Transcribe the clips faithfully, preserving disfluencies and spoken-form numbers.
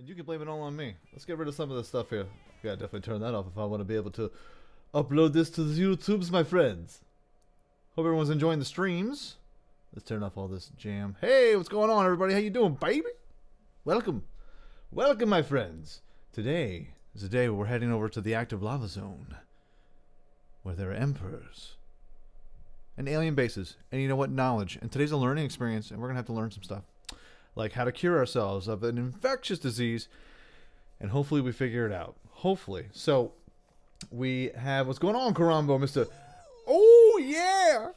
And you can blame it all on me. Let's get rid of some of this stuff here. Yeah, definitely turn that off if I want to be able to upload this to the YouTubes, my friends. Hope everyone's enjoying the streams. Let's turn off all this jam. Hey, what's going on, everybody? How you doing, baby? Welcome. Welcome, my friends. Today is the day where we're heading over to the active lava zone, where there are emperors and alien bases, and you know what? Knowledge. And today's a learning experience, and we're going to have to learn some stuff, like how to cure ourselves of an infectious disease, and hopefully we figure it out. Hopefully. So, we have... What's going on, Carombo, Mister... Oh, yeah!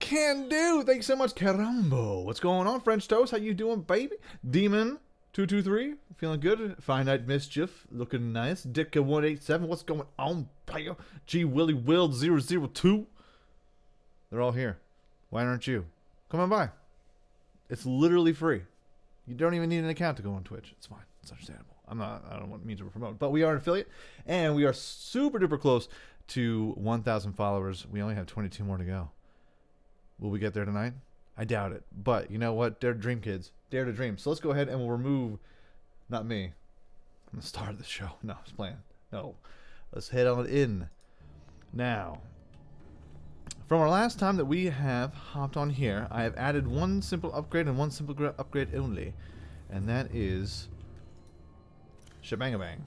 Can do! Thanks so much, Carombo. What's going on, French Toast? How you doing, baby? Demon... two two three, feeling good. Finite Mischief, looking nice. Dicka one eight seven, what's going on, player? G Willy Wild zero zero two. They're all here. Why aren't you? Come on by. It's literally free. You don't even need an account to go on Twitch. It's fine. It's understandable. I'm not, I don't want mean to promote, but we are an affiliate, and we are super duper close to one thousand followers. We only have twenty-two more to go. Will we get there tonight? I doubt it, but you know what? Dare to dream, kids. Dare to dream. So let's go ahead and we'll remove, not me, I'm the star of the show. No, I was playing. No. Let's head on in. Now, from our last time that we have hopped on here, I have added one simple upgrade and one simple upgrade only, and that is shebangabang.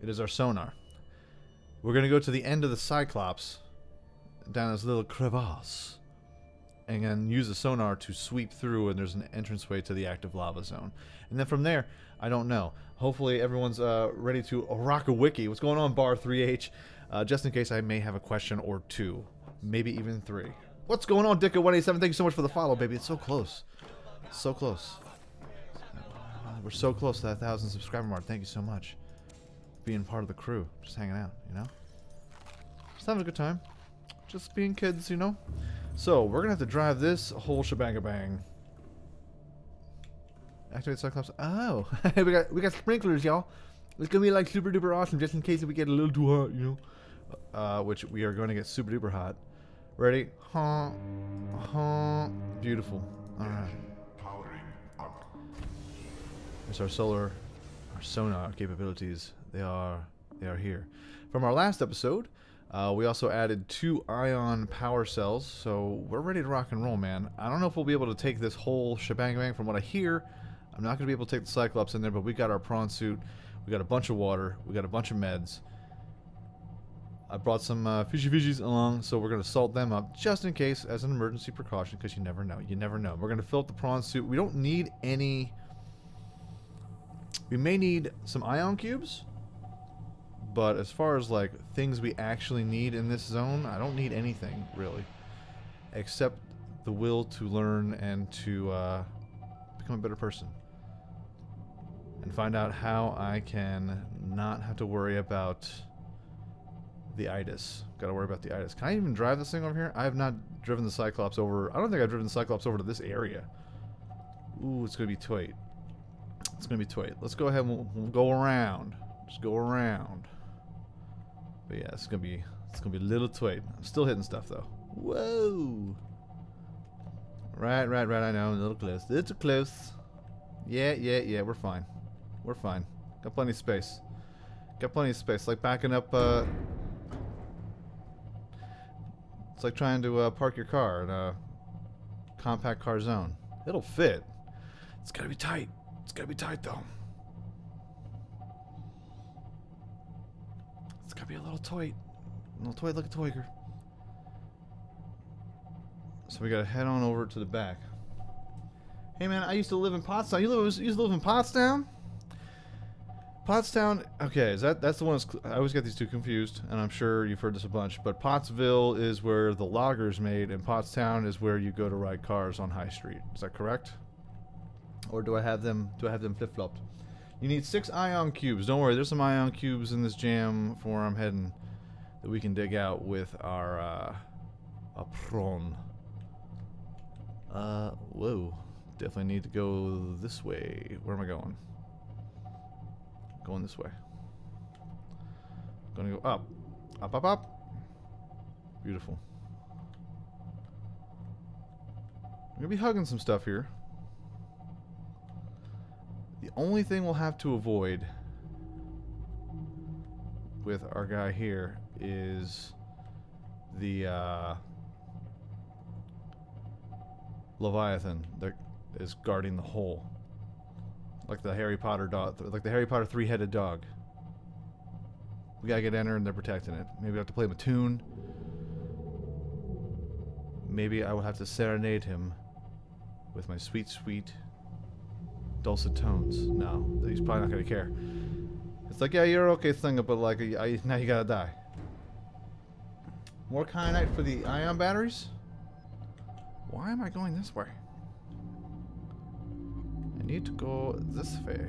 It is our sonar. We're going to go to the end of the Cyclops, down this little crevasse, and then use the sonar to sweep through, and there's an entranceway to the active lava zone. And then from there, I don't know. Hopefully everyone's uh, ready to rock a wiki. What's going on, Bar three H? Uh, just in case I may have a question or two. Maybe even three. What's going on, Dicka one eight seven? Thank you so much for the follow, baby. It's so close. So close. We're so close to that one thousand subscriber mark. Thank you so much. Being part of the crew. Just hanging out, you know? Just having a good time. Just being kids, you know? So, we're going to have to drive this whole shebang-a-bang. Activate Cyclops. Oh, we got we got sprinklers, y'all. It's going to be like super duper awesome just in case we get a little too hot, you know. Uh, which we are going to get super duper hot. Ready? Huh. Huh. Beautiful. Alright. There's our solar, our sonar capabilities. They are, they are here. From our last episode... Uh, we also added two ion power cells, so we're ready to rock and roll, man. I don't know if we'll be able to take this whole shebang-bang. From what I hear, I'm not going to be able to take the Cyclops in there, but we got our prawn suit, we got a bunch of water, we got a bunch of meds. I brought some uh, fishy fishies along, so we're going to salt them up, just in case, as an emergency precaution, because you never know, you never know. We're going to fill up the prawn suit. We don't need any... We may need some ion cubes. But as far as, like, things we actually need in this zone, I don't need anything, really. Except the will to learn and to uh, become a better person. And find out how I can not have to worry about the itis. Gotta worry about the itis. Can I even drive this thing over here? I have not driven the Cyclops over... I don't think I've driven the Cyclops over to this area. Ooh, it's gonna be tight. It's gonna be tight. Let's go ahead and we'll, we'll go around. Just go around. But yeah, it's gonna be it's gonna be a little twate. I'm still hitting stuff though. Whoa! Right, right, right. I know, a little close. It's a close. Yeah, yeah, yeah. We're fine. We're fine. Got plenty of space. Got plenty of space. Like backing up. Uh, it's like trying to uh, park your car in a compact car zone. It'll fit. It's gotta be tight. It's gotta be tight though. It's gotta be a little toy. A little toy like a toyger. So we gotta head on over to the back. Hey man, I used to live in Pottstown. You, live, you used to live in Pottstown? Pottstown, okay, is that that's the one that's, I always get these two confused, and I'm sure you've heard this a bunch, but Pottsville is where the logger's made, and Pottstown is where you go to ride cars on High Street. Is that correct? Or do I have them, do I have them flip-flopped? You need six ion cubes. Don't worry, there's some ion cubes in this jam for where I'm heading that we can dig out with our, uh, a prawn. Uh, whoa. Definitely need to go this way. Where am I going? Going this way. Gonna go up. Up, up, up. Beautiful. I'm gonna be hugging some stuff here. The only thing we'll have to avoid with our guy here is the uh, Leviathan that is guarding the hole, like the Harry Potter dog, like the Harry Potter three-headed dog. We gotta get in there and they're protecting it. Maybe I have to play him a tune. Maybe I will have to serenade him with my sweet, sweet dulcet tones. No, he's probably not gonna care. It's like, yeah, you're okay, Thunga, but like, I, now you gotta die. More kyanite for the ion batteries? Why am I going this way? I need to go this way.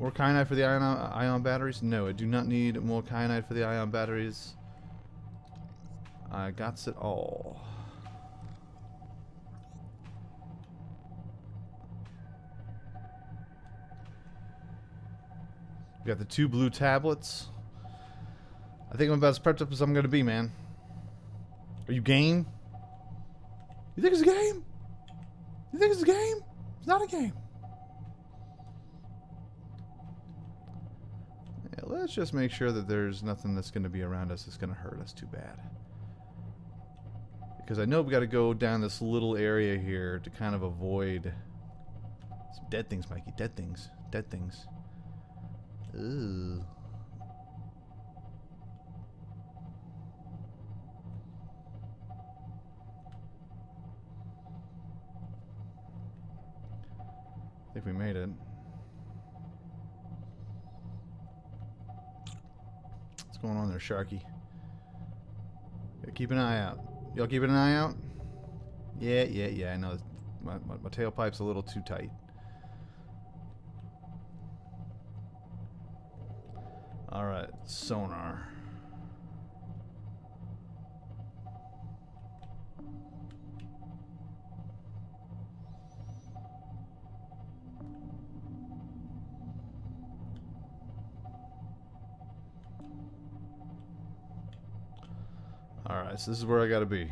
More kyanite for the ion, ion batteries? No, I do not need more kyanite for the ion batteries. I got it all. We got the two blue tablets. I think I'm about as prepped up as I'm gonna be, man. Are you game? You think it's a game? You think it's a game? It's not a game. Yeah, let's just make sure that there's nothing that's gonna be around us that's gonna hurt us too bad. Because I know we gotta go down this little area here to kind of avoid some dead things, Mikey. Dead things. Dead things. Ooh. I think we made it. What's going on there, Sharky? Yeah, keep an eye out. Y'all keeping an eye out? Yeah, yeah, yeah. I know my, my, my tailpipe's a little too tight. Alright, sonar. Alright, so this is where I gotta be.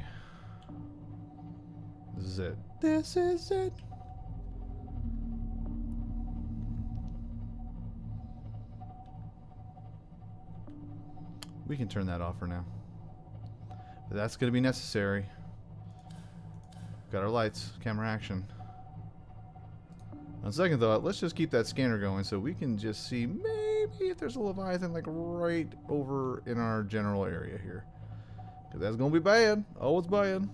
This is it. This is it. We can turn that off for now. But that's going to be necessary. Got our lights, camera action. On second thought, let's just keep that scanner going so we can just see maybe if there's a Leviathan like right over in our general area here. Because that's going to be bad. Oh, it's bad.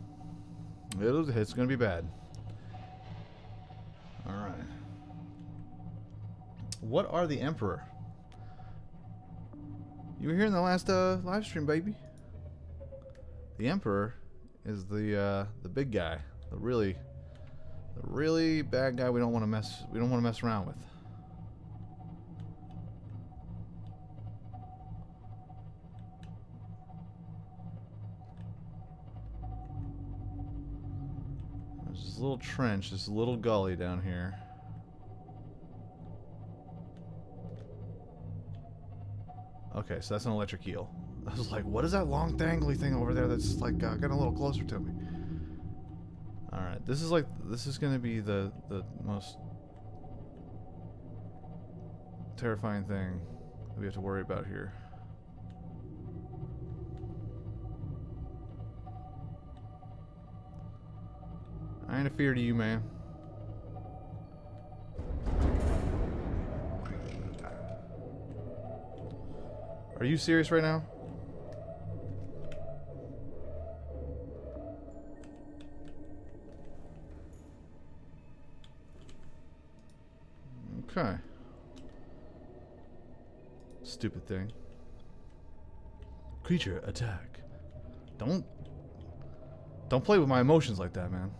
It'll, it's going to be bad. Alright. What are the Emperor? You were here in the last uh, live stream, baby. The Emperor is the uh, the big guy, the really, the really bad guy. We don't want to mess. We don't want to mess around with. There's this little trench, this little gully down here. Okay, so that's an electric eel. I was like, what is that long dangly thing over there that's like uh, getting a little closer to me? Alright, this is like, this is going to be the, the most terrifying thing that we have to worry about here. I ain't afeard of you, man. Are you serious right now? Okay. Stupid thing. Creature attack. Don't... Don't play with my emotions like that, man.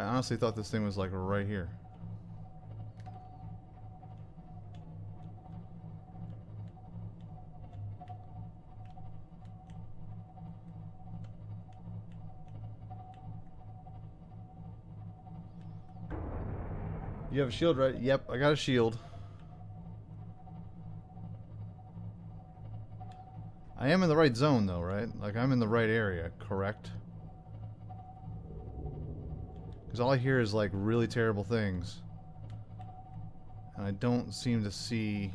I honestly thought this thing was like right here. You have a shield, right? Yep, I got a shield. I am in the right zone though, right? Like I'm in the right area, correct? Because all I hear is like really terrible things. And I don't seem to see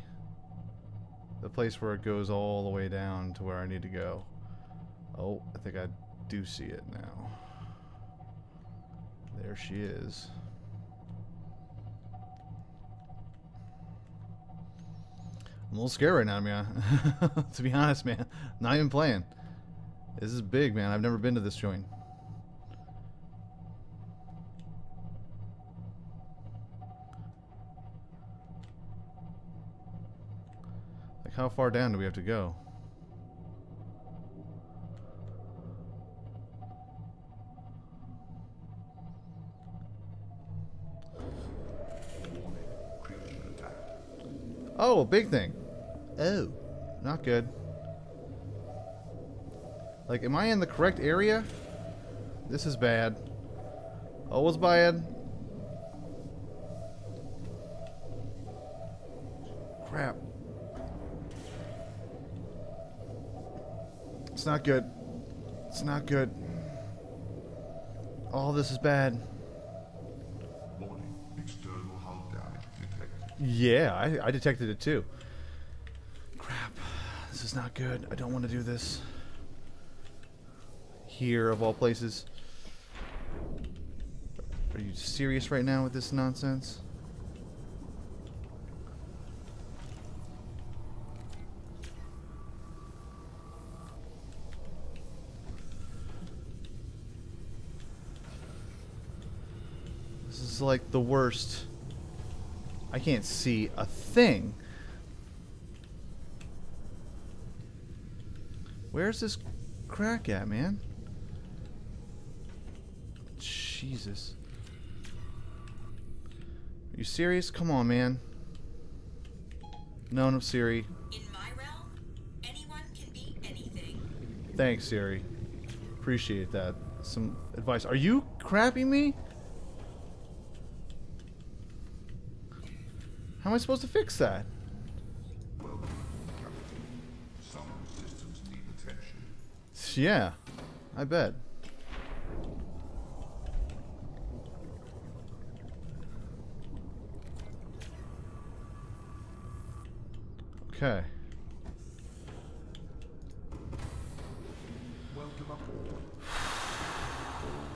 the place where it goes all the way down to where I need to go. Oh, I think I do see it now. There she is. I'm a little scared right now, man. To be honest, man. Not even playing. This is big, man. I've never been to this joint. Like, how far down do we have to go? Oh, a big thing. Oh, not good. Like, am I in the correct area? This is bad. Always bad. Crap. It's not good. It's not good. All this is bad. Yeah, I, I detected it too. Crap. This is not good. I don't want to do this. Here, of all places. Are you serious right now with this nonsense? This is like the worst. I can't see a thing. Where's this crack at, man? Jesus. Are you serious? Come on, man. No, no, Siri. In my realm, anyone can be anything. Thanks, Siri. Appreciate that. Some advice. Are you crapping me? How am I supposed to fix that? Welcome, Captain. Some systems need attention. Yeah, I bet. Okay. Welcome aboard.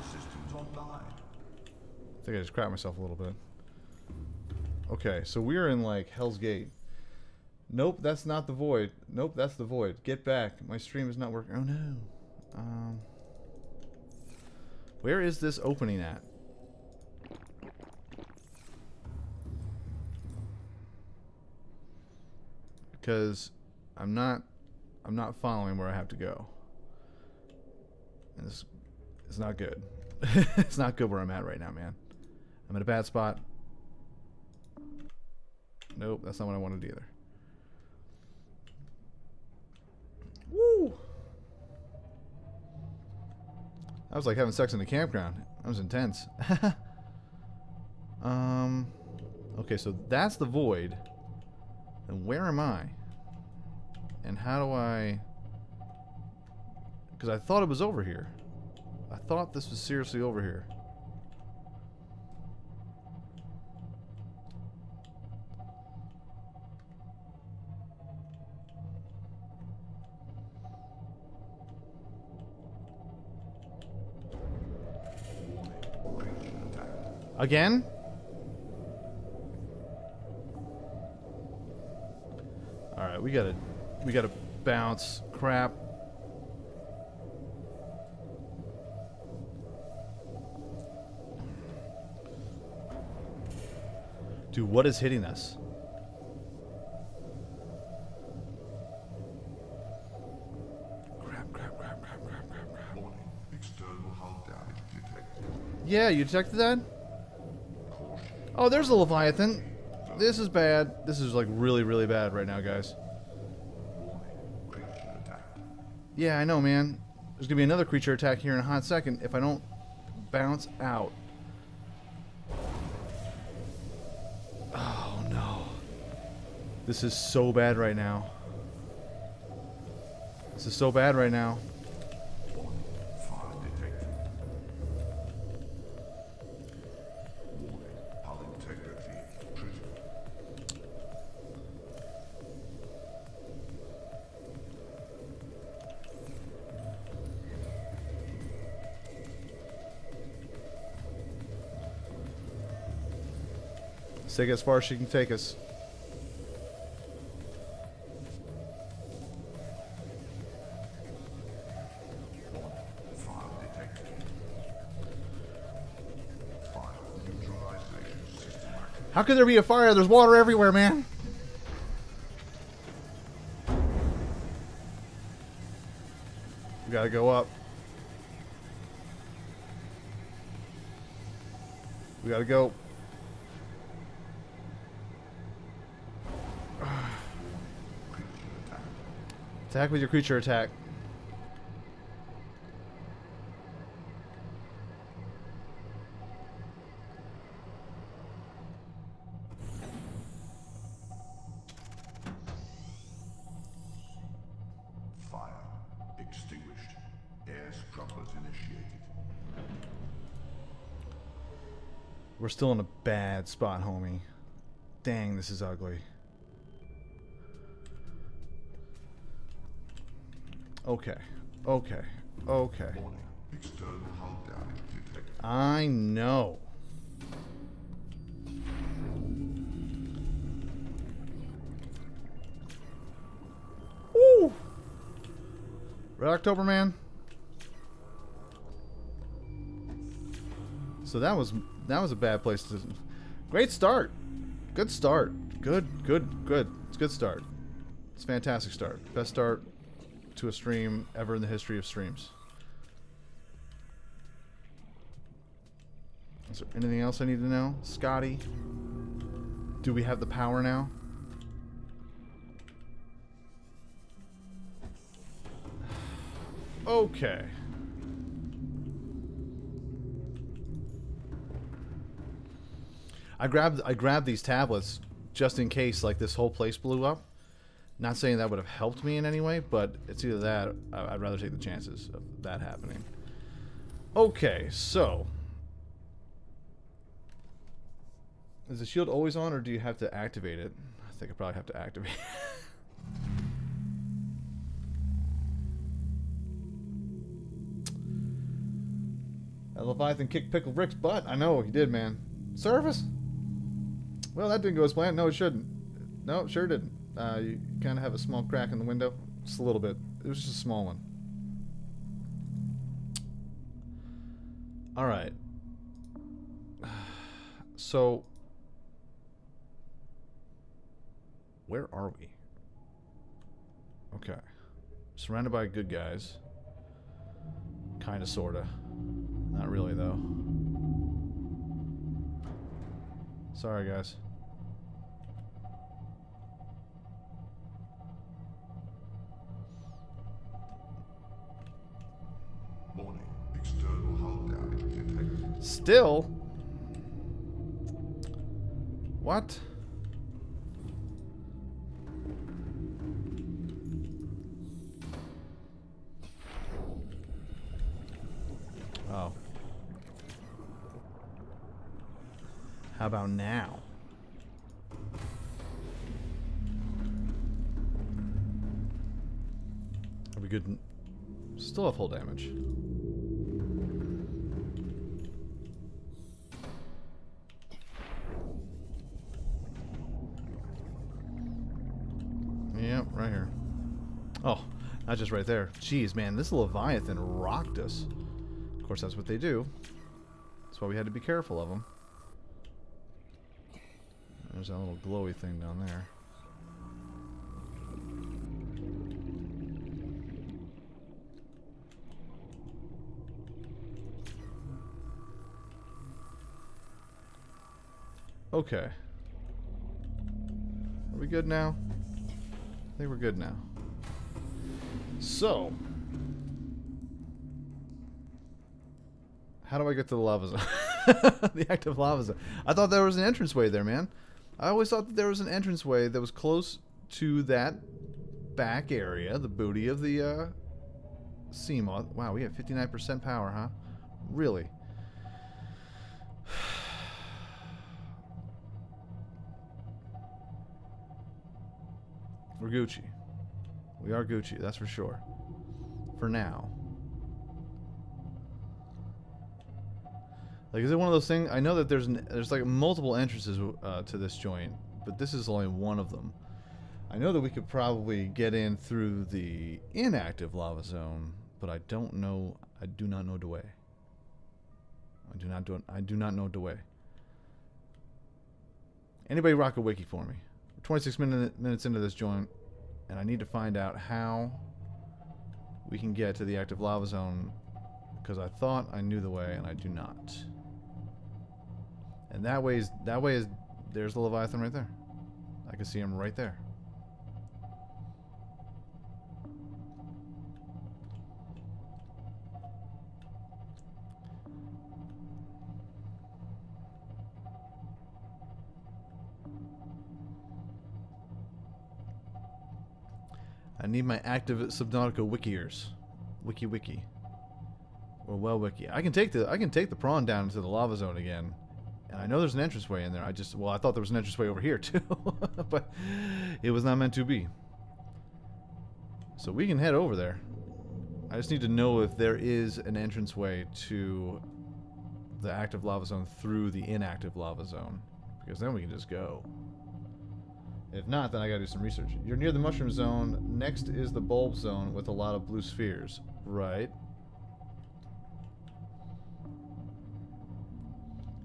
Systems online. I think I just cracked myself a little bit. Okay, so we're in, like, Hell's Gate. Nope, that's not the void. Nope, that's the void. Get back. My stream is not working. Oh, no. Um, where is this opening at? Because I'm not, I'm not following where I have to go. And this is not good. It's not good where I'm at right now, man. I'm in a bad spot. Nope, that's not what I wanted either. Woo! I was like having sex in the campground. That was intense. um, okay, so that's the void. And where am I? And how do I... Because I thought it was over here. I thought this was seriously over here. Again? Alright, we gotta we gotta bounce. Crap. Dude, what is hitting us? Crap, crap, crap, crap, crap, crap, crap. external hull damage detected. Yeah, you detected that? Oh, there's a Leviathan. This is bad. This is like really, really bad right now, guys. Yeah, I know, man. There's gonna be another creature attack here in a hot second if I don't bounce out. Oh no. This is so bad right now. This is so bad right now. Take it as far as she can take us. How could there be a fire? There's water everywhere, man. We gotta go up. We gotta go. Attack with your creature attack. Fire extinguished. Air scrubbers initiated. We're still in a bad spot, homie. Dang, this is ugly. Okay, okay, okay. I know. Woo! Red October, man. So that was that was a bad place to. Great start. Good start. Good, good, good. It's a good start. It's a fantastic start. Best start to a stream ever in the history of streams. Is there anything else I need to know? Scotty, do we have the power now? Okay. I grabbed I grabbed these tablets just in case like this whole place blew up. Not saying that would have helped me in any way, but it's either that, or I'd rather take the chances of that happening. Okay, so. Is the shield always on, or do you have to activate it? I think I probably have to activate it. That Leviathan kicked Pickle Rick's butt. I know, he did, man. Surface? Well, that didn't go as planned. No, it shouldn't. No, it sure didn't. Uh, you kind of have a small crack in the window. Just a little bit. It was just a small one. Alright. So. Where are we? Okay. Surrounded by good guys. Kinda, sorta. Not really, though. Sorry, guys. Still? What? Oh. How about now? Are we good? Still have hull damage. Not just right there. Jeez, man, this Leviathan rocked us. Of course, that's what they do. That's why we had to be careful of them. There's that little glowy thing down there. Okay. Are we good now? I think we're good now. So, how do I get to the lava zone? The active lava zone. I thought there was an entranceway there, man. I always thought that there was an entranceway that was close to that back area, the booty of the uh, Seamoth. Wow, we have fifty-nine percent power, huh? Really? We're Gucci. We are Gucci, that's for sure. For now. Like, is it one of those things? I know that there's an, there's like multiple entrances uh, to this joint, but this is only one of them. I know that we could probably get in through the inactive lava zone, but I don't know. I do not know the way. I do not do. I do not know the way. Anybody rock a wiki for me? We're twenty-six minutes into this joint, and I need to find out how we can get to the active lava zone, because I thought I knew the way, and I do not. And that way is that way is there's the Leviathan right there. I can see him right there. I need my active Subnautica wikiers, wiki wiki, or well wiki. I can take the I can take the prawn down into the lava zone again, and I know there's an entranceway in there. I just well I thought there was an entranceway over here too, but it was not meant to be. So we can head over there. I just need to know if there is an entranceway to the active lava zone through the inactive lava zone, because then we can just go. If not, then I gotta do some research. You're near the mushroom zone. Next is the bulb zone with a lot of blue spheres. Right.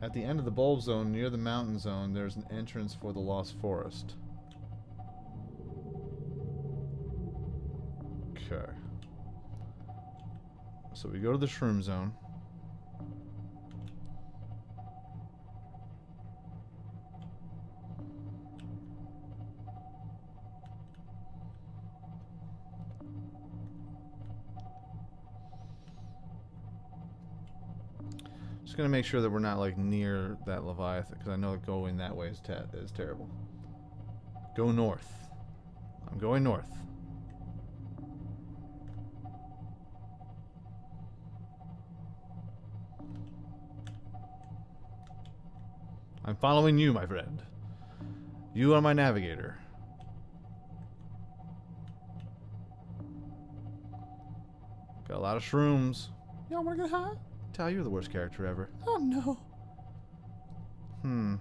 At the end of the bulb zone, near the mountain zone, there's an entrance for the Lost Forest. Okay. So we go to the shroom zone. Just gonna make sure that we're not like near that Leviathan, because I know that going that way is te is terrible. Go north. I'm going north. I'm following you, my friend. You are my navigator. Got a lot of shrooms. Y'all wanna get high? Tal, you're the worst character ever. Oh no. Hmm.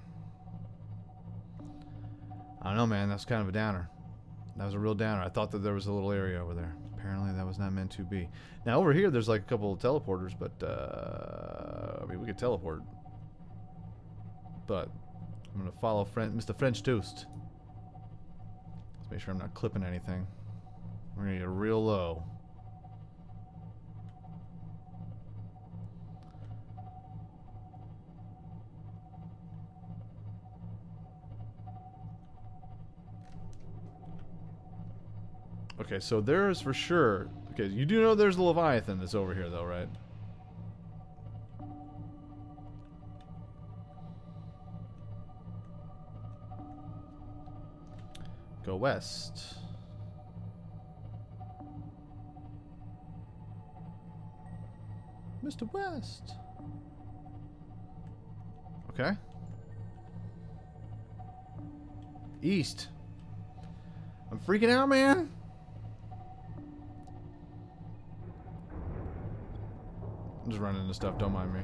I don't know, man. That's kind of a downer. That was a real downer. I thought that there was a little area over there. Apparently, that was not meant to be. Now over here, there's like a couple of teleporters, but uh, I mean, we could teleport. But I'm gonna follow friend, Mister French Toast. Let's make sure I'm not clipping anything. We're gonna get real low. Okay, so there is for sure... Okay, you do know there's the Leviathan that's over here, though, right? Go west. Mister West! Okay. East! I'm freaking out, man! I'm just running into stuff, don't mind me.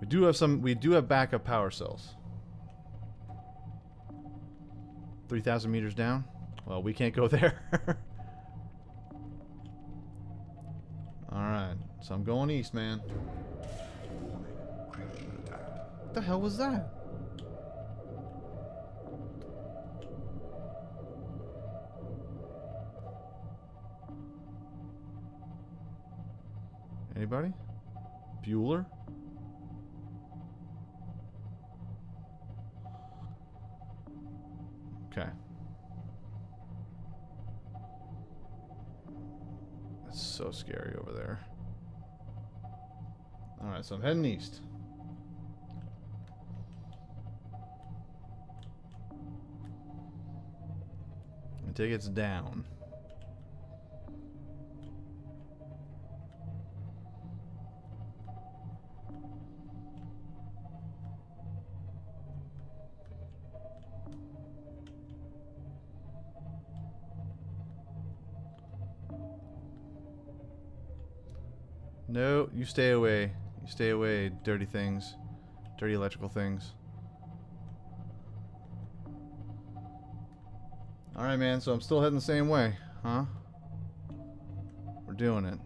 We do have some, we do have backup power cells. three thousand meters down? Well, we can't go there. Alright, so I'm going east, man. What the hell was that? Anybody? Bueller? Okay. That's so scary over there. Alright, so I'm heading east. I think it's down. No, you stay away. You stay away, dirty things. Dirty electrical things. Alright, man, so I'm still heading the same way, huh? We're doing it.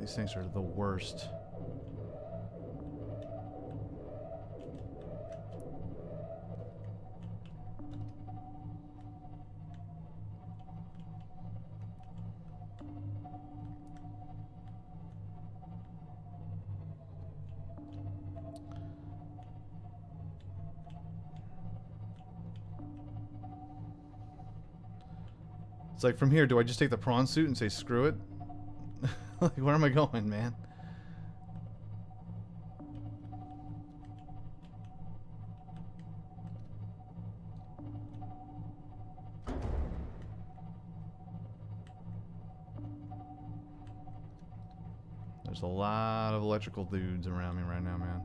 These things are the worst. Like, from here, do I just take the prawn suit and say screw it? Like, where am I going, man? There's a lot of electrical dudes around me right now, man.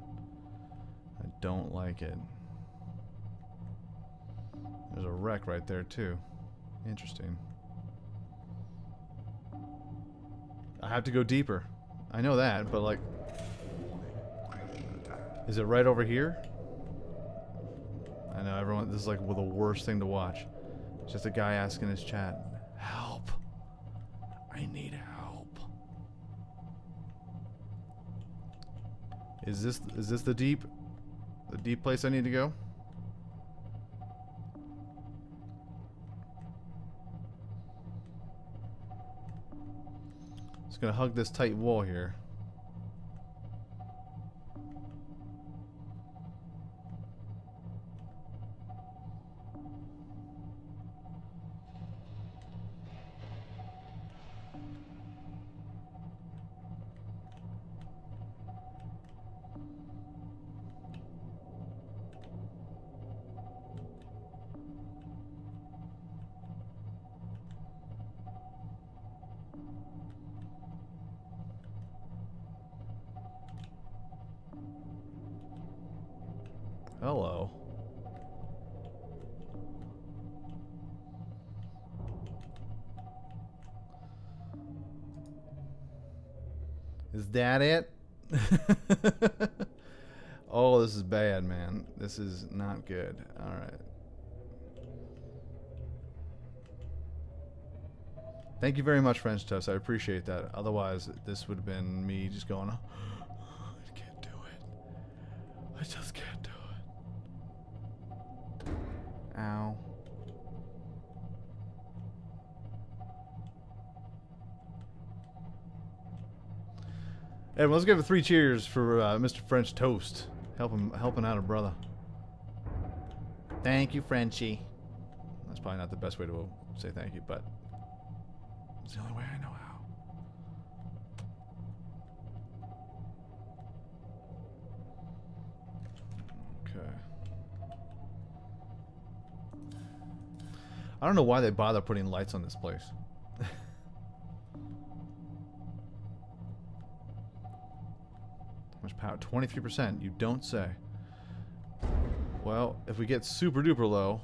I don't like it. There's a wreck right there, too. Interesting. I have to go deeper. I know that, but like... Is it right over here? I know, everyone... This is like well, the worst thing to watch. It's just a guy asking his chat, help! I need help. Is this... Is this the deep... The deep place I need to go? Gonna hug this tight wall here. Hello. Is that it? Oh, this is bad, man. This is not good. All right. Thank you very much, French Toast. I appreciate that. Otherwise, this would have been me just going, oh, I can't do it. I just can't. Ow. Everyone, let's give it three cheers for uh, Mister French Toast. Help him, helping out a brother. Thank you, Frenchie. That's probably not the best way to say thank you, but it's the only way I know how. I don't know why they bother putting lights on this place. How much power? twenty-three percent. You don't say. Well, if we get super duper low,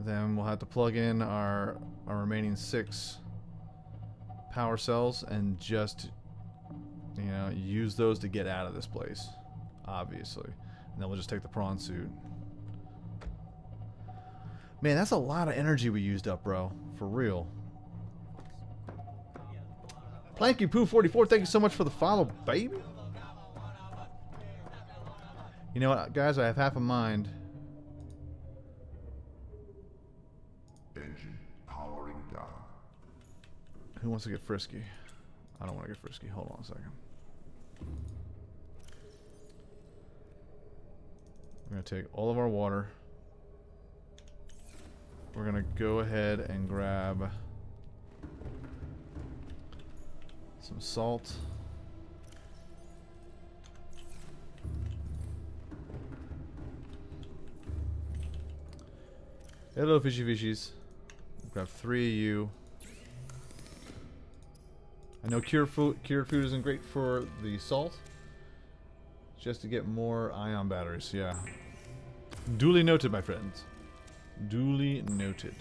then we'll have to plug in our, our remaining six power cells and just, you know, use those to get out of this place. Obviously. And then we'll just take the prawn suit. Man, that's a lot of energy we used up, bro. For real. Planky Poo forty-four, thank you so much for the follow, baby. You know what, guys? I have half a mind. Who wants to get frisky? I don't want to get frisky. Hold on a second. We're going to take all of our water. We're going to go ahead and grab some salt. Hello, fishy fishies. We'll grab three of you. I know cured food, cured food isn't great for the salt. Just to get more ion batteries, yeah. Duly noted, my friends. Duly noted.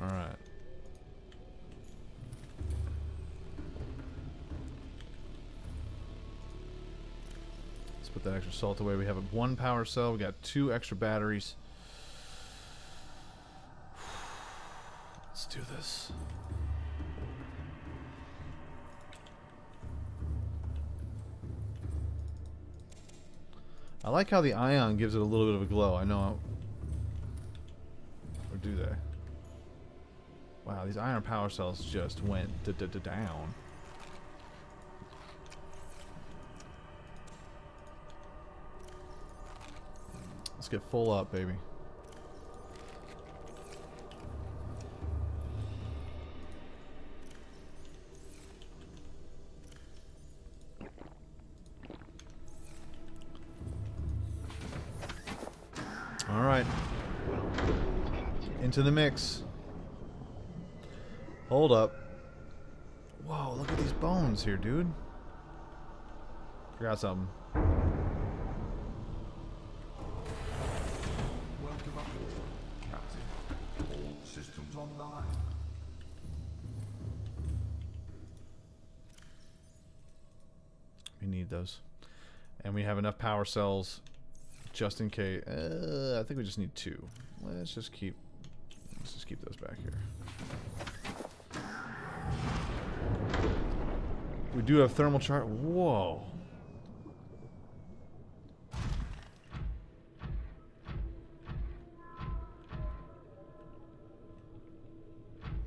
Alright. Let's put that extra salt away. We have one power cell. We got two extra batteries. Let's do this. I like how the ion gives it a little bit of a glow. I know. Or do they? Wow, these iron power cells just went d-d-d-down. Let's get full up, baby. Into the mix. Hold up. Whoa, look at these bones here, dude. Forgot something. Welcome up, Captain. All systems online. We need those. And we have enough power cells just in case. Uh, I think we just need two. Let's just keep Let's just keep those back here. We do have thermal chart. Whoa.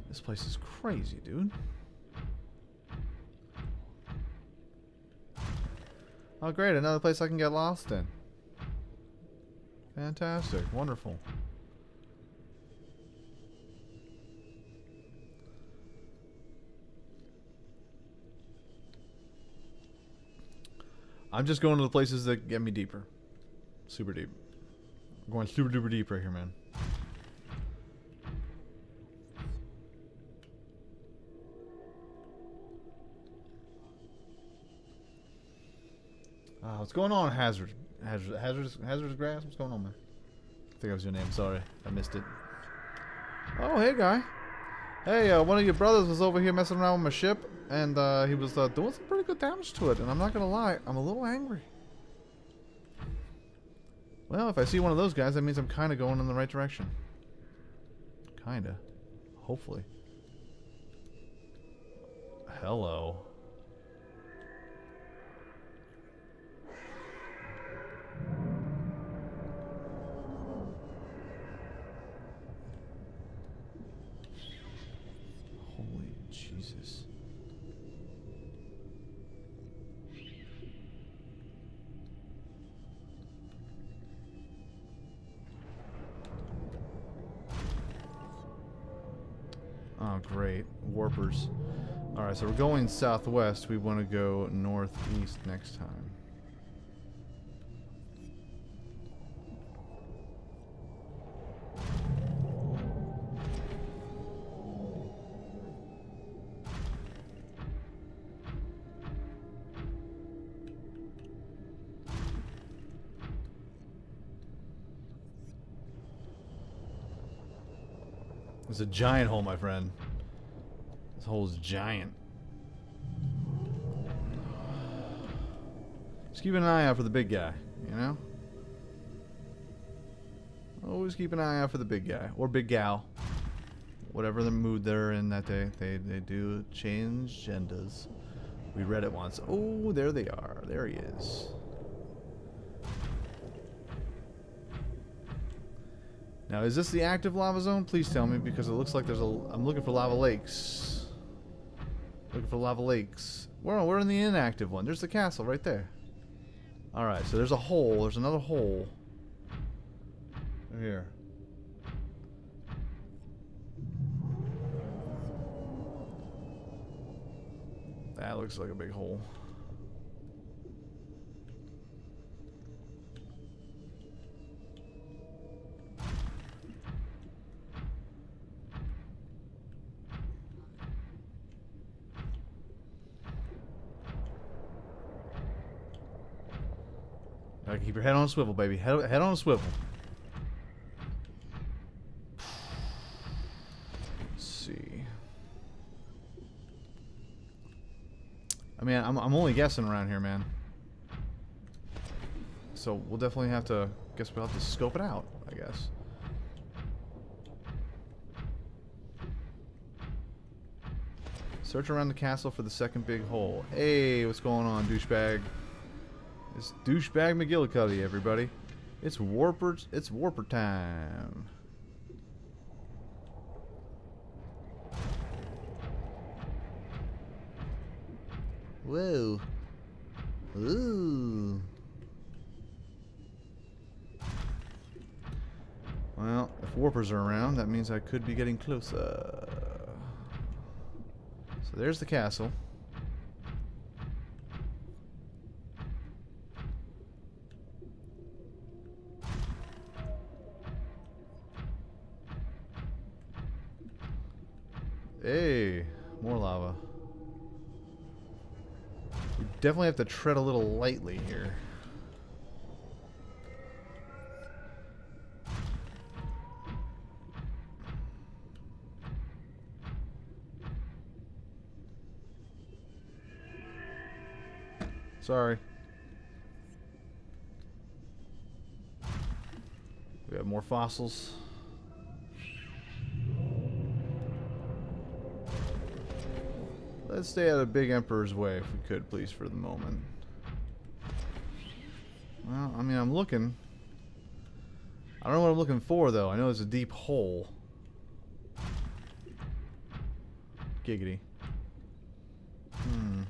This place is crazy, dude. Oh, great. Another place I can get lost in. Fantastic. Wonderful. I'm just going to the places that get me deeper. Super deep. I'm going super duper deep right here, man. Uh, what's going on, Hazard? Hazard, hazardous, hazardous grass? What's going on, man? I think that was your name. Sorry. I missed it. Oh, hey, guy. Hey, uh, one of your brothers was over here messing around with my ship. And uh, he was uh, doing some pretty good damage to it, and I'm not gonna lie, I'm a little angry. Well, if I see one of those guys, that means I'm kinda going in the right direction. Kinda. Hopefully. Hello. Holy Jesus. Oh, great. Warpers. Alright, so we're going southwest. We want to go northeast next time. It's a giant hole, my friend. This hole is giant. Just keep an eye out for the big guy, you know? Always keep an eye out for the big guy. Or big gal. Whatever the mood they're in that day, they, they do change genders. We read it once. Oh, there they are. There he is. Now, is this the active lava zone? Please tell me, because it looks like there's a... I'm looking for lava lakes. Looking for lava lakes. Well, we're in the inactive one. There's the castle right there. Alright, so there's a hole. There's another hole. Right here. That looks like a big hole. All right, keep your head on a swivel, baby. Head, head on a swivel. Let's see. I mean, I'm, I'm only guessing around here, man. So we'll definitely have to... guess we'll have to scope it out, I guess. Search around the castle for the second big hole. Hey, what's going on, douchebag? It's douchebag McGillicuddy, everybody. It's Warper. It's Warper time. Whoa. Ooh. Well, if Warpers are around, that means I could be getting closer. So there's the castle. Hey, more lava. We definitely have to tread a little lightly here. Sorry. We have more fossils. Let's stay out of Big Emperor's way if we could, please, for the moment. Well, I mean, I'm looking. I don't know what I'm looking for, though. I know there's a deep hole. Giggity. Hmm.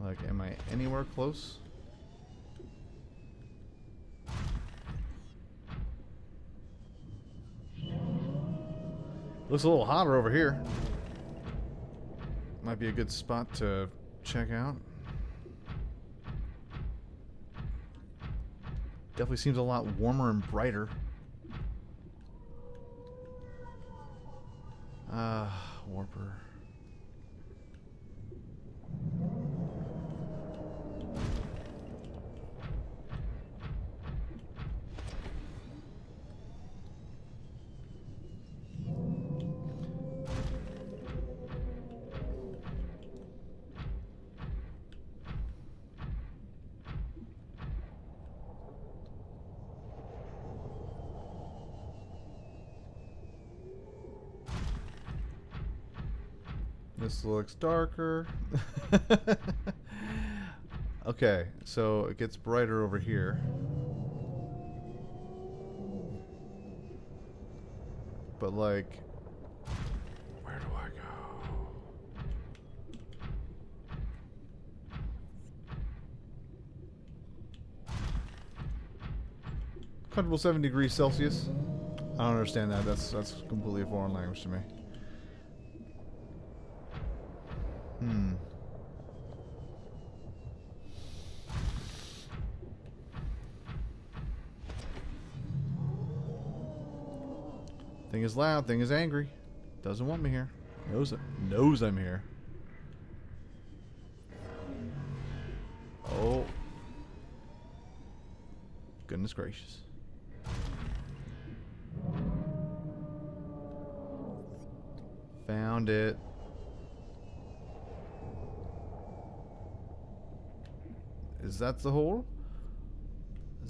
Like, am I anywhere close? Looks a little hotter over here. Might be a good spot to check out. Definitely seems a lot warmer and brighter. Ah, uh, Warper. This looks darker. Okay, so it gets brighter over here. But like, where do I go? Comfortable seven degrees Celsius. I don't understand that. That's that's completely a foreign language to me. Hmm. Thing is loud, thing is angry. Doesn't want me here. Knows it. Knows I'm here. Oh. Goodness gracious. Found it. Is that the hole?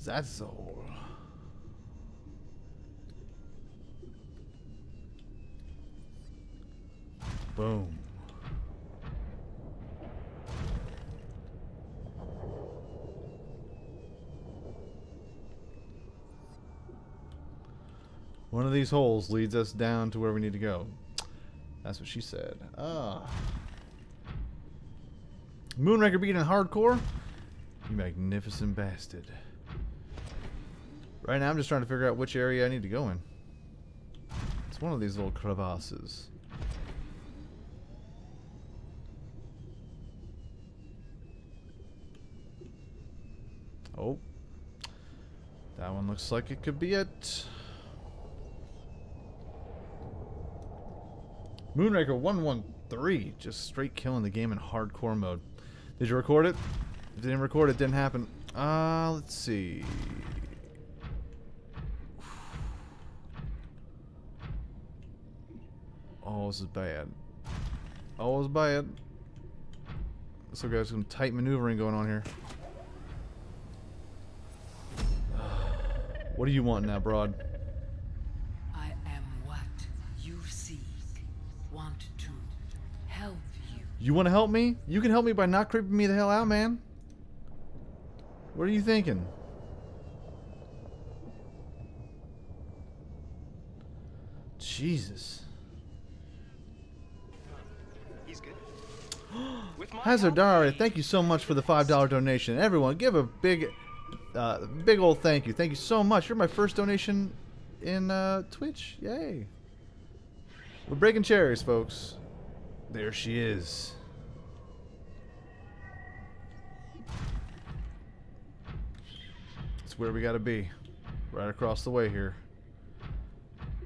That's all. Boom. One of these holes leads us down to where we need to go. That's what she said. Ah. Moonraker beating hardcore? You magnificent bastard. Right now I'm just trying to figure out which area I need to go in. It's one of these little crevasses. Oh. That one looks like it could be it. Moonraker one one three, just straight killing the game in hardcore mode. Did you record it? If you didn't record it, didn't happen. Uh, let's see. Oh, this is bad. Oh, this is bad. So guys, some tight maneuvering going on here. What do you want now, broad? You want to help me? You can help me by not creeping me the hell out, man. What are you thinking? Jesus. He's good. Hazard Diary, thank you so much for the five dollar donation. Everyone, give a big, uh, big old thank you. Thank you so much. You're my first donation in uh, Twitch. Yay. We're breaking cherries, folks. There she is. That's where we gotta be. Right across the way here.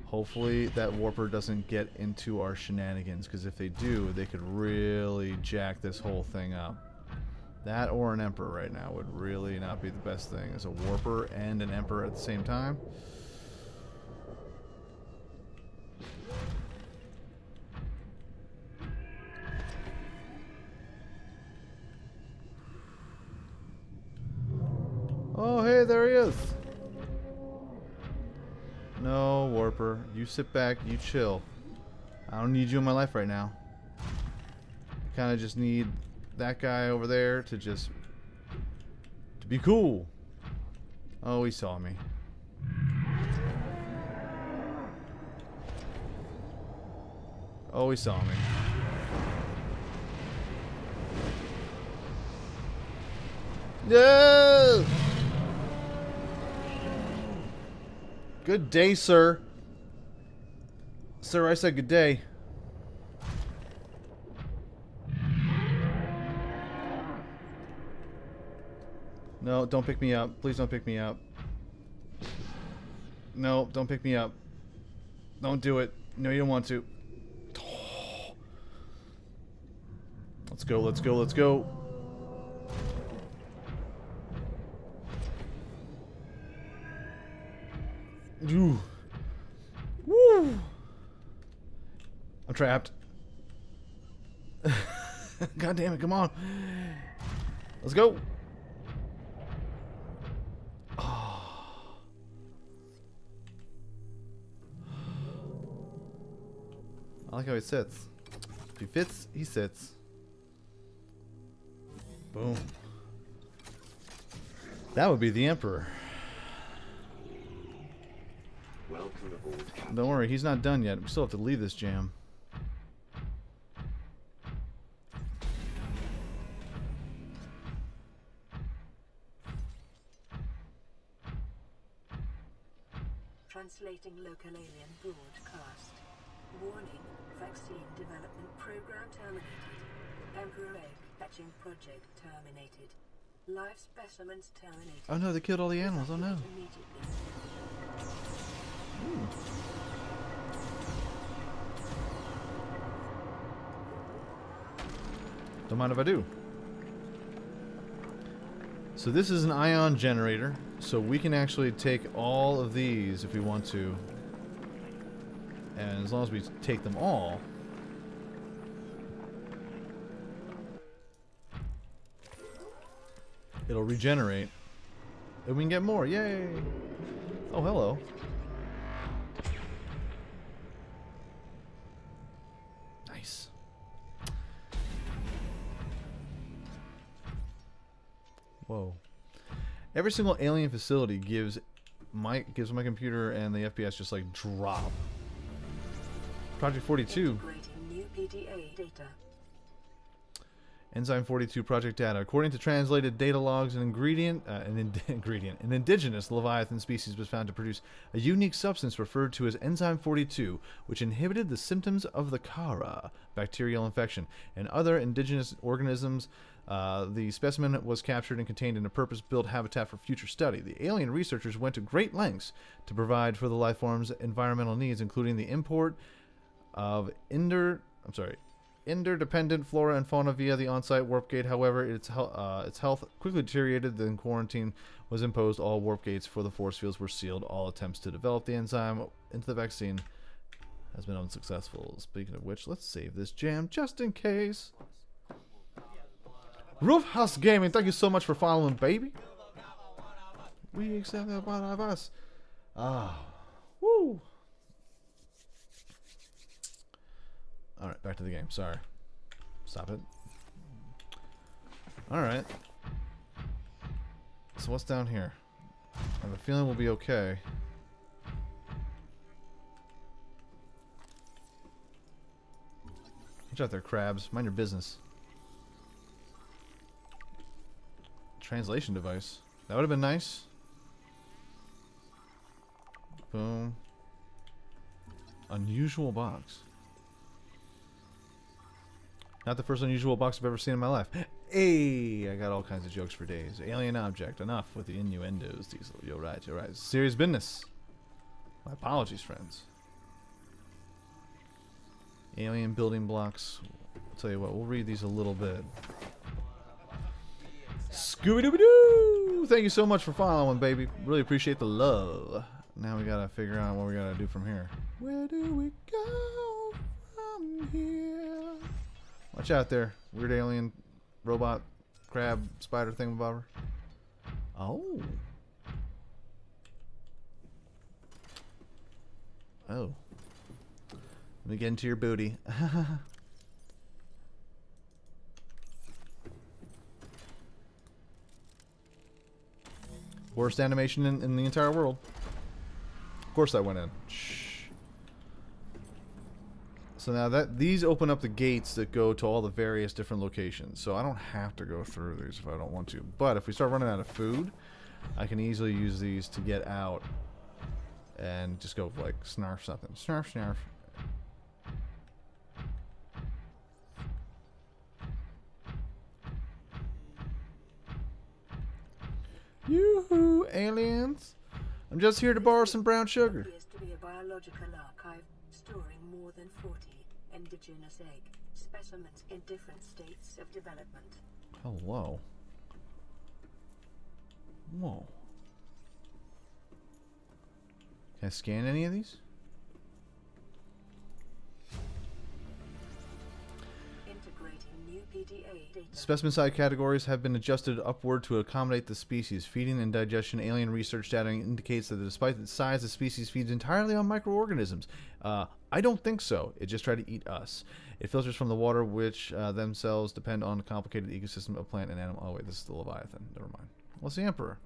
Hopefully that Warper doesn't get into our shenanigans, because if they do, they could really jack this whole thing up. That or an Emperor right now would really not be the best thing. As a Warper and an Emperor at the same time. Oh, hey, there he is. No, Warper. You sit back. You chill. I don't need you in my life right now. I kind of just need that guy over there to just... to be cool. Oh, he saw me. Oh, he saw me. No! Good day, sir. Sir, I said good day. No, don't pick me up. Please don't pick me up. No, don't pick me up. Don't do it. No, you don't want to. Oh. Let's go, let's go, let's go. Ooh. Woo. I'm trapped. God damn it, come on. Let's go. Oh. I like how he sits. If he fits, he sits. Boom. That would be the Emperor. Don't worry, he's not done yet. We still have to leave this jam. Translating local alien broadcast. Warning, vaccine development program terminated. Emperor egg hatching project terminated. Live specimens terminated. Oh no, they killed all the animals. Oh no. Don't mind if I do. So this is an ion generator, so we can actually take all of these if we want to, and as long as we take them all, it'll regenerate And we can get more. Yay! Oh, hello. Nice. Whoa. Every single alien facility gives my gives my computer and the F P S just like drop. Project forty-two. New P D A data. Enzyme forty-two project data. According to translated data logs, an ingredient, uh, an ind ingredient, an indigenous Leviathan species was found to produce a unique substance referred to as Enzyme forty-two, which inhibited the symptoms of the CARA bacterial infection and other indigenous organisms. Uh, the specimen was captured and contained in a purpose-built habitat for future study. The alien researchers went to great lengths to provide for the life form's environmental needs, including the import of inter, I'm sorry, interdependent flora and fauna via the on-site warp gate. However, its, uh, its health quickly deteriorated, then quarantine was imposed. All warp gates for the force fields were sealed. All attempts to develop the enzyme into the vaccine has been unsuccessful. Speaking of which, let's save this jam just in case. Roofhouse Gaming, thank you so much for following, baby. We accept that one of us. Ah, woo. Alright, back to the game. Sorry. Stop it. Alright. So what's down here? I have a feeling we'll be okay. Watch out there, crabs. Mind your business. Translation device. That would have been nice. Boom. Unusual box. Not the first unusual box I've ever seen in my life. Hey, I got all kinds of jokes for days. Alien object. Enough with the innuendos, Diesel. You're right, you're right. Serious business. My apologies, friends. Alien building blocks. I'll tell you what, we'll read these a little bit. Scooby-Dooby-Doo! Thank you so much for following, baby. Really appreciate the love. Now we gotta figure out what we gotta do from here. Where do we go from here? Watch out there, weird alien, robot, crab, spider thingamabobber. Oh. Oh. Let me get into your booty. Worst animation in, in the entire world. Of course I went in. Shh. So now that these open up the gates that go to all the various different locations. So I don't have to go through these if I don't want to. But if we start running out of food, I can easily use these to get out and just go like snarf something. Snarf, snarf. Yoo-hoo, aliens. I'm just here to borrow some brown sugar. Appears to be a biological archive. Storing more than forty indigenous egg specimens in different states of development. Hello. Whoa. Can I scan any of these? Integrating new P D A data. Specimen side categories have been adjusted upward to accommodate the species. Feeding and digestion alien research data indicates that despite its size, the species feeds entirely on microorganisms. Uh, I don't think so. It just tried to eat us. It filters from the water, which uh, themselves depend on a complicated ecosystem of plant and animal. Oh wait, this is the Leviathan. Never mind. What's the Emperor?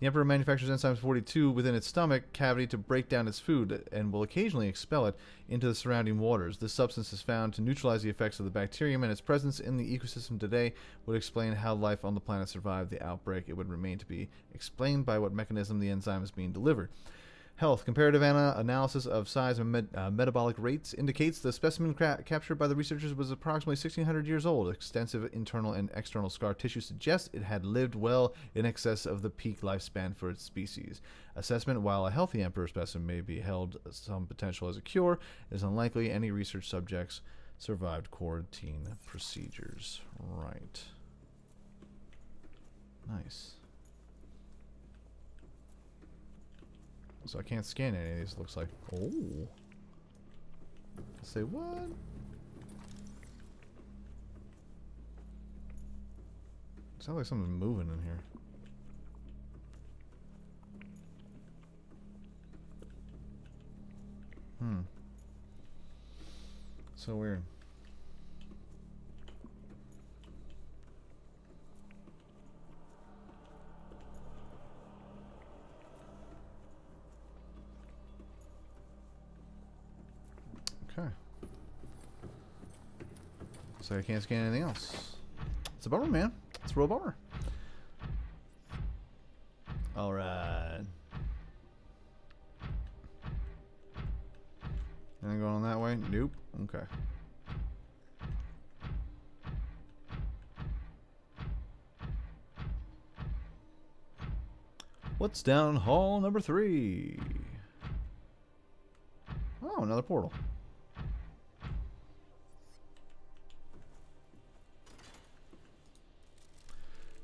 The Emperor manufactures Enzyme forty-two within its stomach cavity to break down its food and will occasionally expel it into the surrounding waters. This substance is found to neutralize the effects of the bacterium, and its presence in the ecosystem today would explain how life on the planet survived the outbreak. It would remain to be explained by what mechanism the enzyme is being delivered. Health. Comparative ana analysis of size and med uh, metabolic rates indicates the specimen captured by the researchers was approximately sixteen hundred years old. Extensive internal and external scar tissue suggests it had lived well in excess of the peak lifespan for its species. Assessment. While a healthy emperor specimen may be held some potential as a cure, it is unlikely any research subjects survived quarantine procedures. Right. Nice. So I can't scan any of these, it looks like. Oh. Say what? Sounds like something's moving in here. It's so weird. Okay. So I can't scan anything else. It's a bummer, man. It's a real bummer. All right. And I'm going that way? Nope. Okay. What's down hall number three? Oh, another portal.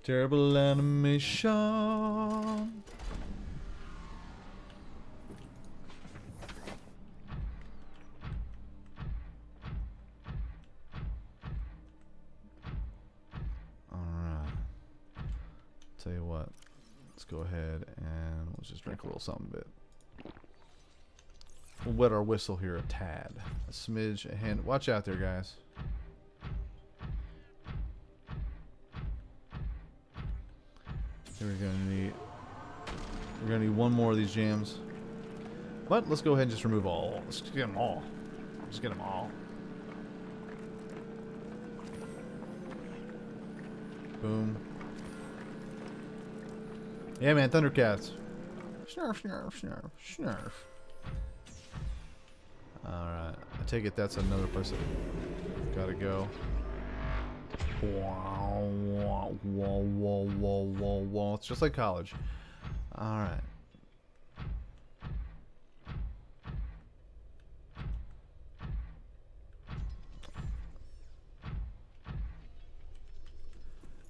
Terrible animation. Alright. Tell you what, let's go ahead and let's just drink a little something bit. We'll wet our whistle here a tad. A smidge, a hand. Watch out there, guys. We're gonna need we're gonna need one more of these jams, but let's go ahead and just remove all. Let's get them all. Let's get them all. Boom. Yeah, man, Thundercats. Snarf, snarf, snarf, snarf. All right, I take it that's another place that gotta go. Wow, wow, wow, wow, wow, wow, wow. It's just like college. Alright.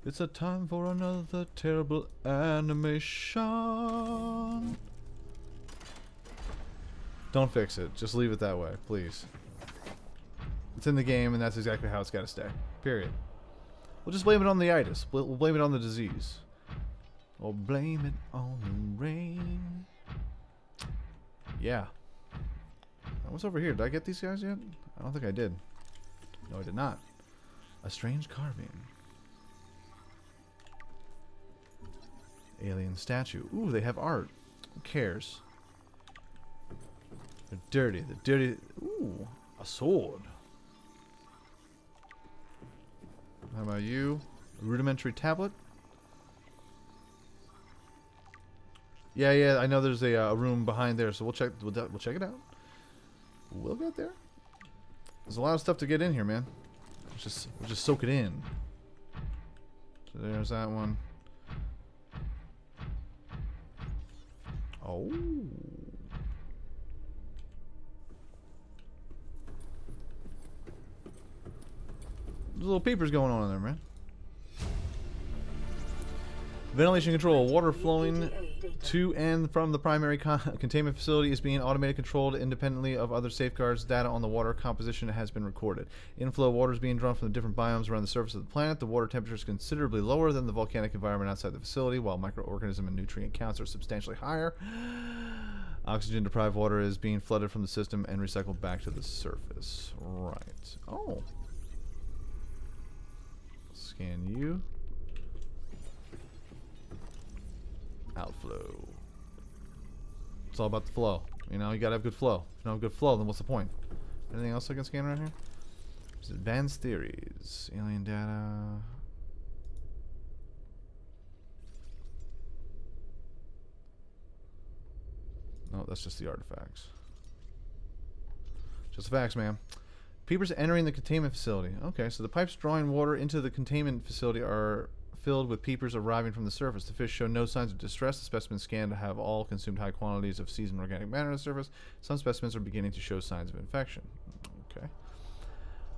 It's a time for another terrible animation. Don't fix it. Just leave it that way, please. It's in the game, and that's exactly how it's got to stay. Period. We'll just blame it on the itis. We'll blame it on the disease. We'll blame it on the rain. Yeah. I was over here. Did I get these guys yet? I don't think I did. No, I did not. A strange carving. Alien statue. Ooh, they have art. Who cares? They're dirty. They're dirty. Ooh, a sword. How about you? A rudimentary tablet? Yeah, yeah, I know there's a uh, room behind there, so we'll check we'll, we'll check it out. We'll get there. There's a lot of stuff to get in here, man. Let's just, we'll just soak it in. So there's that one. Oh. There's little peepers going on in there, man. Ventilation control. Water flowing to and from the primary con containment facility is being automated, controlled independently of other safeguards. Data on the water composition has been recorded. Inflow water is being drawn from the different biomes around the surface of the planet. The water temperature is considerably lower than the volcanic environment outside the facility, while microorganism and nutrient counts are substantially higher. Oxygen-deprived water is being flooded from the system and recycled back to the surface. Right. Oh. Scan you. Outflow. It's all about the flow. You know, you gotta have good flow. If you don't have good flow, then what's the point? Anything else I can scan right here? There's advanced theories. Alien data. No, that's just the artifacts. Just the facts, ma'am. Peepers entering the containment facility. Okay, so the pipes drawing water into the containment facility are filled with peepers arriving from the surface. The fish show no signs of distress. The specimens scanned have all consumed high quantities of seasoned organic matter on the surface. Some specimens are beginning to show signs of infection. Okay.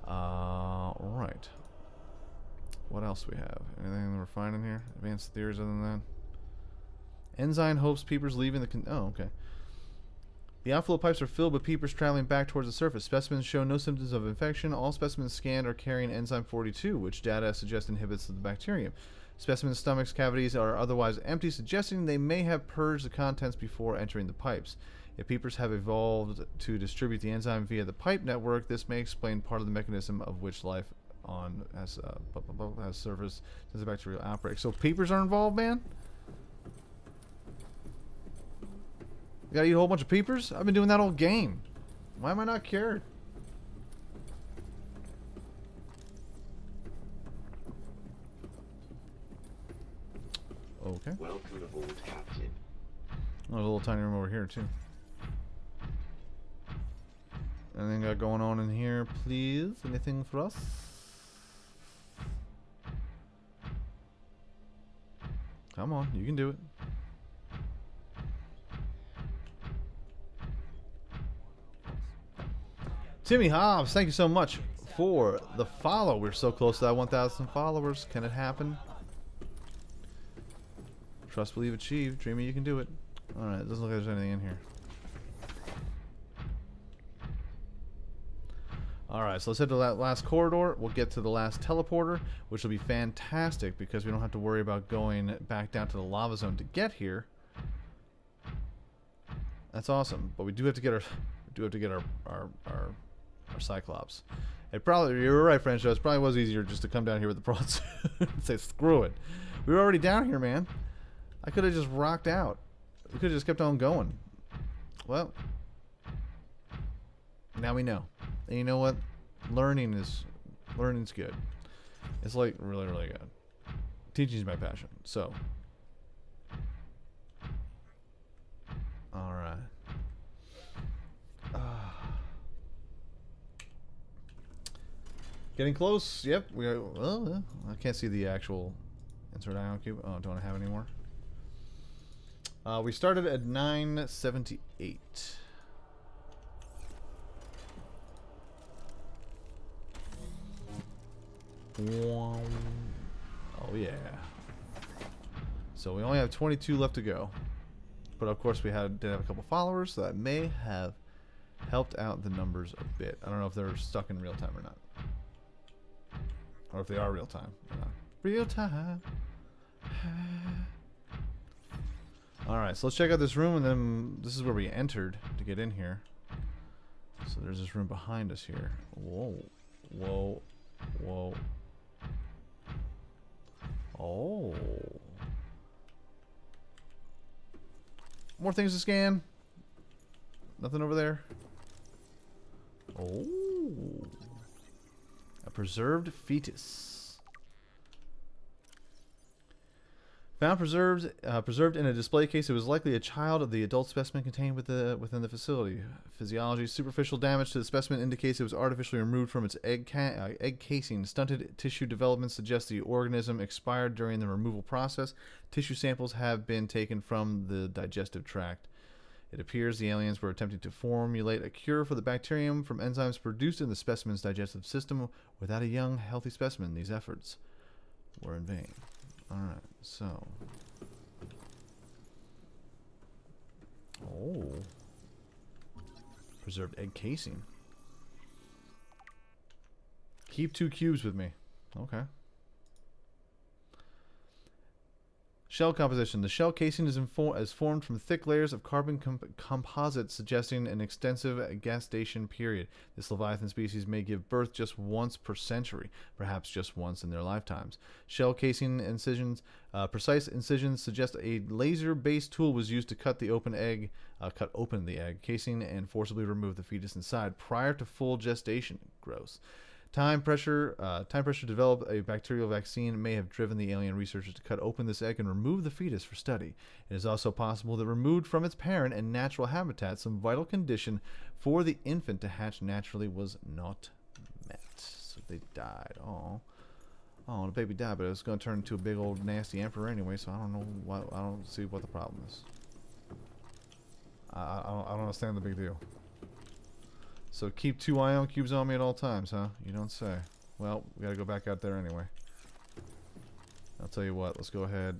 Uh, all right. What else we have? Anything we're finding here? Advanced theories other than that? Enzyme hopes peepers leaving the con- Oh, okay. The outflow pipes are filled with peepers traveling back towards the surface. Specimens show no symptoms of infection. All specimens scanned are carrying Enzyme forty-two, which data suggests inhibits the bacterium. Specimens' stomachs cavities are otherwise empty, suggesting they may have purged the contents before entering the pipes. If peepers have evolved to distribute the enzyme via the pipe network, this may explain part of the mechanism of which life on has, uh, has surfaced since the bacterial outbreak. So peepers are involved, man? You gotta eat a whole bunch of peepers? I've been doing that all game. Why am I not cured? Okay. Welcome aboard, Captain. Oh, a little tiny room over here too. Anything got going on in here, please? Anything for us? Come on, you can do it. Timmy Hobbs, thank you so much for the follow. We're so close to that one thousand followers. Can it happen? Trust, believe, achieve. Dreamy, you can do it. Alright, it doesn't look like there's anything in here. Alright, so let's head to that last corridor. We'll get to the last teleporter, which will be fantastic because we don't have to worry about going back down to the lava zone to get here. That's awesome. But we do have to get our we do have to get our our, our, our Cyclops. It probably, you're right, Francho, it probably was easier just to come down here with the prawn suit and say screw it. We were already down here, man. I could have just rocked out. We could have just kept on going. Well, now we know. And you know what? Learning is learning's good. It's like really, really good. Teaching is my passion. So, all right. Uh, getting close. Yep. We are. Well, I can't see the actual insert ion cube. Oh, don't I have any more? Uh, we started at nine seventy-eight. Oh yeah. So we only have twenty-two left to go. But of course we had did have a couple followers, so that may have helped out the numbers a bit. I don't know if they're stuck in real time or not. Or if they are real time or not. Real time. Alright, so let's check out this room, and then this is where we entered to get in here. So there's this room behind us here. Whoa. Whoa. Whoa. Oh. More things to scan. Nothing over there. Oh. A preserved fetus. Found preserved, uh, preserved in a display case, it was likely a child of the adult specimen contained with the, within the facility. Physiology, superficial damage to the specimen indicates it was artificially removed from its egg, ca uh, egg casing. Stunted tissue development suggests the organism expired during the removal process. Tissue samples have been taken from the digestive tract. It appears the aliens were attempting to formulate a cure for the bacterium from enzymes produced in the specimen's digestive system without a young, healthy specimen. These efforts were in vain. Alright, so. Oh. Preserved egg casing. Keep two cubes with me. Okay. Shell composition. The shell casing is, is formed from thick layers of carbon comp composites, suggesting an extensive gestation period. This Leviathan species may give birth just once per century, perhaps just once in their lifetimes. Shell casing incisions, uh, precise incisions suggest a laser-based tool was used to cut the open egg, uh, cut open the egg casing and forcibly remove the fetus inside prior to full gestation. Gross. Time pressure, uh, time pressure to develop a bacterial vaccine may have driven the alien researchers to cut open this egg and remove the fetus for study. It is also possible that removed from its parent and natural habitat, some vital condition for the infant to hatch naturally was not met. So they died. Oh, oh, the baby died, but it was going to turn into a big old nasty emperor anyway. So I don't know what, I don't see what the problem is. I, I, I don't understand the big deal. So keep two ion cubes on me at all times, huh? You don't say. Well, we gotta go back out there anyway. I'll tell you what, let's go ahead.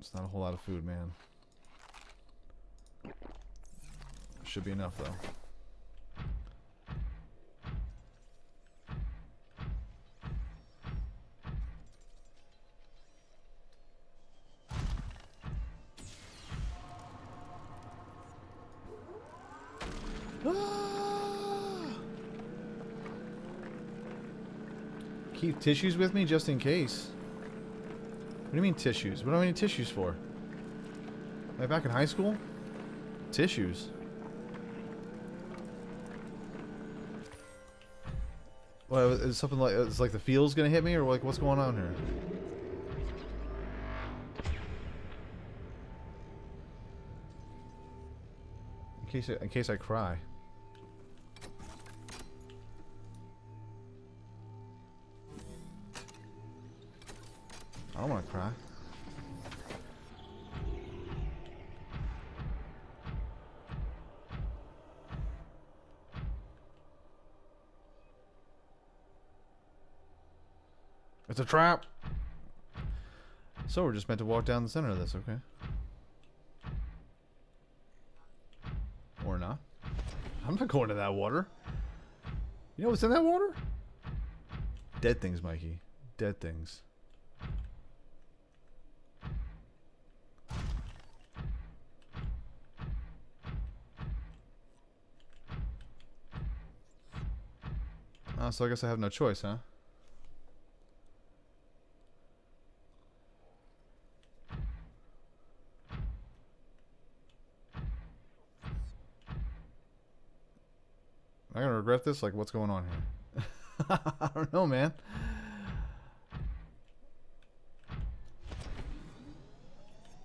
It's not a whole lot of food, man. Should be enough, though. keep tissues with me just in case. What do you mean tissues? What do I need tissues for? Like back in high school? Tissues. What, is something like it's like the feel's gonna hit me, or like what's going on here? In case in case I cry. I don't want to cry. It's a trap! So we're just meant to walk down the center of this, okay? Or not. I'm not going to that water. You know what's in that water? Dead things, Mikey. Dead things. Ah, so I guess I have no choice, huh? I'm gonna regret this. Like, what's going on here? I don't know, man.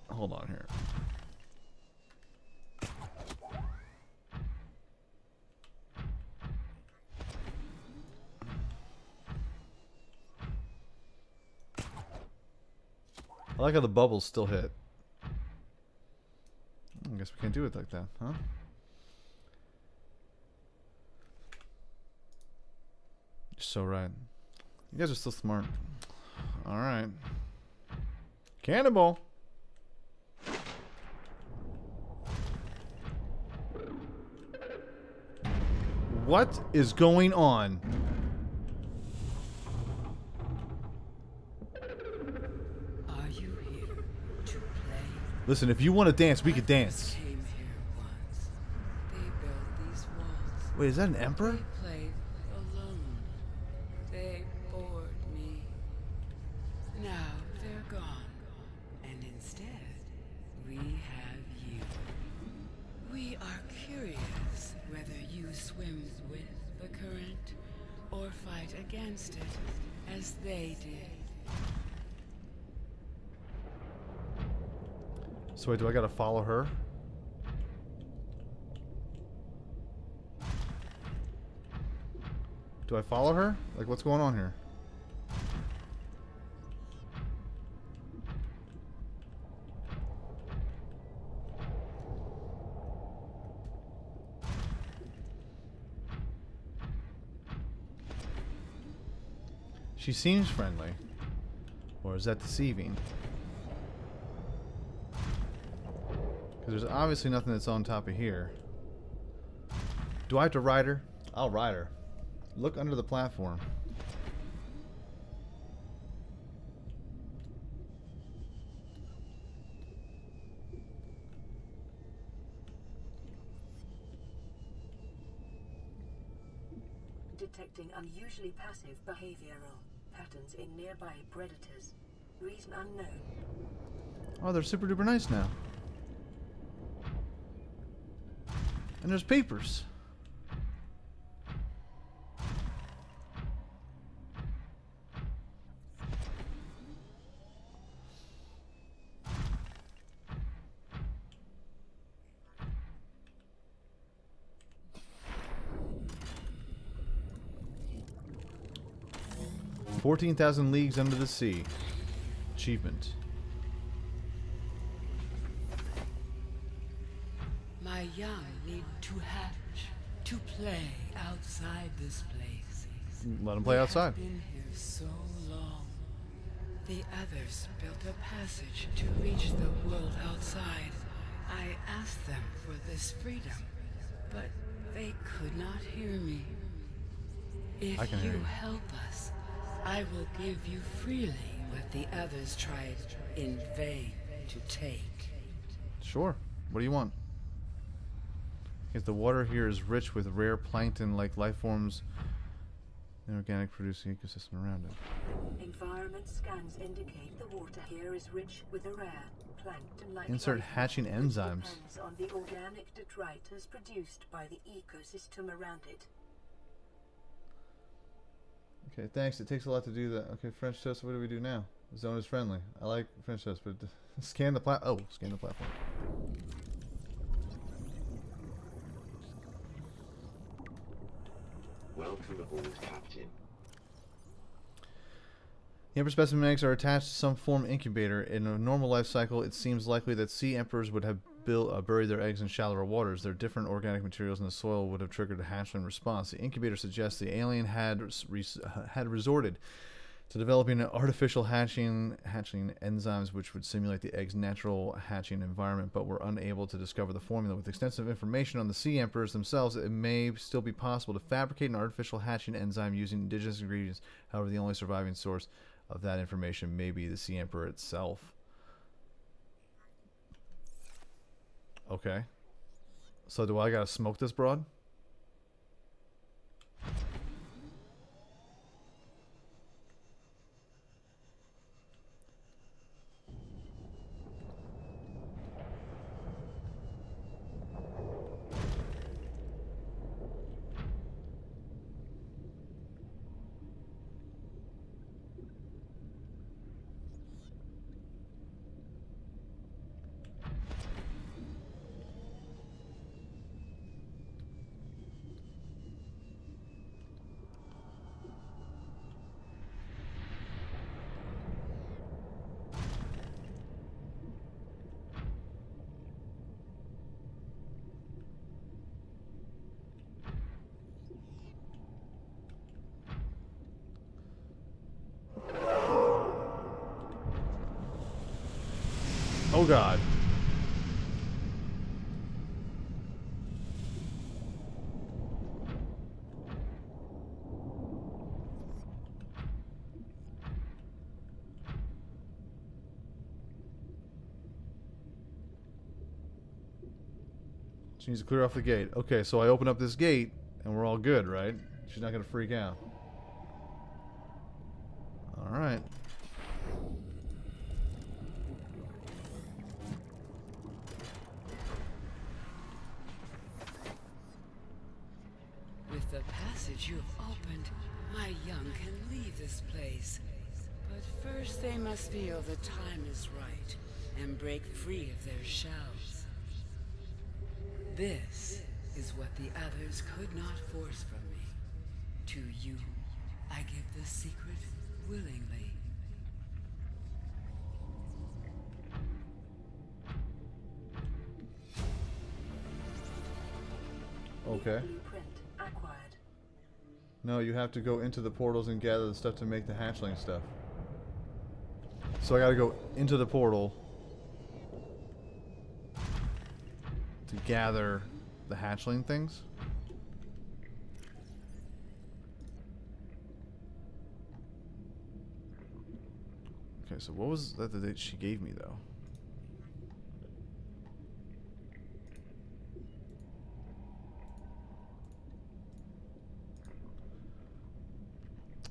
Hold on here. I like how the bubbles still hit. I guess we can't do it like that, huh? So right. You guys are still smart. Alright. Cannibal! What is going on? Are you here to play? Listen, if you want to dance, we could dance. Wait, is that an emperor? Against it, as they did. So wait, do I gotta follow her? Do I follow her? Like, what's going on here? She seems friendly, or is that deceiving? Because there's obviously nothing that's on top of here. Do I have to ride her? I'll ride her. Look under the platform. Detecting unusually passive behavioral patterns in nearby predators. Reason unknown. Oh, they're super duper nice now. And there's papers. fourteen thousand leagues under the sea. Achievement. My young need to hatch, to play outside this place. Let them play outside. I've been here so long. The others built a passage to reach the world outside. I asked them for this freedom, but they could not hear me. If I can you, hear you help us, I will give you freely what the others tried in vain to take. Sure. What do you want? If the water here is rich with rare plankton like life forms the organic producing ecosystem around it. Environment scans indicate the water here is rich with a rare plankton-like. Insert hatching enzymes. Depends on the organic detritus produced by the ecosystem around it. Okay, thanks. It takes a lot to do that. Okay, French toast. What do we do now? The zone is friendly. I like French toast, but scan the plat. Oh, scan the platform. Welcome aboard, Captain. The emperor specimen eggs are attached to some form incubator. In a normal life cycle, it seems likely that sea emperors would have built, uh, buried their eggs in shallower waters. Their different organic materials in the soil would have triggered a hatchling response. The incubator suggests the alien had res had resorted to developing artificial hatching hatching enzymes which would simulate the egg's natural hatching environment, but were unable to discover the formula. With extensive information on the sea emperors themselves, it may still be possible to fabricate an artificial hatching enzyme using indigenous ingredients. However, the only surviving source of that information may be the sea emperor itself. Okay. So do I gotta smoke this broad? Oh God. She needs to clear off the gate. Okay, so I open up this gate and we're all good, right? She's not gonna freak out. All right. You have opened, my young can leave this place. But first they must feel the time is right and break free of their shells. This is what the others could not force from me. To you, I give this secret willingly. Okay. No, you have to go into the portals and gather the stuff to make the hatchling stuff. So I gotta go into the portal to gather the hatchling things? Okay, so what was that that she gave me though?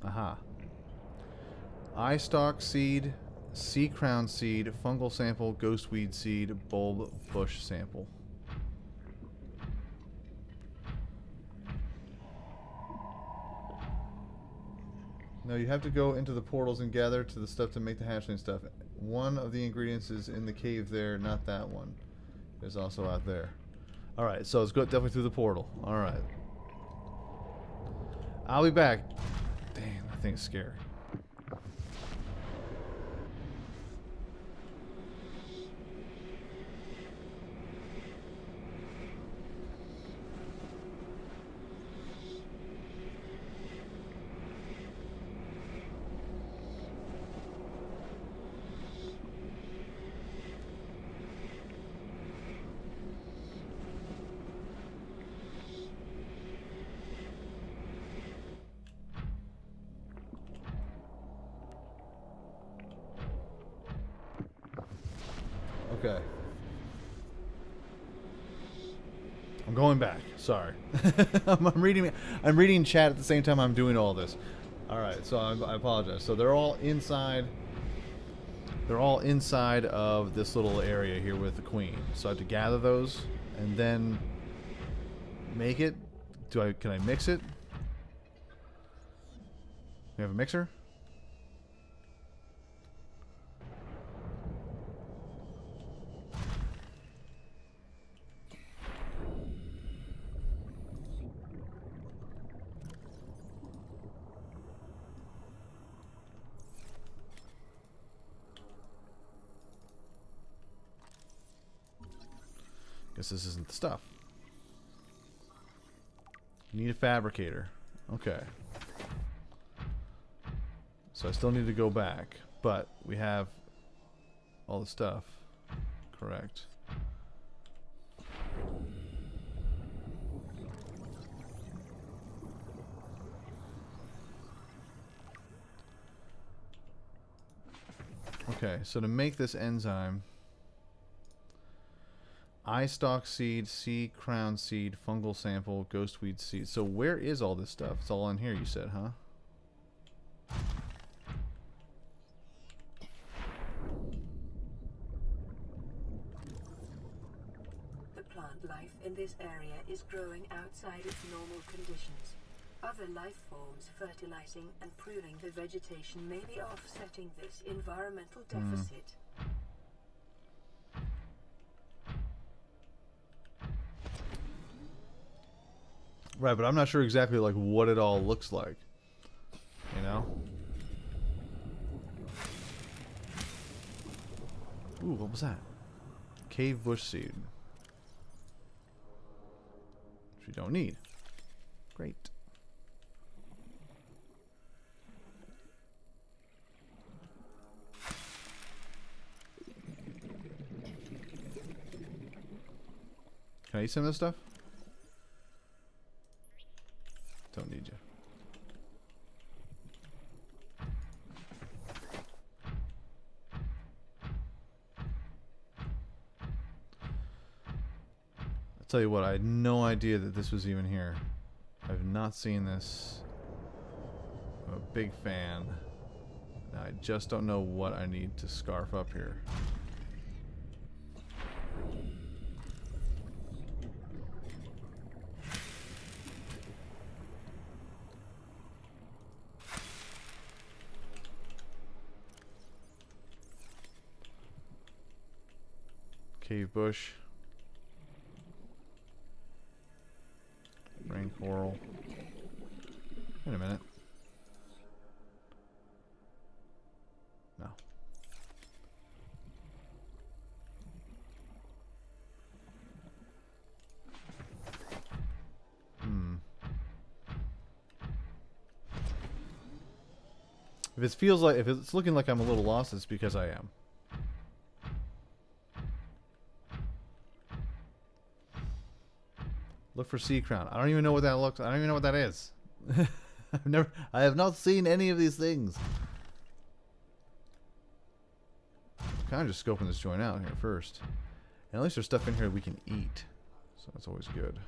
Aha. Eye stalk seed, sea crown seed, fungal sample, ghostweed seed, bulb bush sample. Now you have to go into the portals and gather to the stuff to make the hatchling stuff. One of the ingredients is in the cave there, not that one. There's also out there. Alright, so let's go definitely through the portal. Alright. I'll be back. Damn, that thing's scary. I'm I'm going back. Sorry. I'm, I'm reading I'm reading chat at the same time I'm doing all this. All right, so I, I apologize. So they're all inside. They're all inside of this little area here with the queen. So I have to gather those and then make it. Do I? Can I mix it? We have a mixer. Guess this isn't the stuff. Need a fabricator. Okay. So I still need to go back, but we have all the stuff. Correct. Okay, so to make this enzyme, I stalk seed, C crown seed, fungal sample, ghostweed seed. So where is all this stuff? It's all in here, you said, huh? The plant life in this area is growing outside its normal conditions. Other life forms fertilizing and pruning the vegetation may be offsetting this environmental deficit. Mm. Right, but I'm not sure exactly like what it all looks like, you know? Ooh, what was that? Cave bush seed. Which we don't need. Great. Can I eat some of this stuff? Don't need you. I'll tell you what, I had no idea that this was even here. I've not seen this. I'm a big fan. I just don't know what I need to scarf up here. Bush, rain coral. Wait a minute. No. Hmm. If it feels like, if it's looking like I'm a little lost, it's because I am. Look for sea crown. I don't even know what that looks. I don't even know what that is. I've never. I have not seen any of these things. I'm kind of just scoping this joint out here first. And at least there's stuff in here we can eat, so that's always good.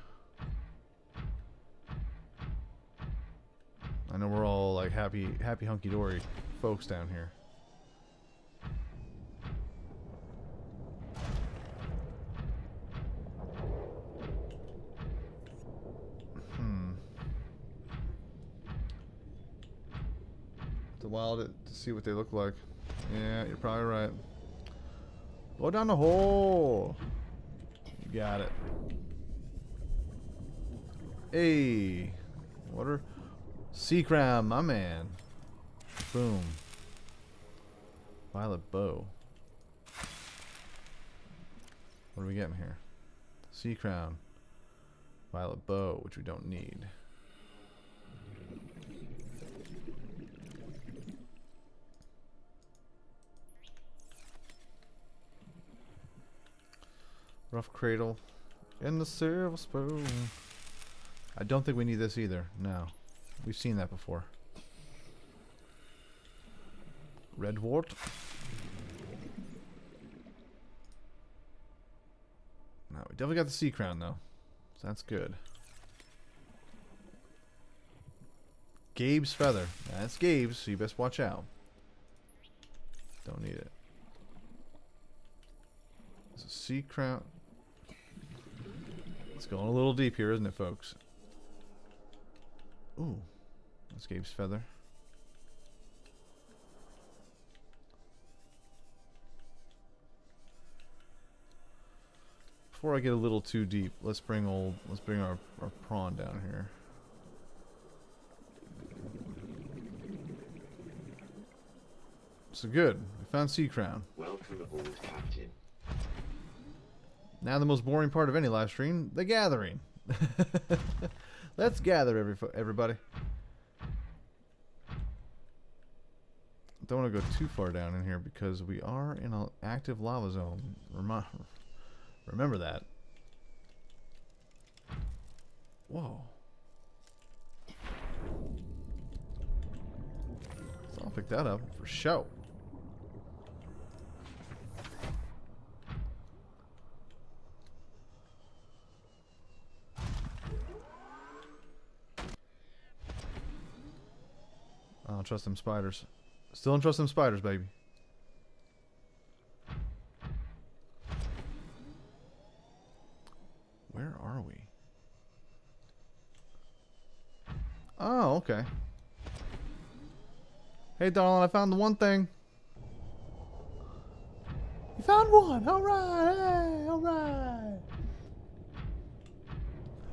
I know we're all like happy, happy hunky dory folks down here. Wild it to see what they look like. Yeah, you're probably right. Go down the hole. You got it. Hey, water, sea crown, my man. Boom. Violet bow. What are we getting here? Sea crown, violet bow, which we don't need. Rough cradle and the silver spoon. I don't think we need this either. No, we've seen that before. Redwort. No, we definitely got the sea crown though. So that's good. Gabe's feather. That's Gabe's, so you best watch out. Don't need it. There's a sea crown. It's going a little deep here, isn't it, folks? Ooh. That's Gabe's feather. Before I get a little too deep, let's bring old let's bring our, our prawn down here. So good. We found Sea Crown. Welcome aboard, Captain. Now the most boring part of any live stream, the gathering. Let's gather every everybody. Don't want to go too far down in here because we are in an active lava zone. Remi remember that. Whoa. So I'll pick that up for show. I don't trust them spiders. Still don't trust them spiders, baby. Where are we? Oh, okay. Hey, darling, I found the one thing. You found one! Alright, hey, alright!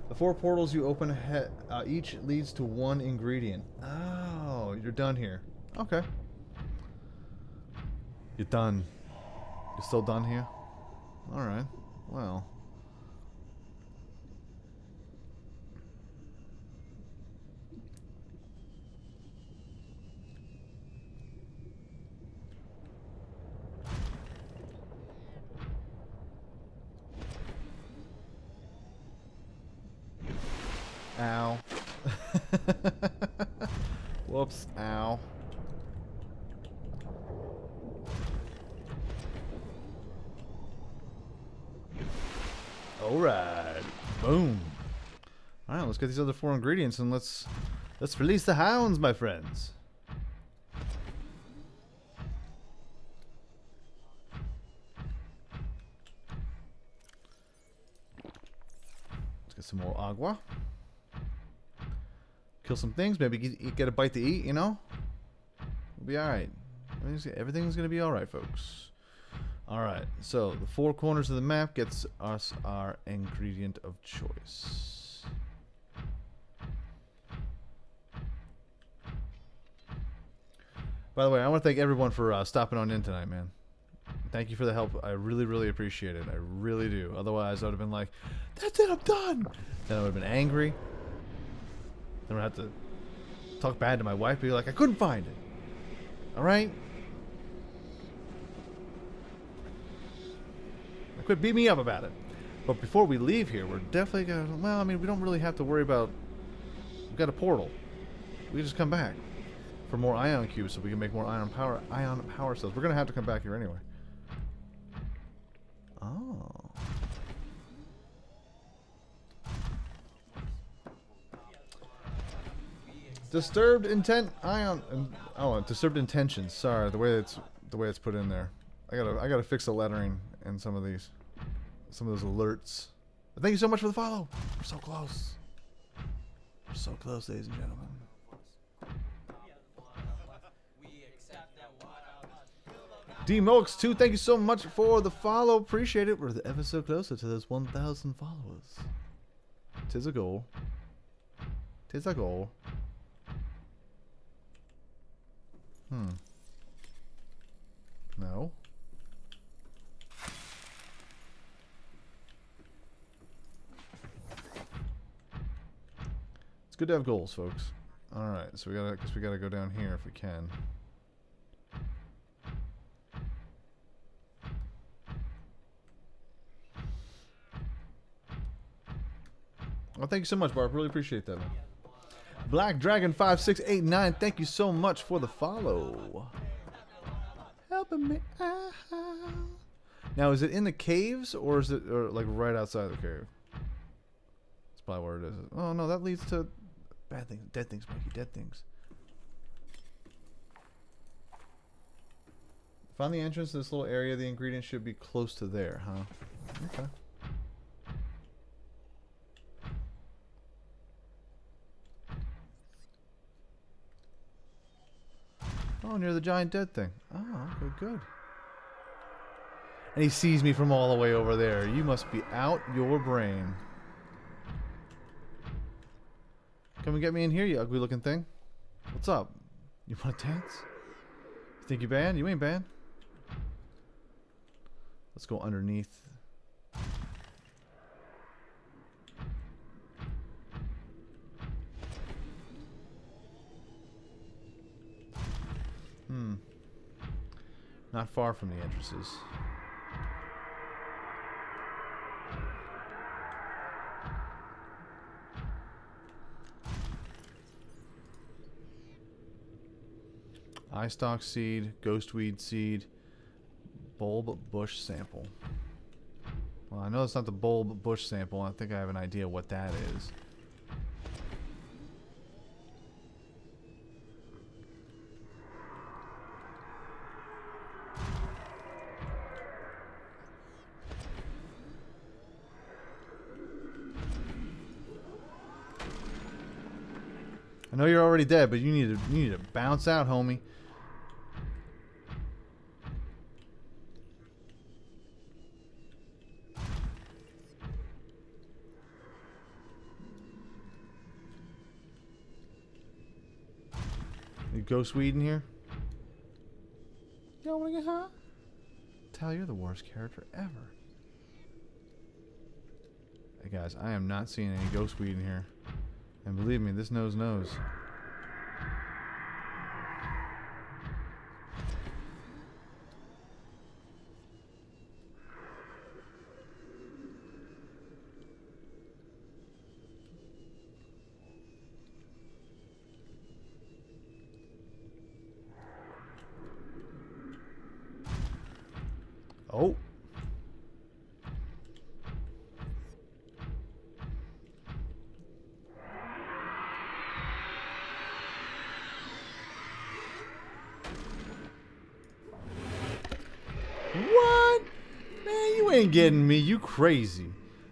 The four portals you open ahead, uh, each leads to one ingredient. Oh, you're done here. Okay. You're done. You're still done here? Alright. Well. Ow. Whoops. Ow. Alright. Boom. Alright, let's get these other four ingredients and let's let's release the hounds, my friends. Let's get some more agua. Kill some things, maybe get, get a bite to eat, you know? We'll be alright. Everything's, everything's gonna be alright, folks. Alright, so the four corners of the map gets us our ingredient of choice. By the way, I want to thank everyone for uh, stopping on in tonight, man. Thank you for the help. I really, really appreciate it. I really do. Otherwise, I would have been like, that's it, I'm done! Then I would have been angry. Then I would have to talk bad to my wife and be like, I couldn't find it. Alright? Quit beating me up about it. But before we leave here, we're definitely going to... Well, I mean, we don't really have to worry about... We've got a portal. We can just come back for more ion cubes so we can make more ion power ion power cells. We're going to have to come back here anyway. Oh. Disturbed intent ion... Oh, disturbed intentions. Sorry, the way it's the way it's put in there. I gotta I gotta fix the lettering. And some of these, some of those alerts. But thank you so much for the follow. We're so close. We're so close, ladies and gentlemen. D Mox two, thank you so much for the follow. Appreciate it. We're ever so closer to those one thousand followers. Tis a goal. Tis a goal. Hmm. No. It's good to have goals, folks. All right, so we gotta, cause we gotta go down here if we can. Well, thank you so much, Barb. Really appreciate that. Black Dragon five six eight nine. Thank you so much for the follow. Helping me out. Now, is it in the caves or is it or like right outside the cave? probably where it is. Oh no, that leads to bad things. Dead things, Mikey. Dead things. Find the entrance to this little area. The ingredients should be close to there, huh? Okay. Oh, near the giant dead thing. Oh, okay, good. And he sees me from all the way over there. You must be out your brain. Come and get me in here, you ugly looking thing. What's up? You want to dance? You think you banned? You ain't banned. Let's go underneath. Hmm. Not far from the entrances. Eyestock seed, ghostweed seed, bulb bush sample. Well, I know it's not the bulb bush sample. I think I have an idea what that is. I know you're already dead, but you need to you need to bounce out, homie. You ghostweed in here? You don't wanna get high? Tal, you're the worst character ever. Hey guys, I am not seeing any ghostweed in here. And believe me, this nose knows. Oh. Getting me, you crazy.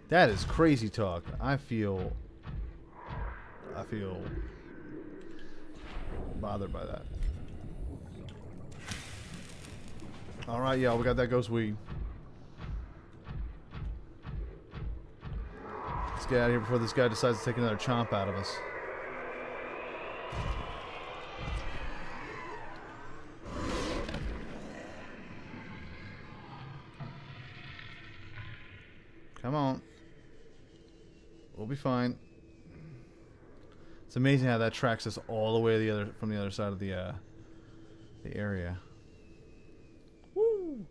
That is crazy talk. I feel I feel bothered by that. Alright, y'all, we got that ghost weed. Let's get out of here before this guy decides to take another chomp out of us. Come on. We'll be fine. It's amazing how that tracks us all the way the other from the other side of the uh, the area. Woo!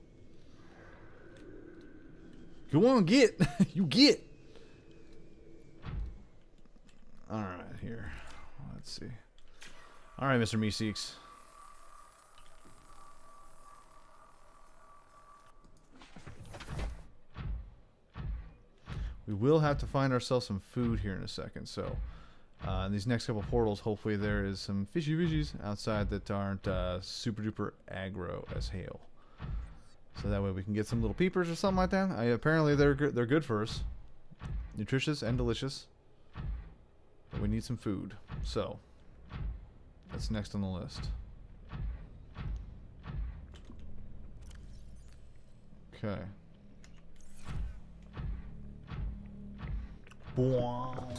Go on, get you get. All right, here. Let's see. All right, Mister Meeseeks. We will have to find ourselves some food here in a second, so uh, in these next couple portals, hopefully there is some fishy fishies outside that aren't uh, super duper aggro as hail. So that way we can get some little peepers or something like that. I, apparently they're they're good for us, nutritious and delicious. But we need some food, so that's next on the list. Okay. Wow.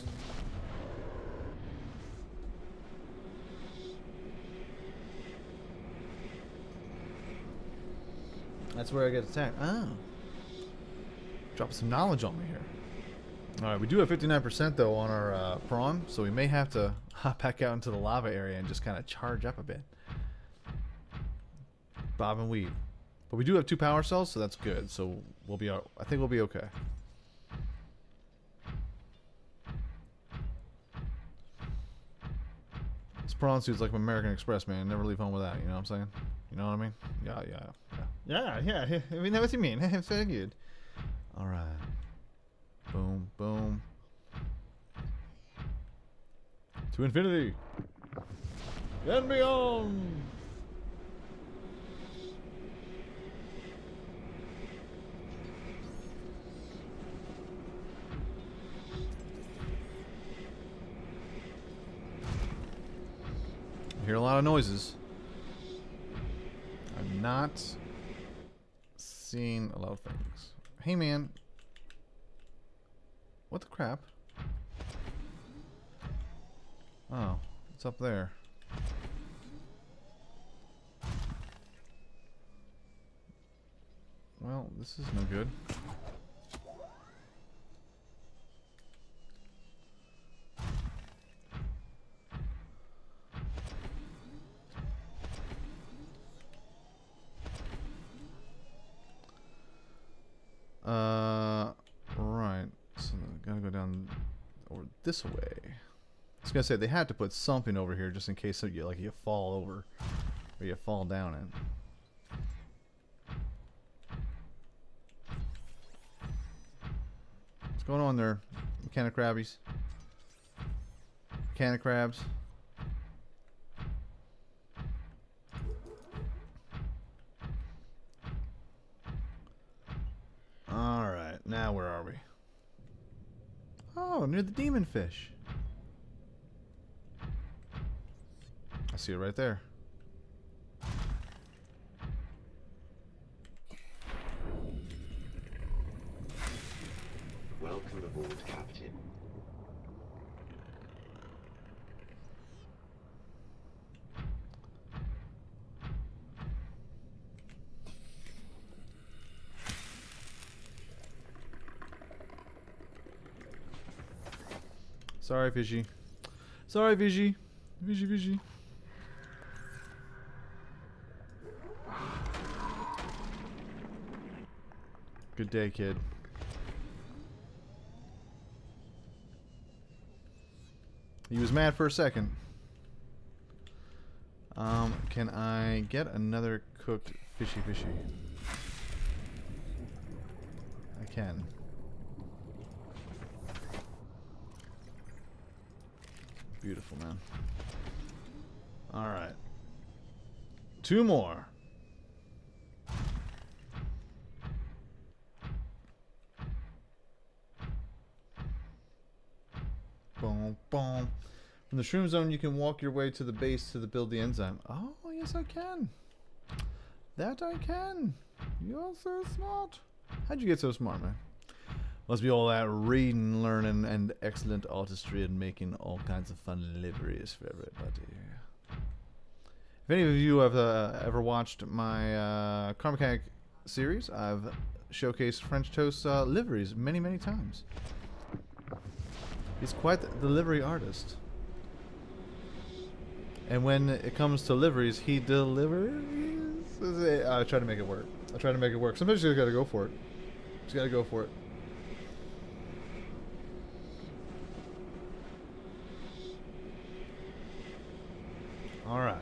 That's where I get attacked. Oh. Drop some knowledge on me here. Alright, we do have fifty-nine percent though on our uh, prawn, so we may have to hop back out into the lava area and just kind of charge up a bit. Bob and weave. But we do have two power cells, so that's good. So we'll be, I think we'll be okay. Prawn suit's like American Express, man. Never leave home without. You know what I'm saying? You know what I mean? Yeah, yeah, yeah, yeah, yeah. I mean, that's what you mean. It's so good. All right. Boom, boom. To infinity and beyond. I hear a lot of noises. I'm not seeing a lot of things. Hey man. What the crap? Oh, it's up there. Well, this is no good. Uh, right. So I gotta go down or this way. I was gonna say they had to put something over here just in case so you like you fall over or you fall down in. What's going on there? Can of crabbies. Can of crabs. All right, now where are we? Oh, near the demon fish. I see it right there. Welcome aboard, Captain. Sorry, Fishy. Sorry, Fishy. Fishy, Fishy. Good day, kid. He was mad for a second. Um, can I get another cooked fishy fishy? I can. Beautiful, man. All right. Two more. Boom, boom. From the shroom zone, you can walk your way to the base to the build the enzyme. Oh, yes, I can. That I can. You're so smart. How'd you get so smart, man? Must be all that reading, learning, and excellent artistry and making all kinds of fun deliveries for everybody. If any of you have uh, ever watched my uh, Car Mechanic series, I've showcased French Toast uh, liveries many, many times. He's quite the delivery artist. And when it comes to liveries, he delivers. I try to make it work. I try to make it work. Somebody's just gotta go for it. Just gotta go for it. Alright.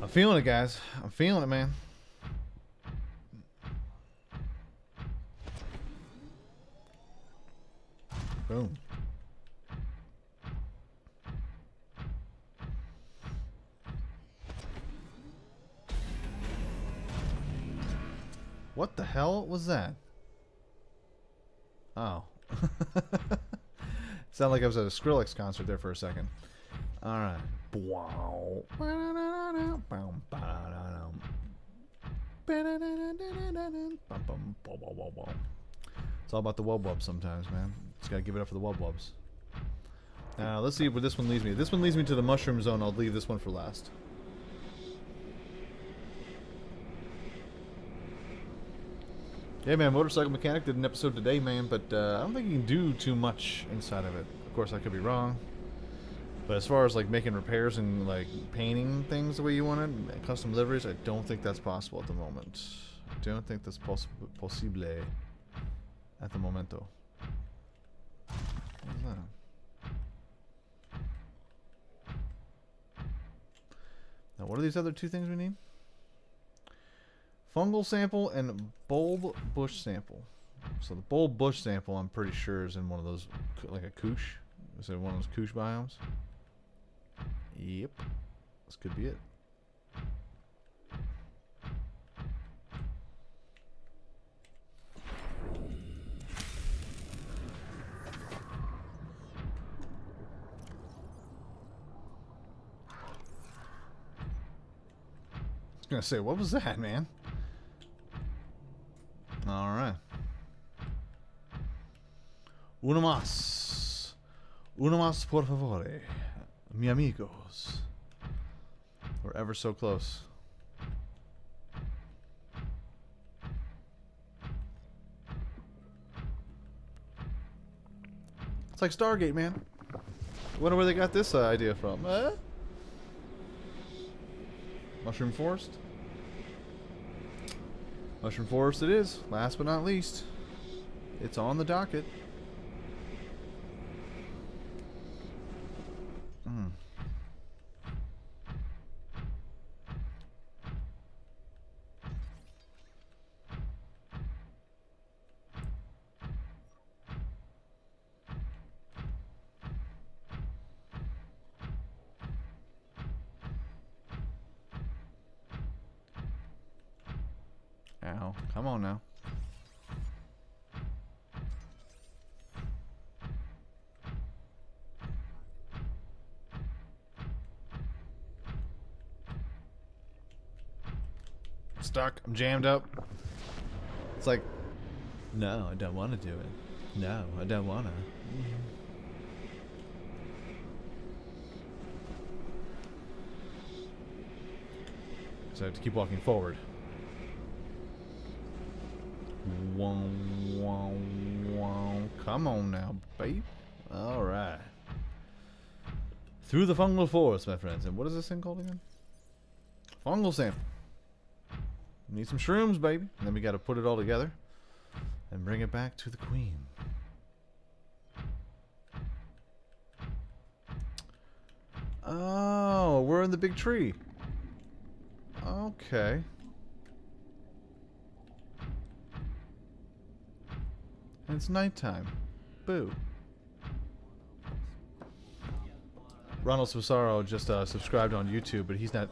I'm feeling it, guys. I'm feeling it, man. Boom. What the hell was that? Oh. Sounded like I was at a Skrillex concert there for a second. Alright. Wow. It's all about the wub-wub sometimes, man. Just gotta give it up for the wub-wubs. Now, let's see where this one leads me. If this one leads me to the mushroom zone, I'll leave this one for last. Yeah, man, Motorcycle Mechanic did an episode today, man, but uh, I don't think you can do too much inside of it. Of course, I could be wrong. But as far as, like, making repairs and, like, painting things the way you want it, custom liveries, I don't think that's possible at the moment. I don't think that's poss possible at the momento. What is that? Now, what are these other two things we need? Fungal sample and bulb bush sample. So the bulb bush sample, I'm pretty sure, is in one of those, like a couche. Is it one of those koosh biomes? Yep. This could be it. I was gonna say, what was that, man? Alright. Uno más. Uno más, por favore. Mi amigos. We're ever so close. It's like Stargate, man. I wonder where they got this uh, idea from. Uh? Mushroom Forest. Mushroom Forest it is. Last but not least, it's on the docket. Mm. Ow. Come on now. Stuck. I'm jammed up. It's like, no, I don't want to do it. No, I don't want to. So I have to keep walking forward. Wow, wow, wow. Come on now, babe. Alright. Through the fungal forest, my friends. And what is this thing called again? Fungal sample. Need some shrooms, baby. And then we gotta put it all together and bring it back to the queen. Oh, we're in the big tree. Okay. And it's nighttime. Boo. Ronald Svisaro just uh, subscribed on YouTube, but he's not.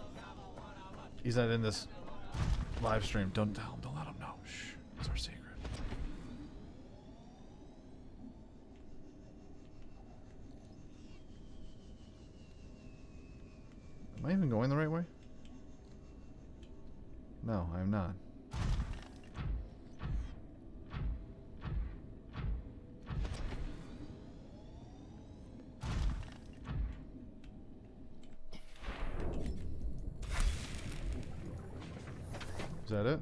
He's not in this live stream. Don't tell him. Don't let him know. Shh. It's our secret. Am I even going the right way? No, I am not. Is that it?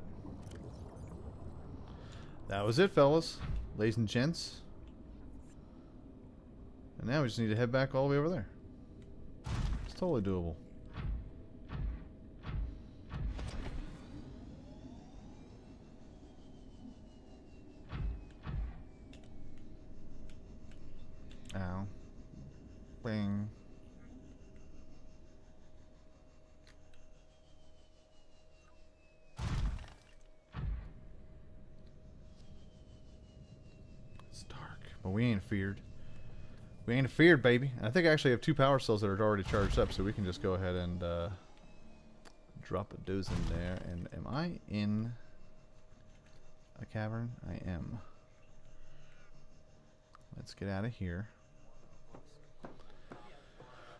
That was it, fellas, ladies and gents. And now we just need to head back all the way over there. It's totally doable. Ow. Bing. But we ain't feared. We ain't feared, baby. And I think I actually have two power cells that are already charged up, so we can just go ahead and uh, drop a dose in there. And am I in a cavern? I am. Let's get out of here.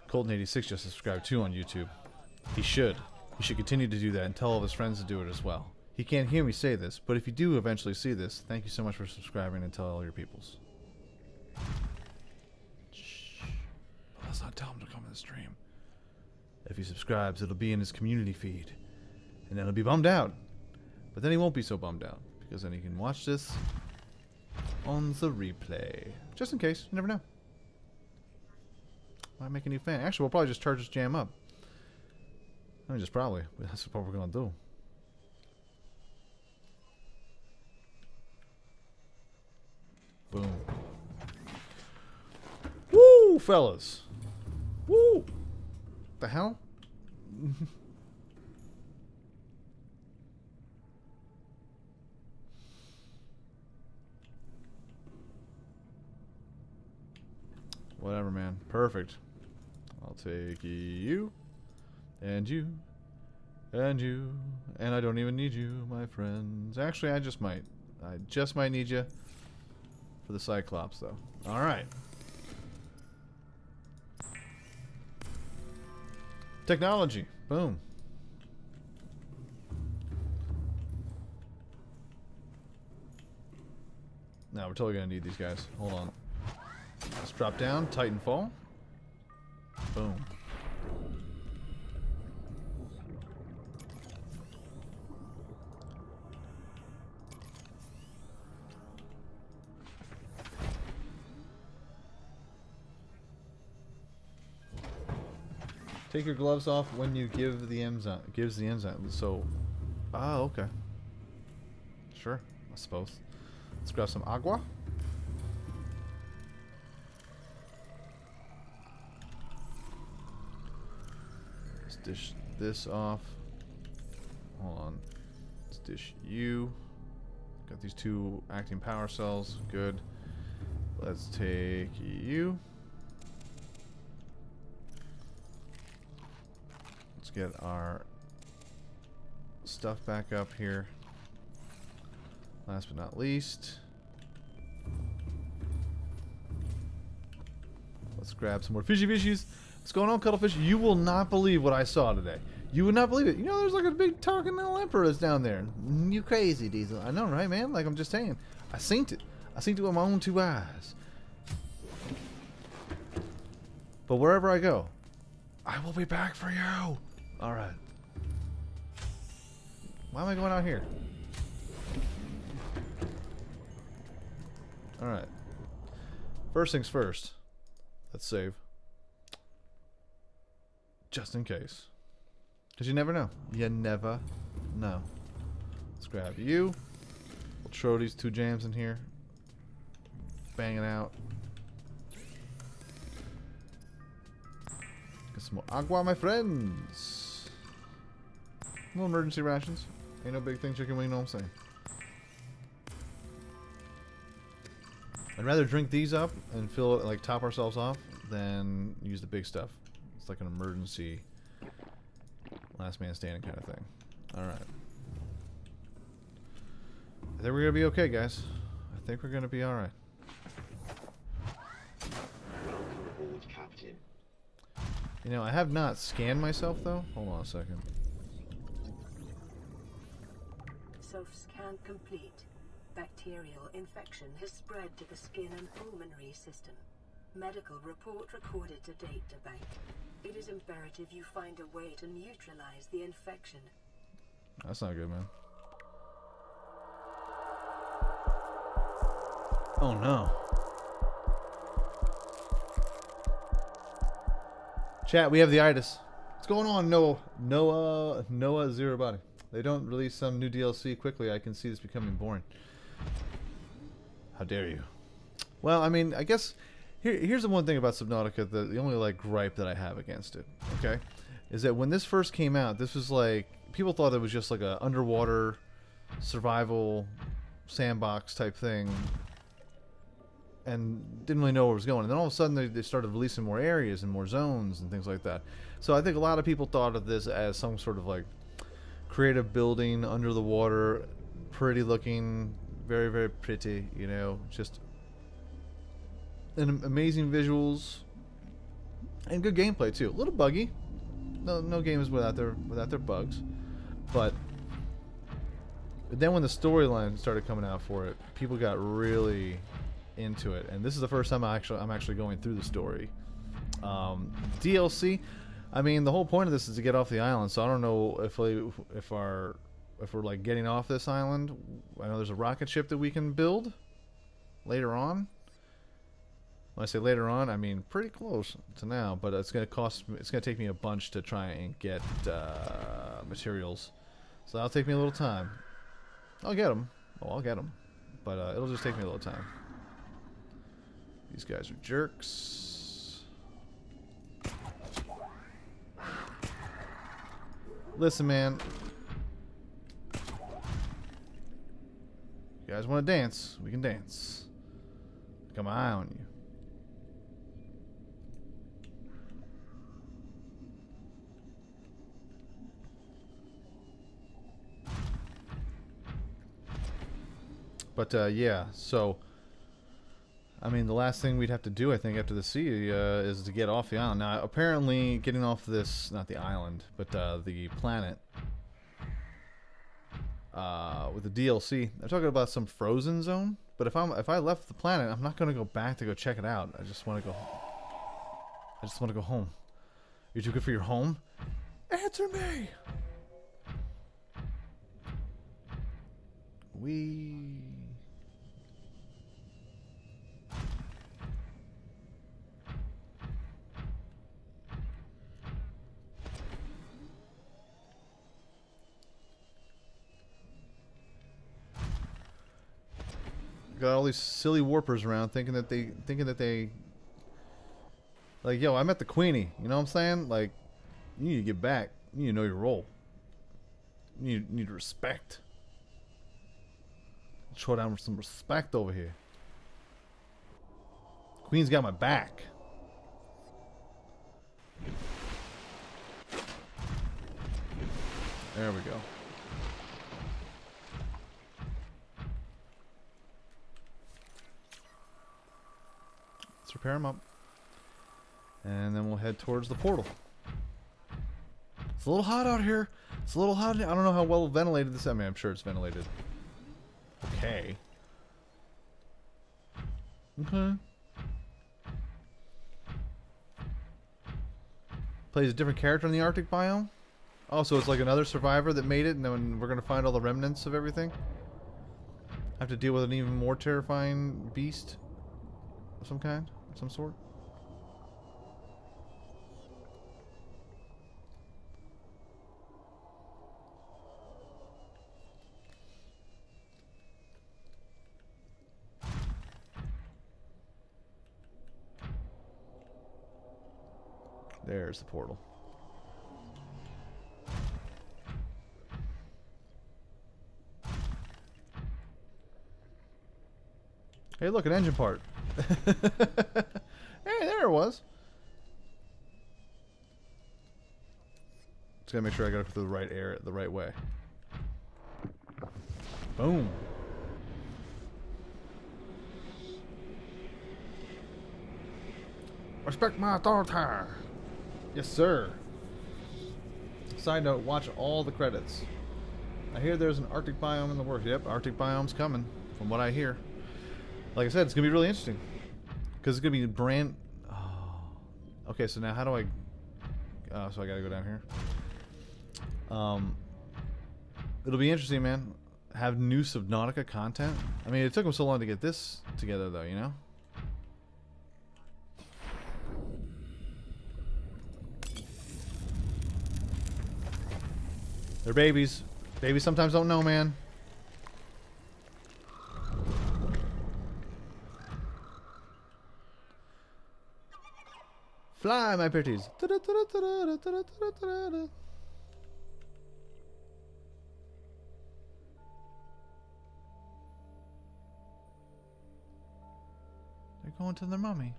Colton eighty-six just subscribed too on YouTube. He should. He should continue to do that and tell all of his friends to do it as well. He can't hear me say this, but if you do eventually see this, thank you so much for subscribing and tell all your peoples. Shh. But let's not tell him to come to the stream. If he subscribes, it'll be in his community feed. And then he'll be bummed out. But then he won't be so bummed out, because then he can watch this on the replay. Just in case, you never know. Might make a new fan. Actually, we'll probably just charge this jam up. I mean, just probably. That's what we're going to do. Boom. Woo, fellas. Woo. The hell? Whatever, man. Perfect. I'll take you. And you. And you. And I don't even need you, my friends. Actually, I just might. I just might need you. For the Cyclops, though. Alright. Technology. Boom. Now we're totally going to need these guys. Hold on. Let's drop down. Titanfall. Boom. Take your gloves off when you give the enzyme. Gives the enzyme. So, ah, okay. Sure, I suppose. Let's grab some agua. Let's dish this off. Hold on. Let's dish you. Got these two acting power cells. Good. Let's take you. Get our stuff back up here. Last but not least, let's grab some more fishy fishies. What's going on, cuttlefish? You will not believe what I saw today. You would not believe it. You know, there's like a big talking little emperor that's down there. You crazy, Diesel. I know, right, man? Like, I'm just saying. I seen it. I seen it with my own two eyes. But wherever I go, I will be back for you. All right. Why am I going out here? All right. First things first. Let's save. Just in case. Because you never know. You never know. Let's grab you. We'll throw these two jams in here. Bang it out. Get some more agua, my friends. Little emergency rations. Ain't no big thing, chicken wing, you know what I'm saying. I'd rather drink these up and fill it, like top ourselves off, than use the big stuff. It's like an emergency last man standing kind of thing. Alright. I think we're gonna be okay, guys. I think we're gonna be alright. You know, I have not scanned myself though. Hold on a second. Self-scan complete. Bacterial infection has spread to the skin and pulmonary system. Medical report recorded to data bank. It is imperative you find a way to neutralize the infection. That's not good, man. Oh no. Chat, we have the itis. What's going on, Noah? Noah, Noah Zero Body. They don't release some new D L C quickly. I can see this becoming boring. How dare you? Well, I mean, I guess here, here's the one thing about Subnautica, the, the only like gripe that I have against it, okay, is that when this first came out, this was like, people thought it was just like a underwater survival sandbox type thing and didn't really know where it was going. And then all of a sudden they, they started releasing more areas and more zones and things like that. So I think a lot of people thought of this as some sort of like creative building under the water, pretty looking, very very pretty, you know, just an amazing visuals and good gameplay too. A little buggy. No, no game is without their without their bugs, but then when the storyline started coming out for it, people got really into it, and this is the first time I actually I'm actually going through the story. Um, D L C. I mean, the whole point of this is to get off the island, so I don't know if we, if our if we're like getting off this island. I know there's a rocket ship that we can build later on. When I say later on, I mean pretty close to now, but it's gonna cost. It's gonna take me a bunch to try and get uh, materials, so that'll take me a little time. I'll get them. Oh, I'll get them, but uh, it'll just take me a little time. These guys are jerks. Listen, man. You guys want to dance? We can dance. Come on, you. But uh, yeah, so I mean, the last thing we'd have to do, I think, after the sea uh, is to get off the island. Now, apparently, getting off this—not the island, but uh, the planet—with uh, the D L C, they're talking about some frozen zone. But if I'm—if I left the planet, I'm not going to go back to go check it out. I just want to go. I just want to go home. You're too good for your home? Answer me. We. Got all these silly warpers around thinking that they thinking that they like, yo, I met the Queenie, you know what I'm saying? Like, you need to get back. You need to know your role. You need, you need respect. Show down some respect over here. Queen's got my back. There we go. Let's repair him up. And then we'll head towards the portal. It's a little hot out here. It's a little hot. I don't know how well ventilated this is. I mean, I'm sure it's ventilated. Okay. Okay. Plays a different character in the Arctic biome. Oh, so it's like another survivor that made it, and then we're gonna find all the remnants of everything. I have to deal with an even more terrifying beast of some kind, of some sort. There's the portal. Hey, look, an engine part. Hey, there it was. Just gotta make sure I got it through the right air, the right way. Boom. Respect my authority. Yes, sir. Side note, watch all the credits. I hear there's an Arctic biome in the works. Yep, Arctic biome's coming, from what I hear. Like I said, it's going to be really interesting. Because it's going to be brand... Oh. Okay, so now how do I... Uh, so I got to go down here. Um, it'll be interesting, man. Have new Subnautica content. I mean, it took them so long to get this together, though, you know? They're babies. Babies sometimes don't know, man. Fly, my pretties. They're going to their mommy.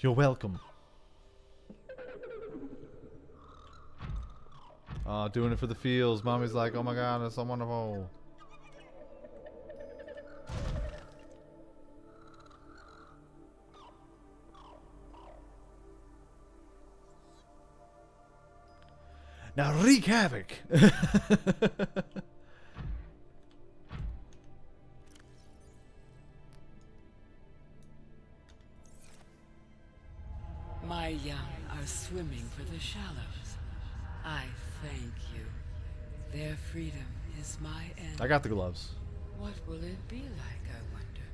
You're welcome. Uh, doing it for the feels. Mommy's like, oh my god, that's so wonderful. Now wreak havoc! My young are swimming for the shallows. I thank you. Their freedom is my end. I got the gloves. What will it be like, I wonder,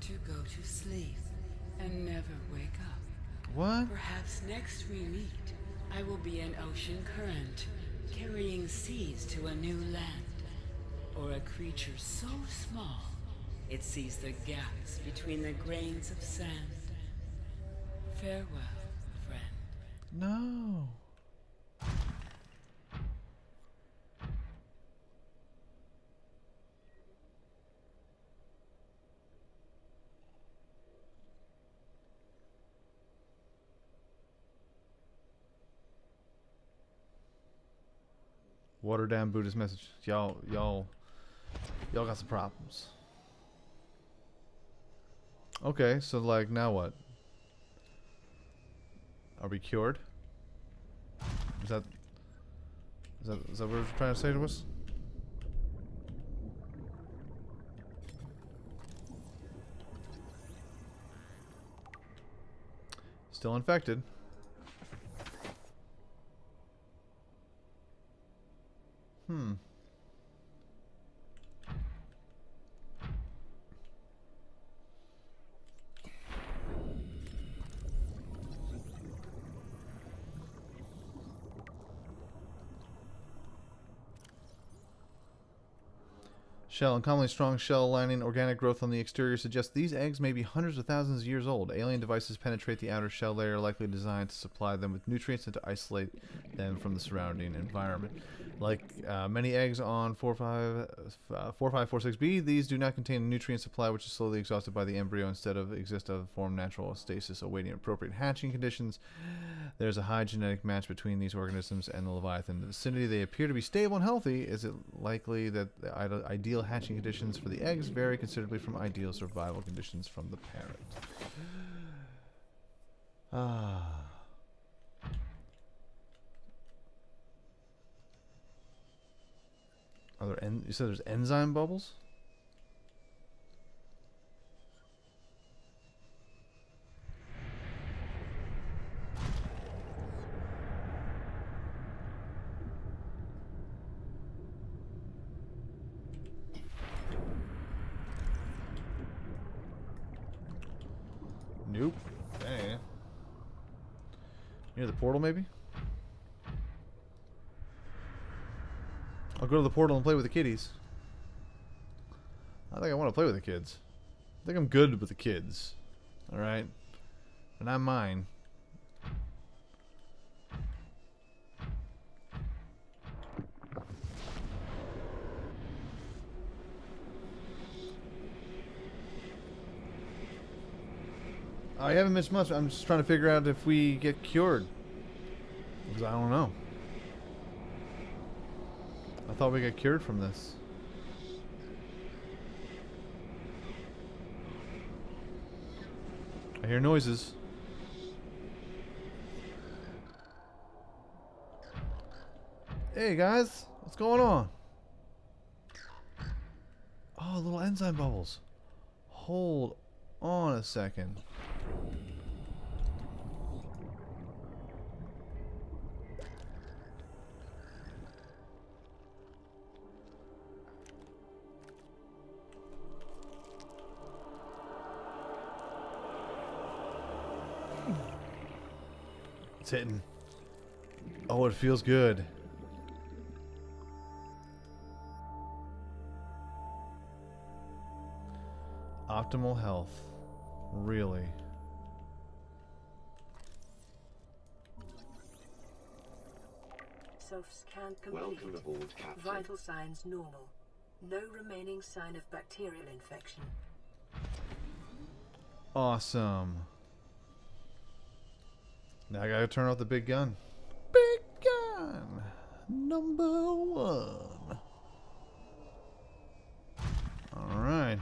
to go to sleep and never wake up? What? Perhaps next we meet, I will be an ocean current, carrying seas to a new land. Or a creature so small, it sees the gaps between the grains of sand. Farewell, friend. No. Water down Buddha's message. Y'all, y'all, y'all got some problems. Okay, so like now what? Are we cured? Is that is that is that what we're trying to say to us? Still infected. Hmm. Shell, uncommonly strong shell lining, organic growth on the exterior suggests these eggs may be hundreds of thousands of years old. Alien devices penetrate the outer shell layer, likely designed to supply them with nutrients and to isolate them from the surrounding environment. Like uh, many eggs on four five four six B, these do not contain a nutrient supply which is slowly exhausted by the embryo instead of exist of form natural stasis awaiting appropriate hatching conditions. There's a high genetic match between these organisms and the Leviathan. In the vicinity, they appear to be stable and healthy. Is it likely that the ideal hatching conditions for the eggs vary considerably from ideal survival conditions from the parent? Ah... Are there en you said there's enzyme bubbles? Nope. Dang. Near the portal, maybe? I'll go to the portal and play with the kitties. I think I want to play with the kids. I think I'm good with the kids. Alright? They're not mine. I haven't missed much. I'm just trying to figure out if we get cured. Because I don't know. I thought we got cured from this. I hear noises. Hey guys, what's going on? Oh, little enzyme bubbles. Hold on a second. Hitting. Oh, it feels good. Optimal health. Really. Self scan complete. Welcome aboard, Captain. Vital signs normal. No remaining sign of bacterial infection. Awesome. Now I gotta turn off the big gun. Big gun! Number one. Alright.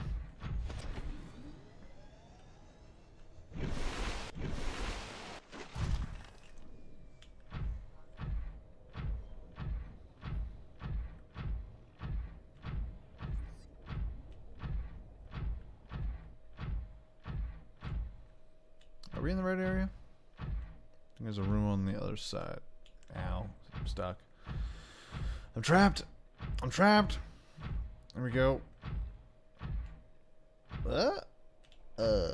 Are we in the right area? There's a room on the other side. Ow. I'm stuck. I'm trapped. I'm trapped. There we go. Uh, uh.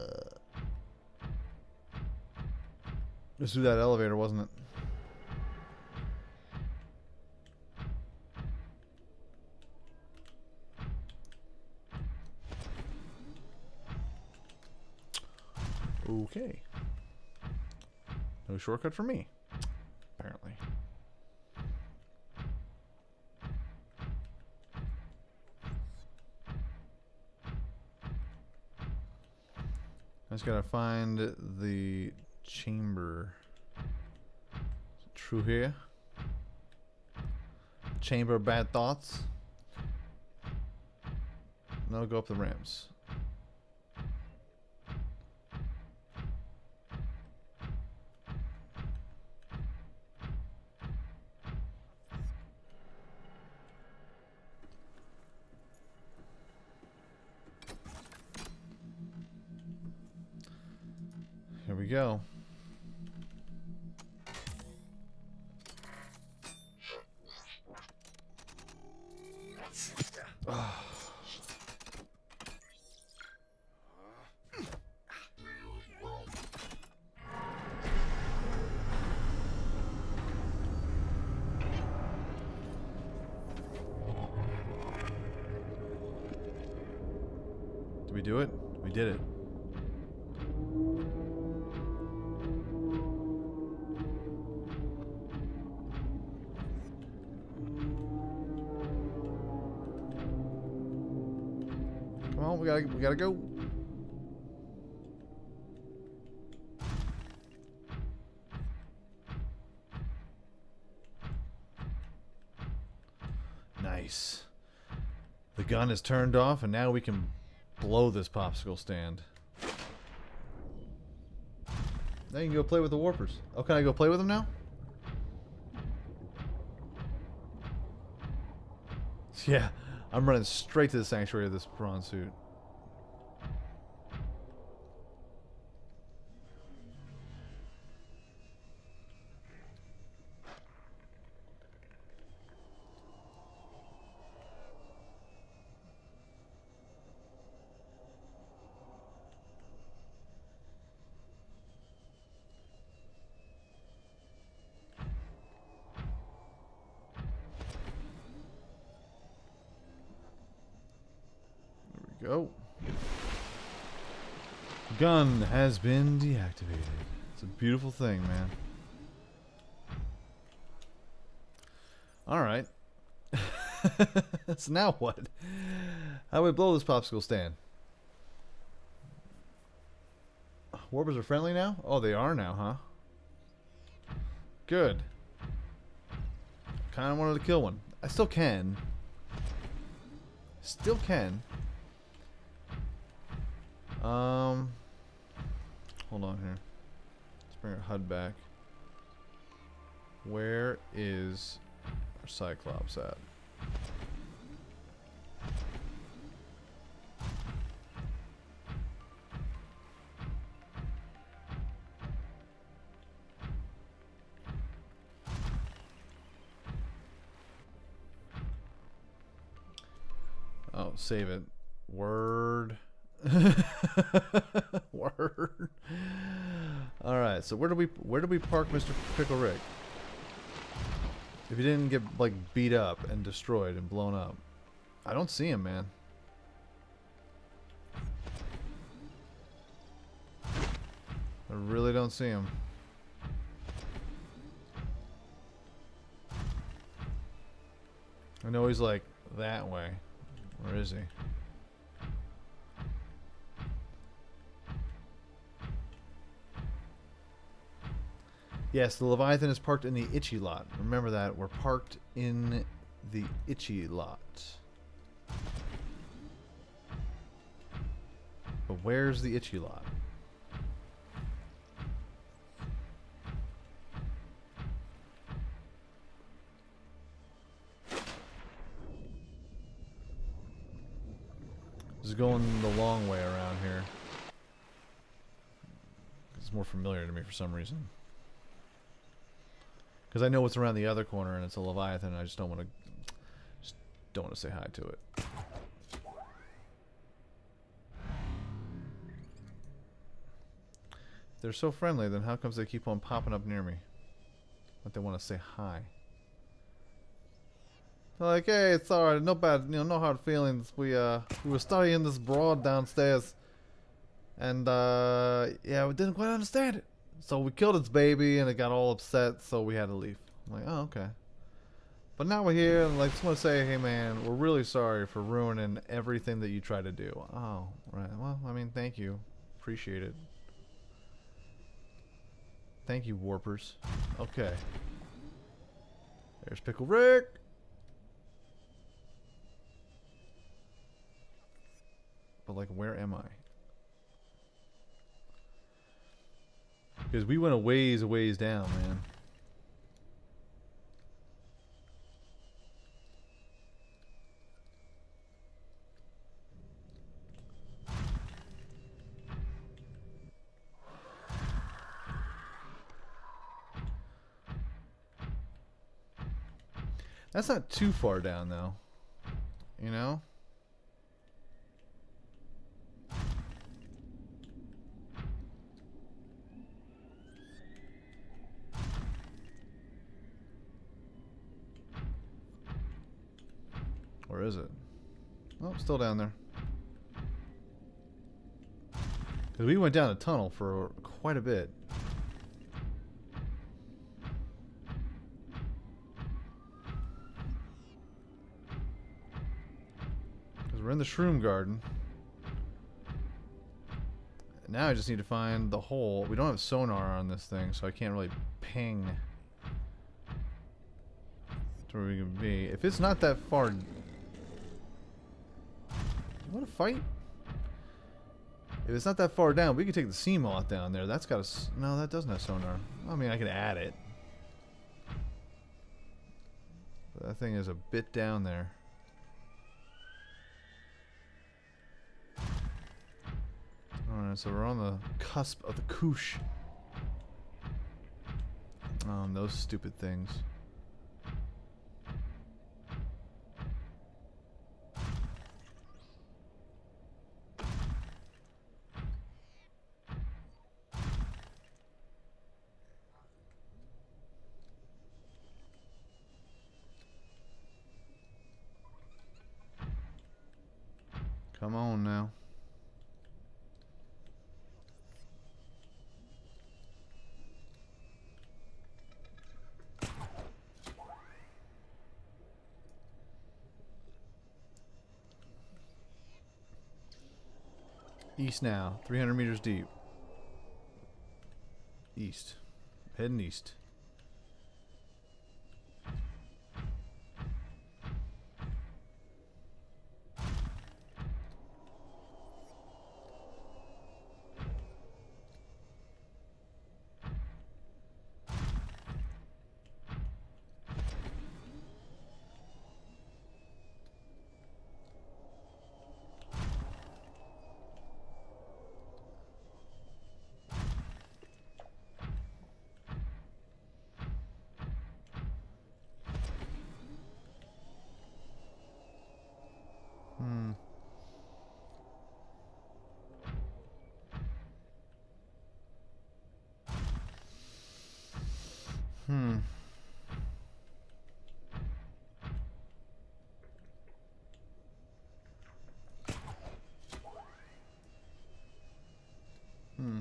This was that elevator, wasn't it? Okay. No shortcut for me, apparently. I just gotta find the chamber. Is it true here? Chamber bad thoughts. Now go up the ramps. Here we go. We gotta go. Nice. The gun is turned off, and now we can blow this popsicle stand. Now you can go play with the warpers. Oh, can I go play with them now? Yeah, I'm running straight to the sanctuary of this prawn suit. Go. Gun has been deactivated. It's a beautiful thing, man. Alright. So now what? How do we blow this popsicle stand? Warpers are friendly now? Oh, they are now, huh? Good. Kinda wanted to kill one. I still can. Still can. Um, hold on here. Let's bring our H U D back. Where is our Cyclops at? Oh, save it. Word. Word. All right, so where do we where do we park Mister Pickle Rick? If he didn't get like beat up and destroyed and blown up, I don't see him, man. I really don't see him. I know he's like that way. Where is he? Yes, the Leviathan is parked in the itchy lot. Remember that. We're parked in the itchy lot. But where's the itchy lot? This is going the long way around here. It's more familiar to me for some reason. Because I know what's around the other corner, and it's a Leviathan, and I just don't want to, just don't want to say hi to it. If they're so friendly, then how comes they keep on popping up near me? But they want to say hi. They're like, hey, it's alright, no bad, you know, no hard feelings. We uh, we were studying this broad downstairs, and uh, yeah, we didn't quite understand it. So we killed its baby, and it got all upset, so we had to leave. I'm like, oh, okay. But now we're here, and I just want to say, hey, man, we're really sorry for ruining everything that you tried to do. Oh, right. Well, I mean, thank you. Appreciate it. Thank you, Warpers. Okay. There's Pickle Rick. Like, where am I? Because we went a ways, a ways down, man. That's not too far down, though. You know? Where is it? Oh, still down there. Because we went down a tunnel for quite a bit. We're in the shroom garden. Now I just need to find the hole. We don't have sonar on this thing, so I can't really ping to where we can be. If it's not that far... What a fight! If it's not that far down, we could take the Seamoth down there. That's got a... No, that doesn't have sonar. I mean, I could add it. But that thing is a bit down there. Alright, so we're on the cusp of the couche. Um, those stupid things. Come on now. East now, three hundred meters deep. East. Heading east. Hmm. Hmm.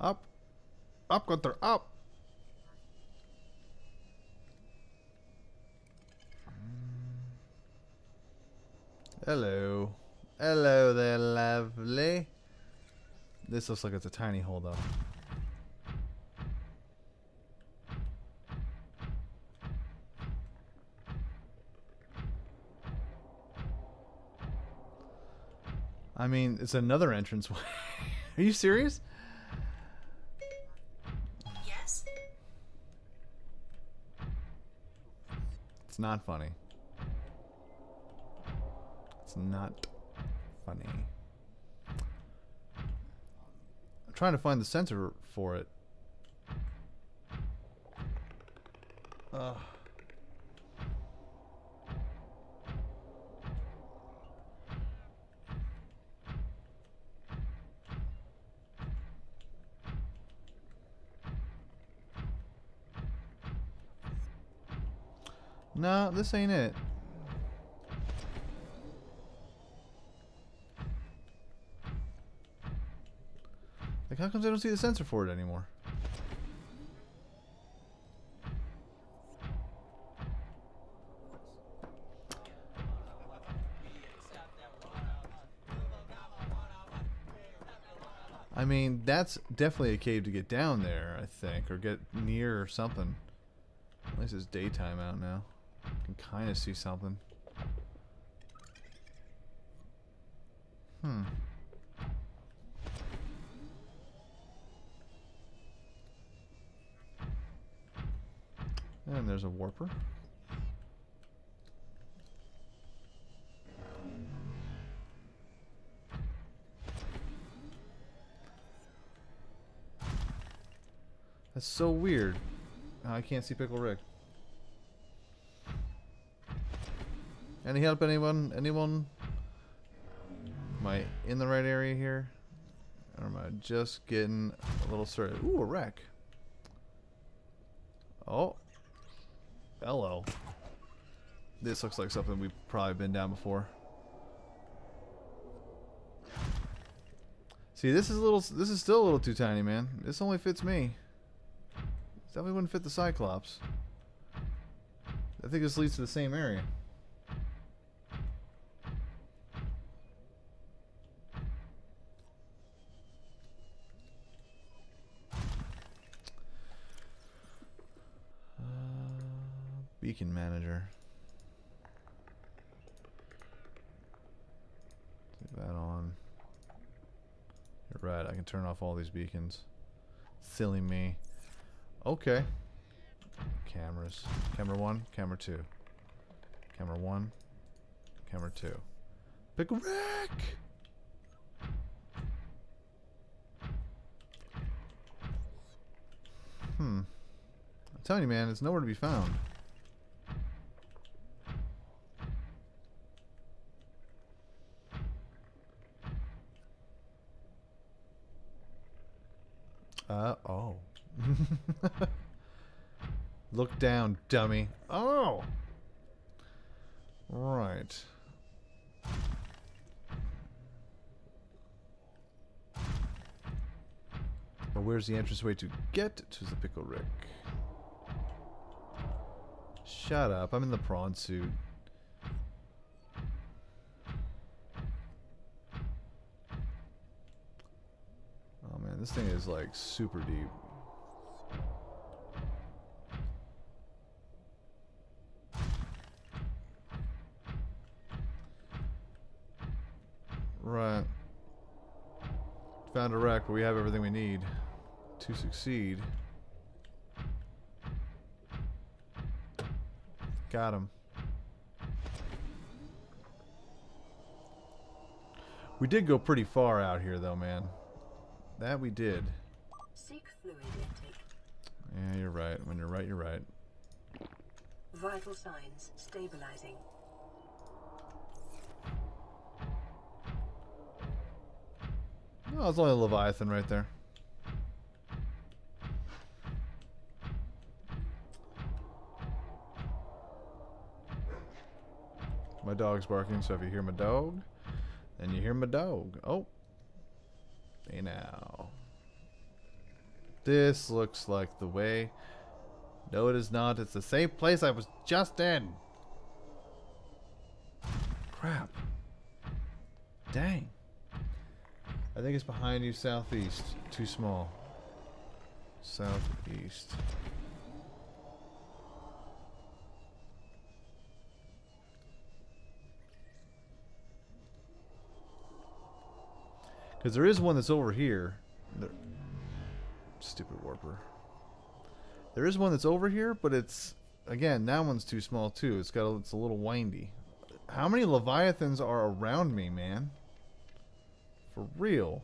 Up. Up, Gunther, up. Hello. Hello there, lovely. This looks like it's a tiny hole, though. I mean, it's another entranceway. Are you serious? Yes. It's not funny. It's not funny. I'm trying to find the sensor for it. Ugh. No, this ain't it. How comes I don't see the sensor for it anymore? I mean, that's definitely a cave to get down there, I think, or get near or something. At least it's daytime out now. I can kind of see something. Hmm. And there's a warper. That's so weird. Oh, I can't see Pickle Rick. Any help, anyone? Anyone? Am I in the right area here? Or am I just getting a little certain? Ooh, a wreck. Oh. Hello. This looks like something we've probably been down before. See, this is a little. This is still a little too tiny, man. This only fits me. This definitely wouldn't fit the Cyclops. I think this leads to the same area. Beacon manager. Leave that on. You're right, I can turn off all these beacons. Silly me. Okay. Cameras. Camera one, camera two. Camera one, camera two. Pickle Rick! Hmm. I'm telling you, man, it's nowhere to be found. Uh oh. Look down, dummy. Oh. Right. But where's the entranceway to get to the Pickle Rick? Shut up. I'm in the prawn suit. This thing is like super deep. Right. Found a wreck where we have everything we need to succeed. Got him. We did go pretty far out here though, man. That we did. Seek fluid intake. Yeah, you're right. When you're right, you're right. Vital signs stabilizing. Oh, it's only a Leviathan right there. My dog's barking, so if you hear my dog, then you hear my dog. Oh. Hey now. This looks like the way. No, it is not. It's the same place I was just in. Crap. Dang. I think it's behind you southeast. Too small. Southeast. Because there is one that's over here. There, stupid warper. There is one that's over here, but it's... Again, that one's too small, too. It's got a, it's a little windy. How many Leviathans are around me, man? For real.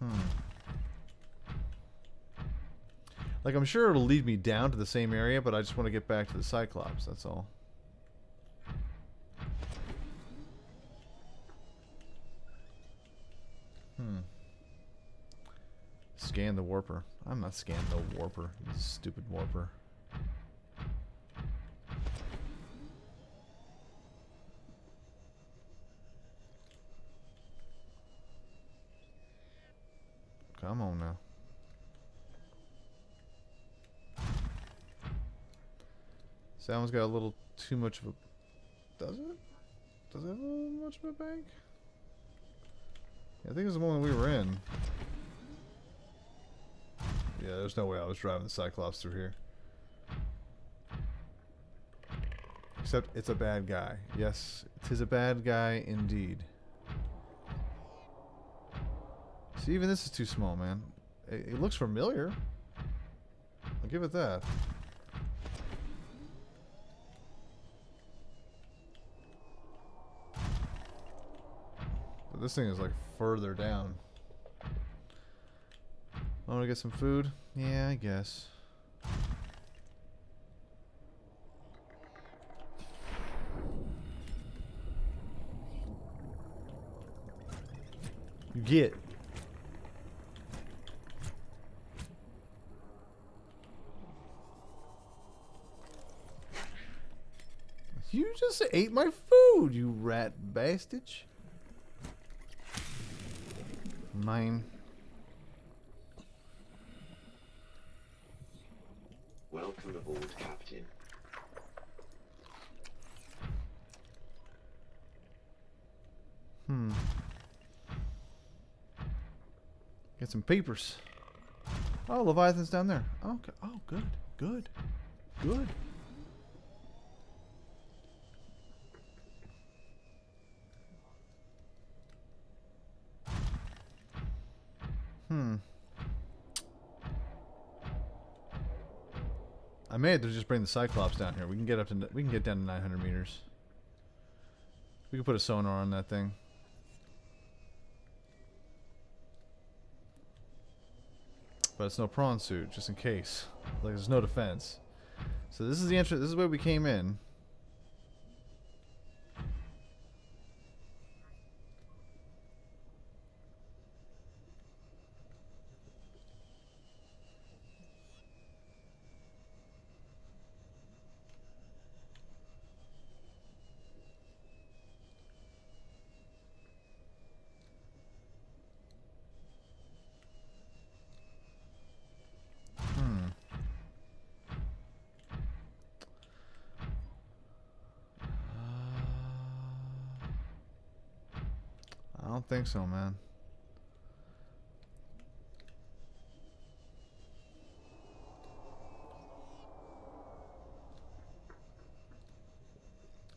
Hmm. Like, I'm sure it'll lead me down to the same area, but I just want to get back to the Cyclops, that's all. Hmm. Scan the warper. I'm not scanning the warper. This stupid warper. Come on now. That one's got a little too much of a... Does it? Does it have a little much of a bank? Yeah, I think it was the one we were in. Yeah, there's no way I was driving the Cyclops through here. Except it's a bad guy. Yes, it is a bad guy indeed. See, even this is too small, man. It, it looks familiar. I'll give it that. But this thing is like further down. I want to get some food. Yeah, I guess. Get. You just ate my food, you rat bastard. Mine. Welcome aboard, Captain. Hmm. Get some papers. Oh, Leviathan's down there. Okay. Oh, good. Good. Good. Hmm. I may have to just bring the Cyclops down here. We can get up to. We can get down to nine hundred meters. We can put a sonar on that thing. But it's no prawn suit, just in case. Like, there's no defense. So this is the entrance. This is where we came in. I think so, man.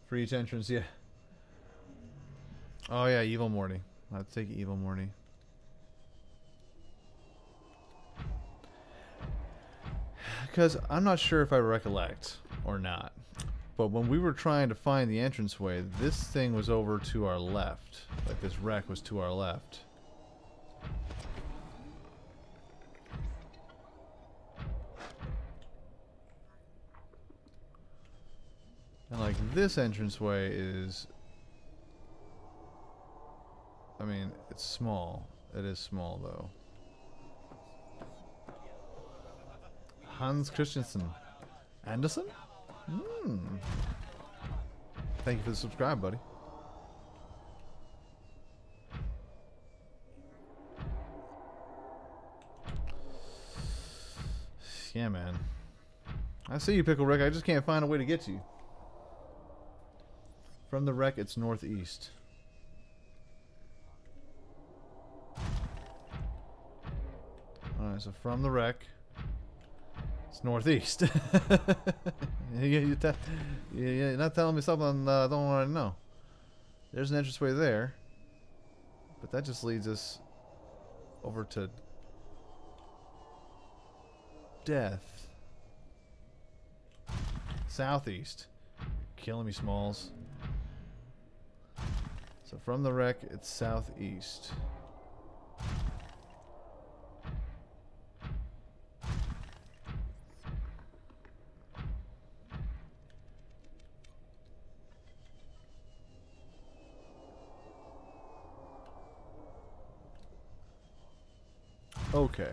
For each entrance, yeah. Oh yeah, Evil Morty. Let's take Evil Morty. Because I'm not sure if I recollect or not, but when we were trying to find the entranceway, this thing was over to our left. Like, this wreck was to our left. And, like, this entranceway is... I mean, it's small. It is small, though. Hans Christensen. Anderson? Hmm. Thank you for the subscribe, buddy. Yeah, man. I see you, Pickle Rick. I just can't find a way to get to you. From the wreck, it's northeast. Alright, so from the wreck... It's northeast. You're not telling me something I don't want to know. There's an entranceway there. But that just leads us over to death. Southeast. Killing me, Smalls. So from the wreck, it's southeast. Okay.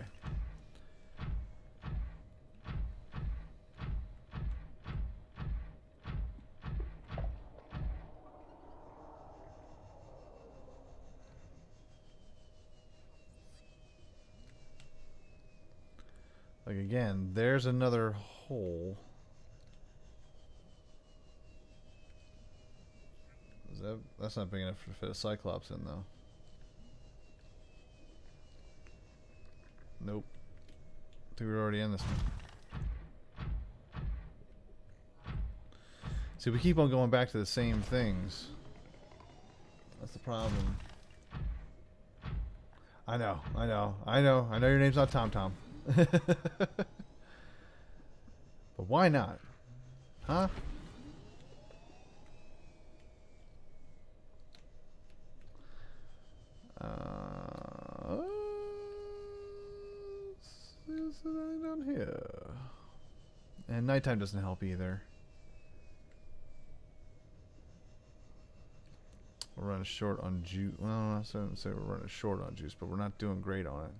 Like, again, there's another hole. Is that, that's not big enough to fit a Cyclops in, though. Nope. I think we're already in this one. See, we keep on going back to the same things. That's the problem. I know, I know, I know, I know your name's not Tom Tom. But why not? Huh? Uh, there's anything down here. And nighttime doesn't help either. We're running short on juice. Well, I'm not saying we're running short on juice, but we're not doing great on it.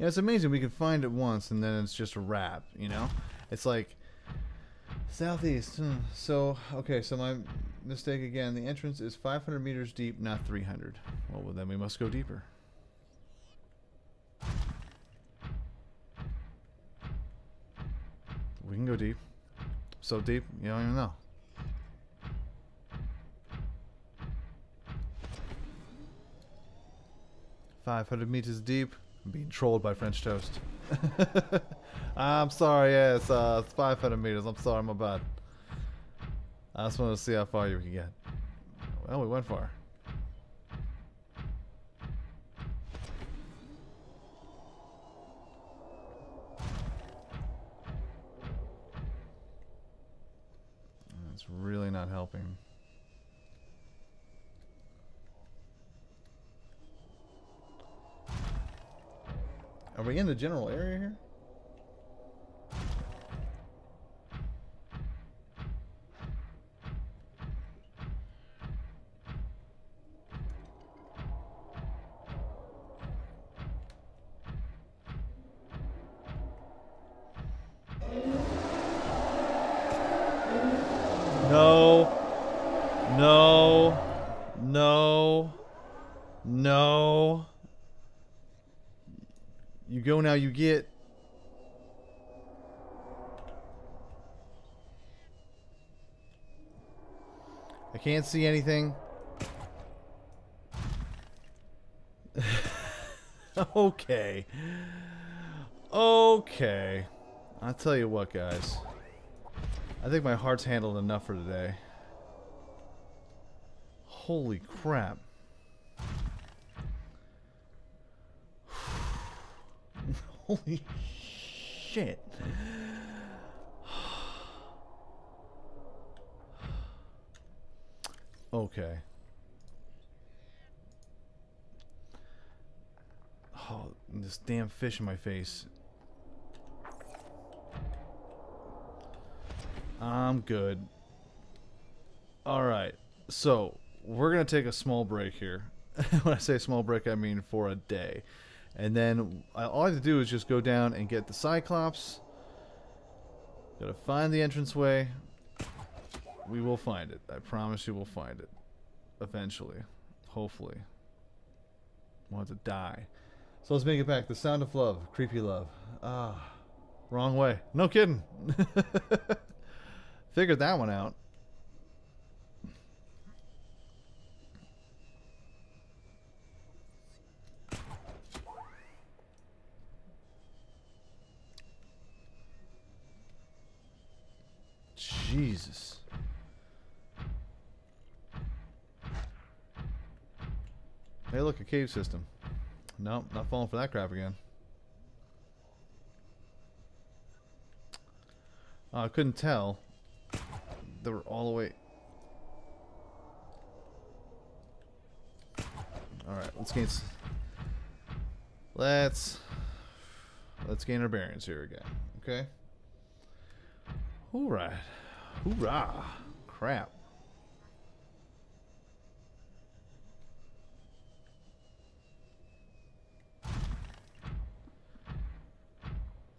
Yeah, it's amazing we can find it once and then it's just a wrap, you know? It's like southeast. So, okay, so my mistake again. The entrance is five hundred meters deep, not three hundred. Well, well then we must go deeper. We can go deep. So deep, you don't even know. five hundred meters deep. I'm being trolled by French toast. I'm sorry, yeah, it's, uh, it's five hundred meters. I'm sorry, my bad. I just wanted to see how far you could get. Well, we went far. It's really not helping. Are we in the general area here? No. No. No. No. You go now, you get. I can't see anything. Okay. Okay. I'll tell you what, guys. I think my heart's handled enough for today. Holy crap. Holy shit. Okay. Oh, this damn fish in my face. I'm good. Alright, so we're gonna take a small break here. When I say small break, I mean for a day. And then all I have to do is just go down and get the Cyclops. Gotta find the entranceway. We will find it. I promise you we'll find it. Eventually. Hopefully. We'll have to die. So let's make it back. The sound of love. Creepy love. Ah. Wrong way. No kidding. Figured that one out. Jesus. Hey, look, a cave system. Nope, not falling for that crap again. I uh, couldn't tell. They were all the way. Alright, let's gain. Let's. Let's gain our bearings here again. Okay? Alright. Hoorah! Crap.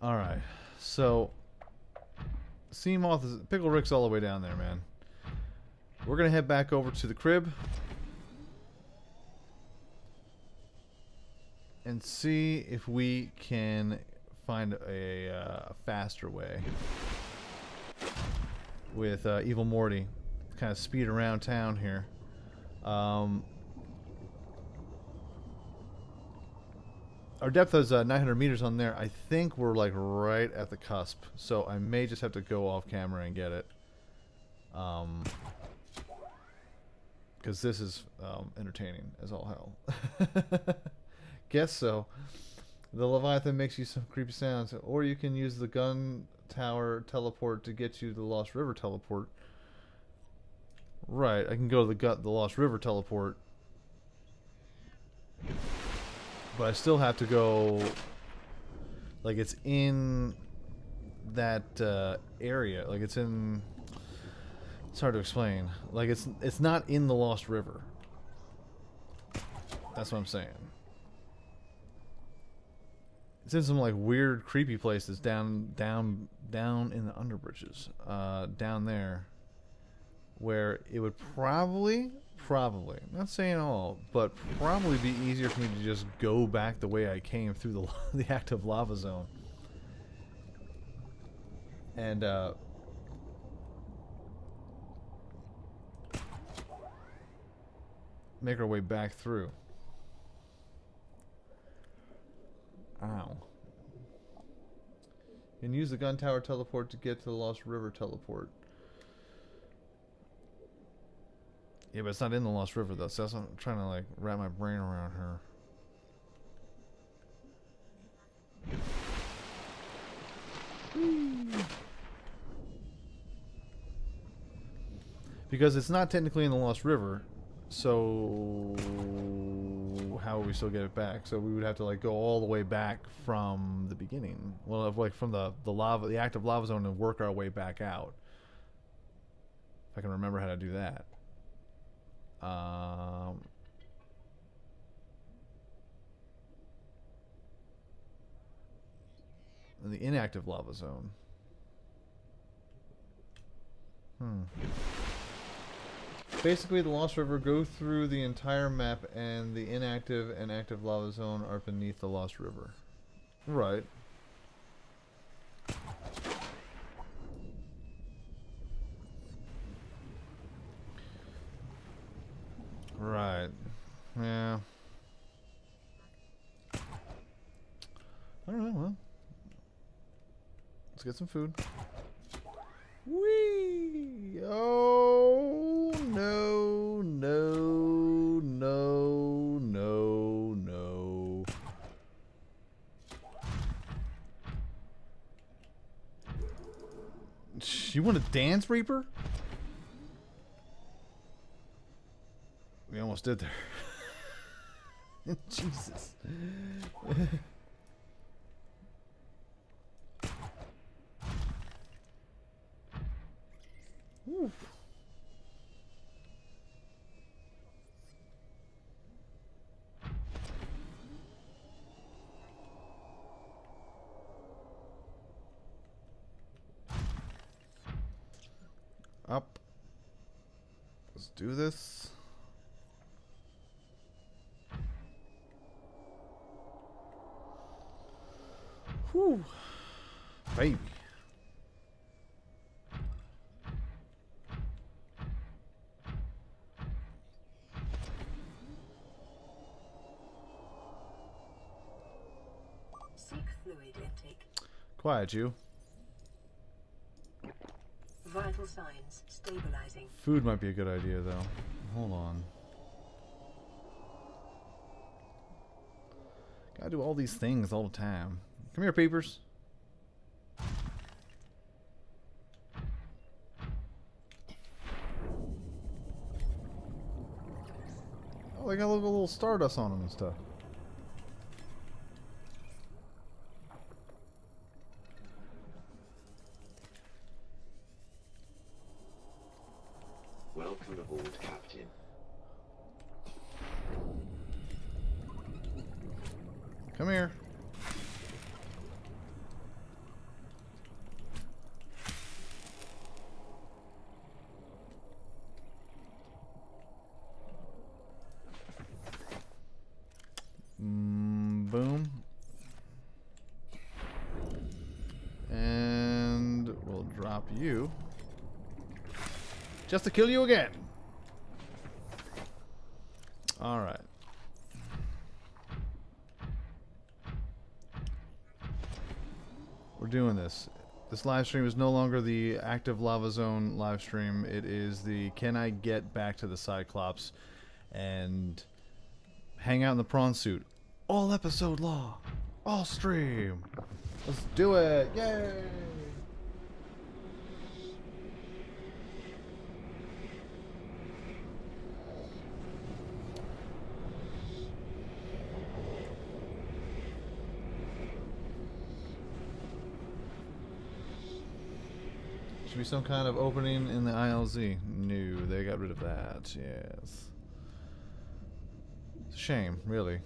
All right, so Seamoth is Pickle Rick's all the way down there, man. We're gonna head back over to the crib and see if we can find a uh, faster way with uh, Evil Morty. Kind of speed around town here. Um, our depth is uh, nine hundred meters on there. I think we're like right at the cusp, so I may just have to go off camera and get it. Um, because this is um, entertaining as all hell. Guess so. The Leviathan makes you some creepy sounds, or you can use the gun tower teleport to get you to the Lost River teleport. Right, I can go to the gut the Lost River teleport, but I still have to go. Like it's in that uh, area. Like it's in. It's hard to explain. Like it's it's not in the Lost River. That's what I'm saying. It's in some like weird, creepy places down, down, down in the underbridges, uh, down there, where it would probably, probably, not saying all, but probably be easier for me to just go back the way I came through the the active lava zone. And uh, make our way back through. Wow. And use the gun tower teleport to get to the Lost River teleport. Yeah, but it's not in the Lost River though, so that's what I'm trying to like wrap my brain around her. Because it's not technically in the Lost River, so how would we still get it back? So we would have to like go all the way back from the beginning. Well, if, like from the the lava, the active lava zone, and work our way back out. If I can remember how to do that. Um, in the inactive lava zone. Hmm. Basically, the Lost River, go through the entire map, and the inactive and active lava zone are beneath the Lost River. Right. Right. Yeah. Alright, well. Let's get some food. Whee! Oh no, no, no, no, no. You want to dance, Reaper? We almost did there. Jesus. Oof. Up. Let's do this. Whew. Baby. Quiet, you. Vital signs stabilizing. Food might be a good idea, though. Hold on. Gotta do all these things all the time. Come here, peepers. Oh, they got a little, little stardust on them and stuff. Come here. Mm, boom. And we'll drop you. Just to kill you again. All right. We're doing this. This live stream is no longer the active lava zone live stream. It is the can I get back to the Cyclops and hang out in the prawn suit all episode long, all stream. Let's do it! Yay! Should be some kind of opening in the I L Z. No, they got rid of that. Yes. It's a shame, really.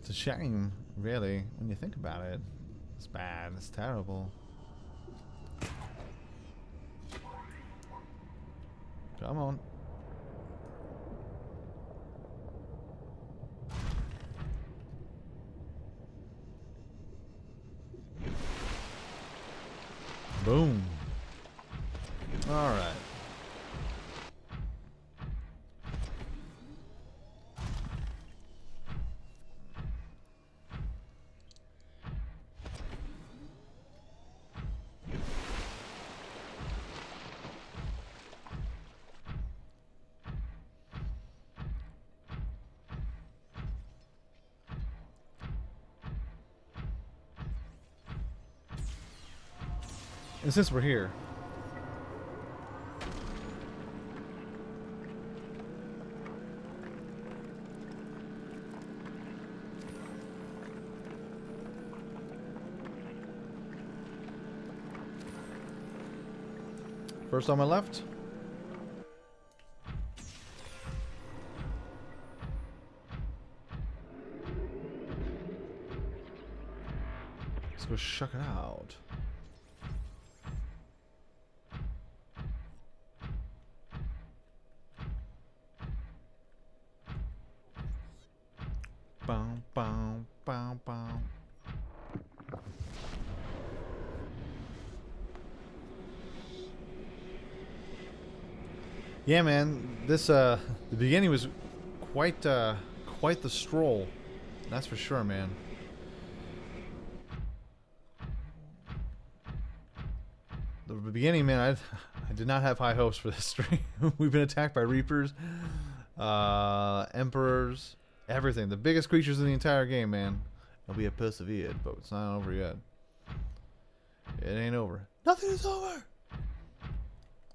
It's a shame, really, when you think about it. It's bad. It's terrible. Come on. Boom. All right. And since we're here, first on my left. Let's go check it out. Bow, bow, bow, bow. Yeah, man, this uh the beginning was quite uh quite the stroll. That's for sure, man. The beginning, man, I I did not have high hopes for this stream. We've been attacked by Reapers, uh Emperors, everything. The biggest creatures in the entire game, man. And we have persevered, but it's not over yet. It ain't over. Nothing is over.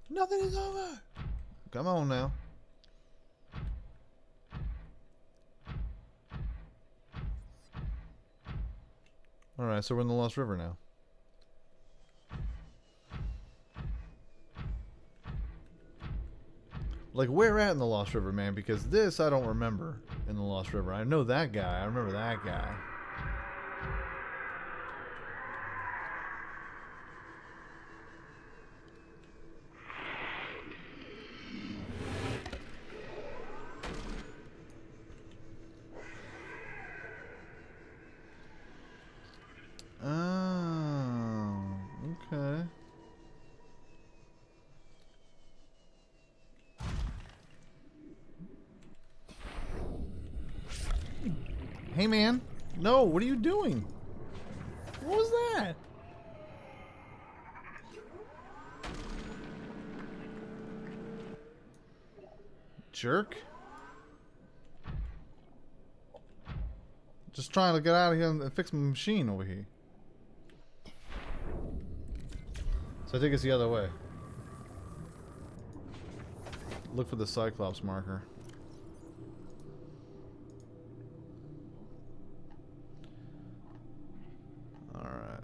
Nothing is over. Come on now. Alright, so we're in the Lost River now. Like, where at in the Lost River, man? Because this I don't remember in the Lost River. I know that guy. I remember that guy. Hey man, no, what are you doing? What was that? Jerk. Just trying to get out of here and fix my machine over here. So I think it's the other way. Look for the Cyclops marker.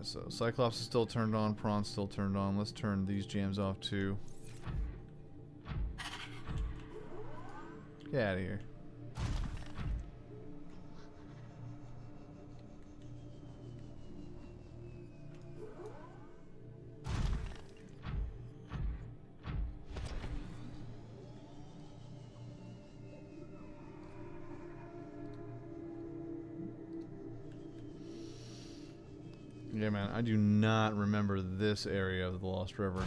So Cyclops is still turned on, Prawn's still turned on. Let's turn these jams off too. Get out of here. Yeah, man, I do not remember this area of the Lost River.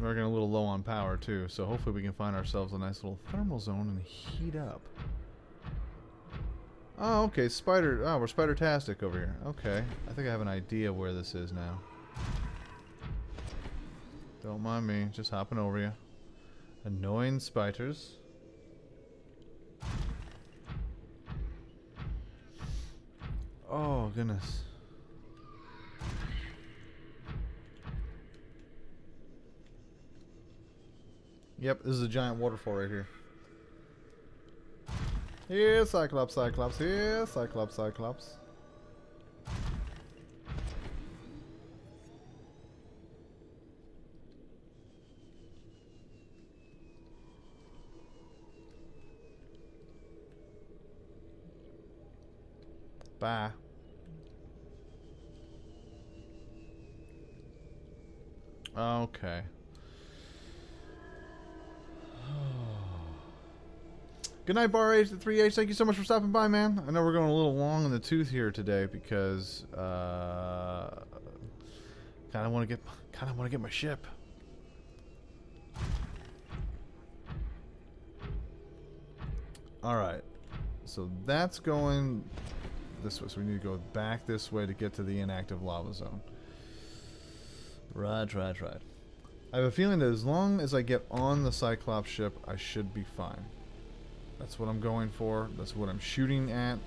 We're getting a little low on power too, so hopefully we can find ourselves a nice little thermal zone and heat up. Oh, okay, spider. Oh, we're spider-tastic over here. Okay, I think I have an idea where this is now. Don't mind me, just hopping over you. Annoying spiders. Oh, goodness. Yep, this is a giant waterfall right here. Here, Cyclops, Cyclops, here, Cyclops, Cyclops. Bye. Okay. Good night, Bar H, the three H. Thank you so much for stopping by, man. I know we're going a little long in the tooth here today because uh, kind of want to get, kind of want to get my ship. All right, so that's going this way. So we need to go back this way to get to the inactive lava zone. Right, right, right. I have a feeling that as long as I get on the Cyclops ship, I should be fine. That's what I'm going for. That's what I'm shooting at.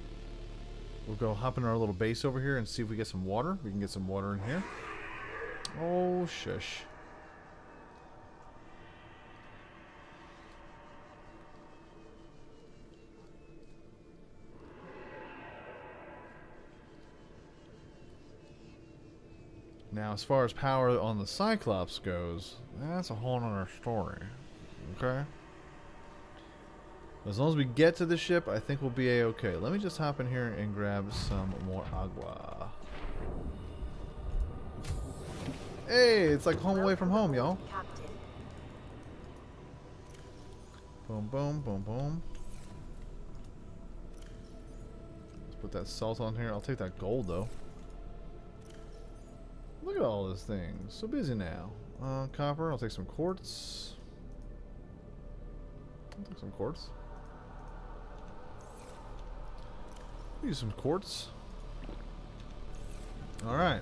We'll go hop in our little base over here and see if we get some water. We can get some water in here. Oh, shush. Now, as far as power on the Cyclops goes, that's a whole nother story. Okay? As long as we get to the ship, I think we'll be a-okay. Let me just hop in here and grab some more agua. Hey, it's like home away from home, y'all. Boom, boom, boom, boom. Let's put that salt on here. I'll take that gold, though. Look at all this thing. So busy now. Uh, copper. I'll take some quartz. I'll take some quartz. Use some quartz. All right.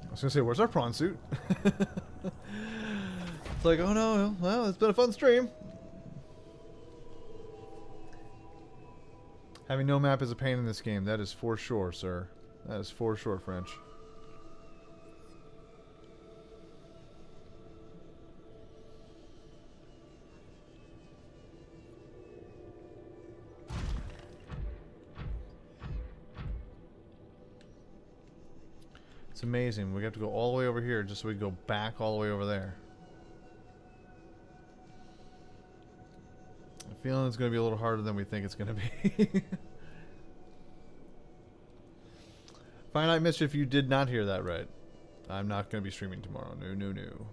I was gonna say, where's our prawn suit? It's like, oh no, well, it's been a fun stream. Having no map is a pain in this game. That is for sure, sir. That is for sure, French. It's amazing. We have to go all the way over here just so we can go back all the way over there. I'm feeling it's going to be a little harder than we think it's going to be. Finite Mischief, you did not hear that right. I'm not going to be streaming tomorrow. No, no, no.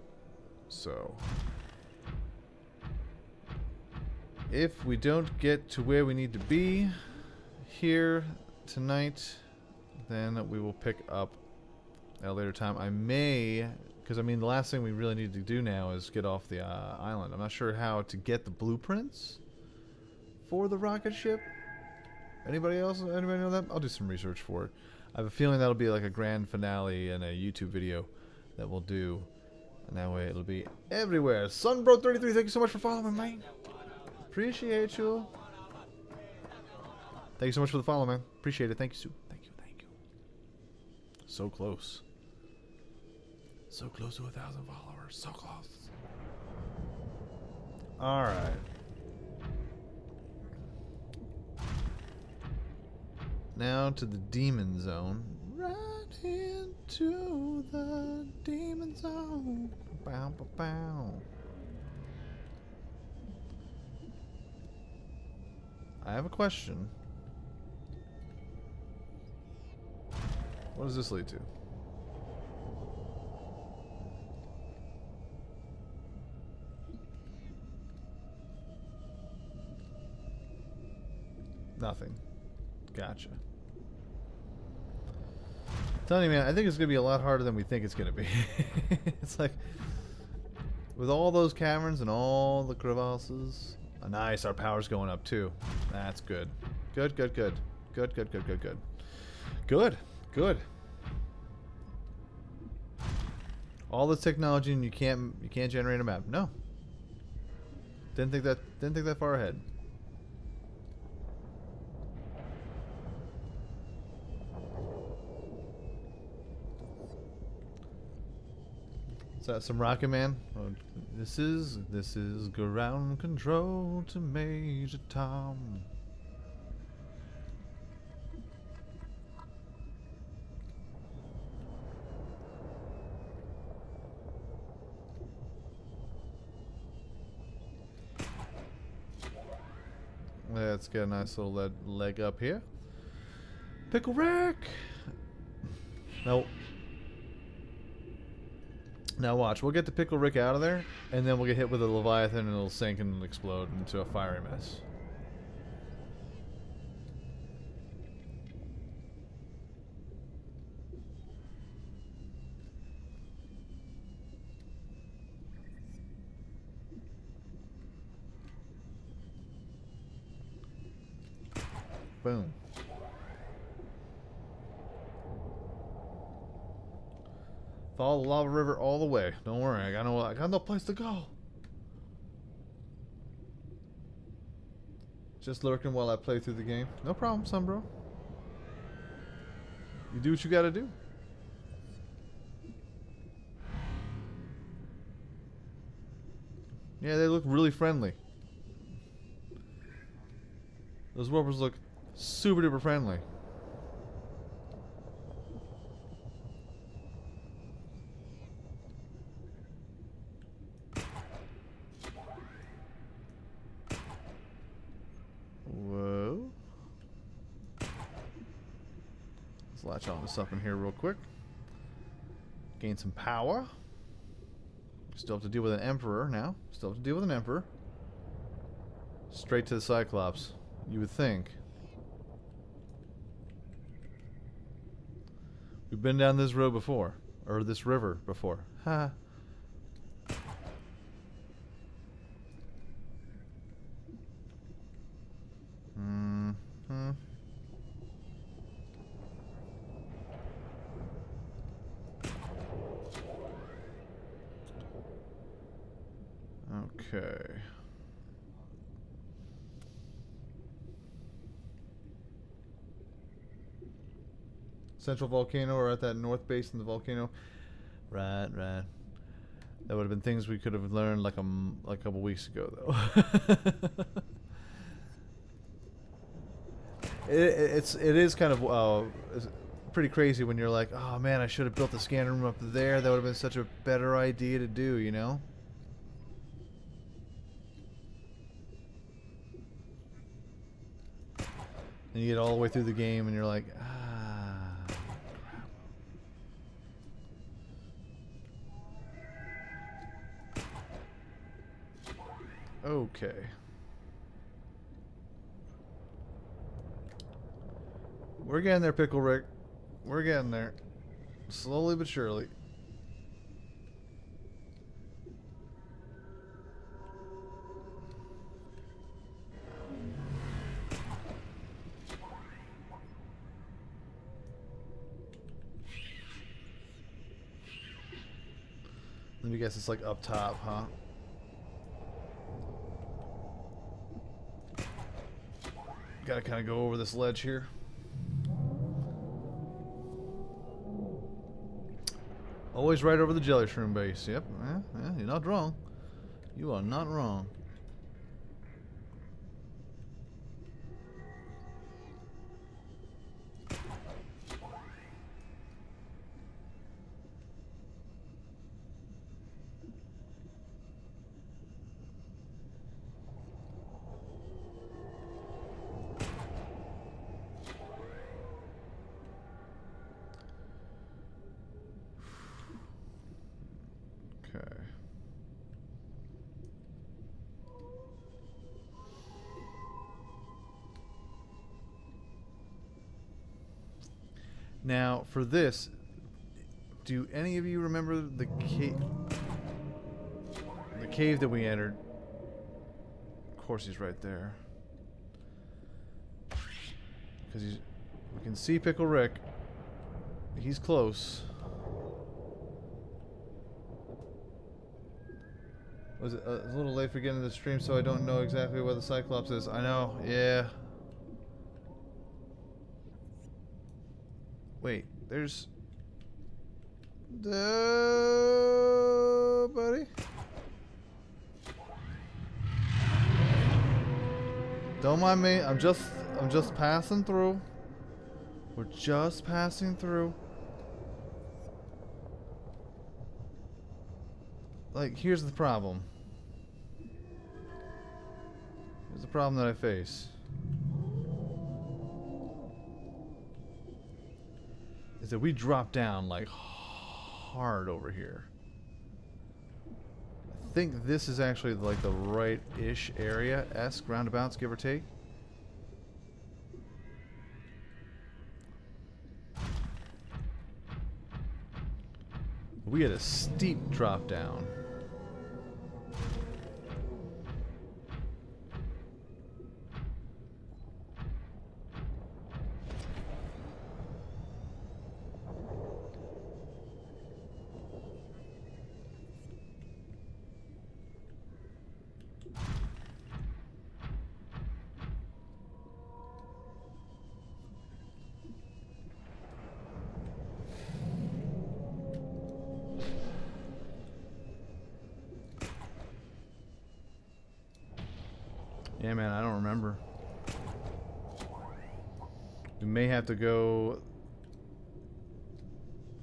So, if we don't get to where we need to be here tonight, then we will pick up at a later time. I may, because I mean the last thing we really need to do now is get off the uh, island. I'm not sure how to get the blueprints for the rocket ship. Anybody else? Anybody know that? I'll do some research for it. I have a feeling that'll be like a grand finale in a YouTube video that we'll do, and that way it'll be everywhere. Sunbro thirty-three, thank you so much for following, man. Appreciate you. Thank you so much for the follow, man. Appreciate it. Thank you, Sue. Thank you. Thank you. So close. So close to a thousand followers. So close. All right. Now to the demon zone. Right into the demon zone. Bow, bow, bow. I have a question. What does this lead to? Nothing. Gotcha. I'm telling you, man, I think it's going to be a lot harder than we think it's going to be. It's like, with all those caverns and all the crevasses. Oh, nice, our power's going up too. That's good. Good, good, good. Good, good, good, good, good. Good, good. All this technology and you can't you can't generate a map. No. Didn't think that didn't think that far ahead. Is that some Rocket Man? Oh, this is this is ground control to Major Tom. Let's get a nice little lead leg up here. Pickle Rick. Nope. Now watch, we'll get the Pickle Rick out of there, and then we'll get hit with a Leviathan and it'll sink and it'll explode into a fiery mess. Boom. Follow the lava river all the way. Don't worry, I got no, I got no place to go. Just lurking while I play through the game. No problem, son, bro. You do what you gotta do. Yeah, they look really friendly. Those warpers look super duper friendly. Latch all this up in here real quick. Gain some power. Still have to deal with an Emperor now. Still have to deal with an Emperor. Straight to the Cyclops. You would think. We've been down this road before. Or this river before. Ha. Okay. Central volcano, or at that north base in the volcano. Right, right. That would have been things we could have learned like a, like a couple weeks ago, though. it, it's it is kind of uh, pretty crazy when you're like, oh man, I should have built the scanner room up there. That would have been such a better idea to do, you know. And you get all the way through the game and you're like, ah, crap. Okay. We're getting there, Pickle Rick. We're getting there. Slowly but surely. Let me guess, it's like up top, huh? Gotta kind of go over this ledge here. Always right over the jelly shroom base. Yep, yeah, yeah, you're not wrong. You are not wrong. Now, for this, do any of you remember the cave? The cave that we entered. Of course, he's right there. Because he's, we can see Pickle Rick. He's close. Was it a little late for getting to the stream, so I don't know exactly where the Cyclops is. I know, yeah. Wait, there's... Duh, buddy. Don't mind me. I'm just, I'm just passing through. We're just passing through. Like, here's the problem. Here's the problem that I face. Is that we drop down, like, hard over here. I think this is actually, like, the right-ish area-esque, roundabouts, give or take. We had a steep drop down. Yeah, man, I don't remember. We may have to go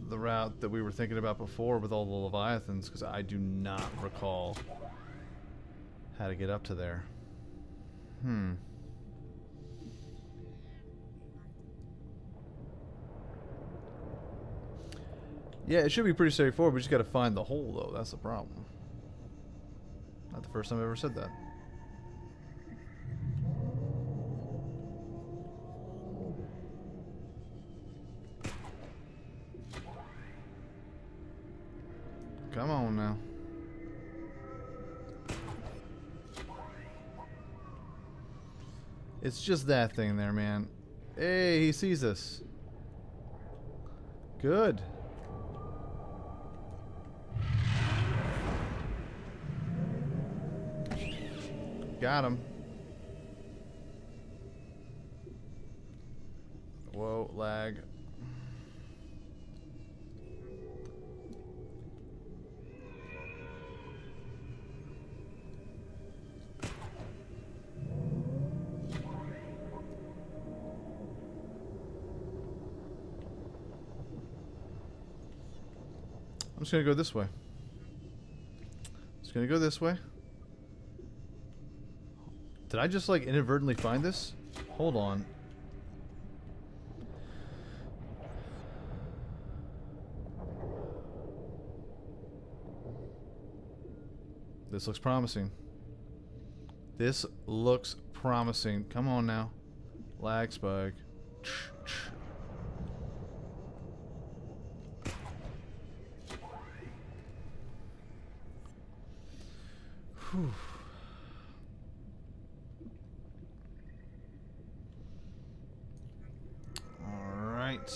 the route that we were thinking about before with all the Leviathans, because I do not recall how to get up to there. Hmm. Yeah, it should be pretty straightforward. We just got to find the hole, though. That's the problem. Not the first time I've ever said that. Come on now. It's just that thing there, man. Hey, he sees us. Good. Got him. Whoa, lag. I'm just gonna go this way. Just gonna go this way. Did I just like inadvertently find this? Hold on. This looks promising. This looks promising. Come on now. Lag spike. Whew. All right.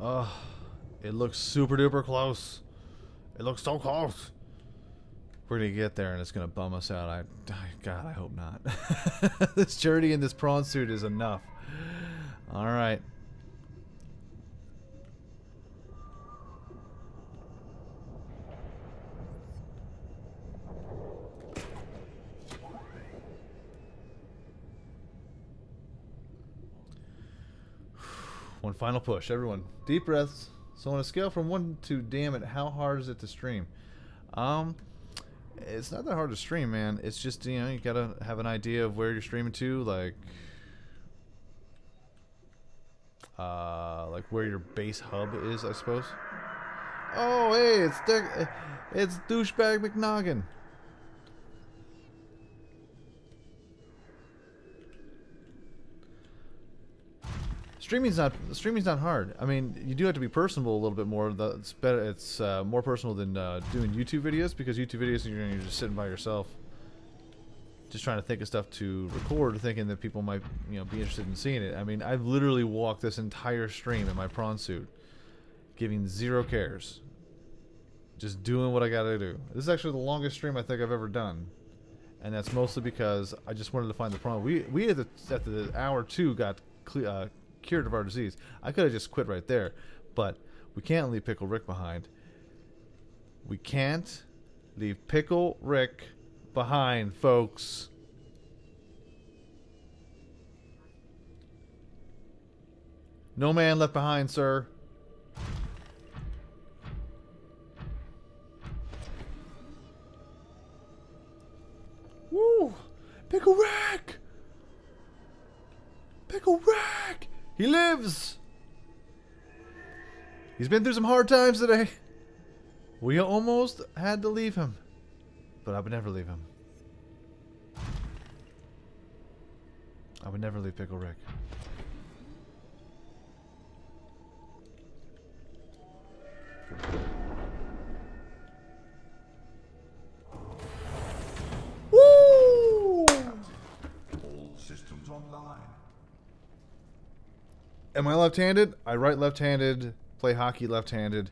Oh, it looks super duper close. It looks so close. We're gonna get there and it's gonna bum us out. I, God, I hope not. This journey in this prawn suit is enough. All right. One final push, everyone. Deep breaths. So on a scale from one to damn it, how hard is it to stream? Um. It's not that hard to stream, man. It's just, you know, you gotta have an idea of where you're streaming to, like, uh, like where your base hub is, I suppose. Oh, hey, it's Dick, it's douchebag McNoggin. Streaming's not streaming's not hard. I mean, you do have to be personable a little bit more. It's better. It's uh, more personal than uh, doing YouTube videos, because YouTube videos you're, you're just sitting by yourself, just trying to think of stuff to record, thinking that people might, you know, be interested in seeing it. I mean, I've literally walked this entire stream in my prawn suit, giving zero cares, just doing what I gotta do. This is actually the longest stream I think I've ever done, and that's mostly because I just wanted to find the prawn. We we at the, at the hour two got uh, cured of our disease. I could have just quit right there, but we can't leave Pickle Rick behind. We can't leave Pickle Rick behind, folks. No man left behind, sir. Woo! Pickle Rick! Pickle Rick! He lives! He's been through some hard times today. We almost had to leave him, but I would never leave him. I would never leave Pickle Rick. Woo! All systems online. Am I left-handed? I write left-handed, play hockey left-handed.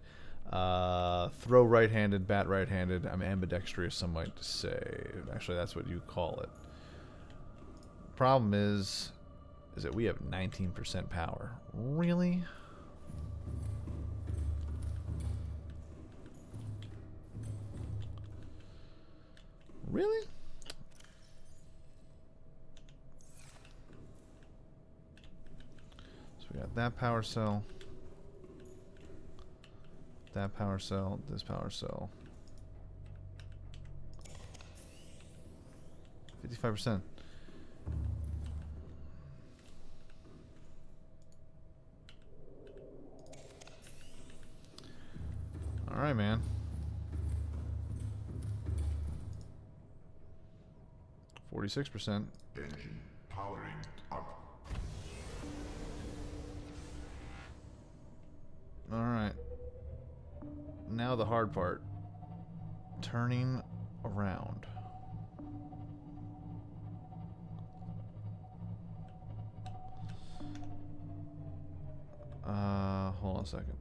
Uh, throw right-handed, bat right-handed. I'm ambidextrous, some might say. Actually, that's what you call it. Problem is, is that we have nineteen percent power. Really? Really? So we got that power cell. That power cell, this power cell. fifty-five percent. All right, man. forty-six percent. Engine powering up. All right. Now the hard part. Turning around. Uh, hold on a second.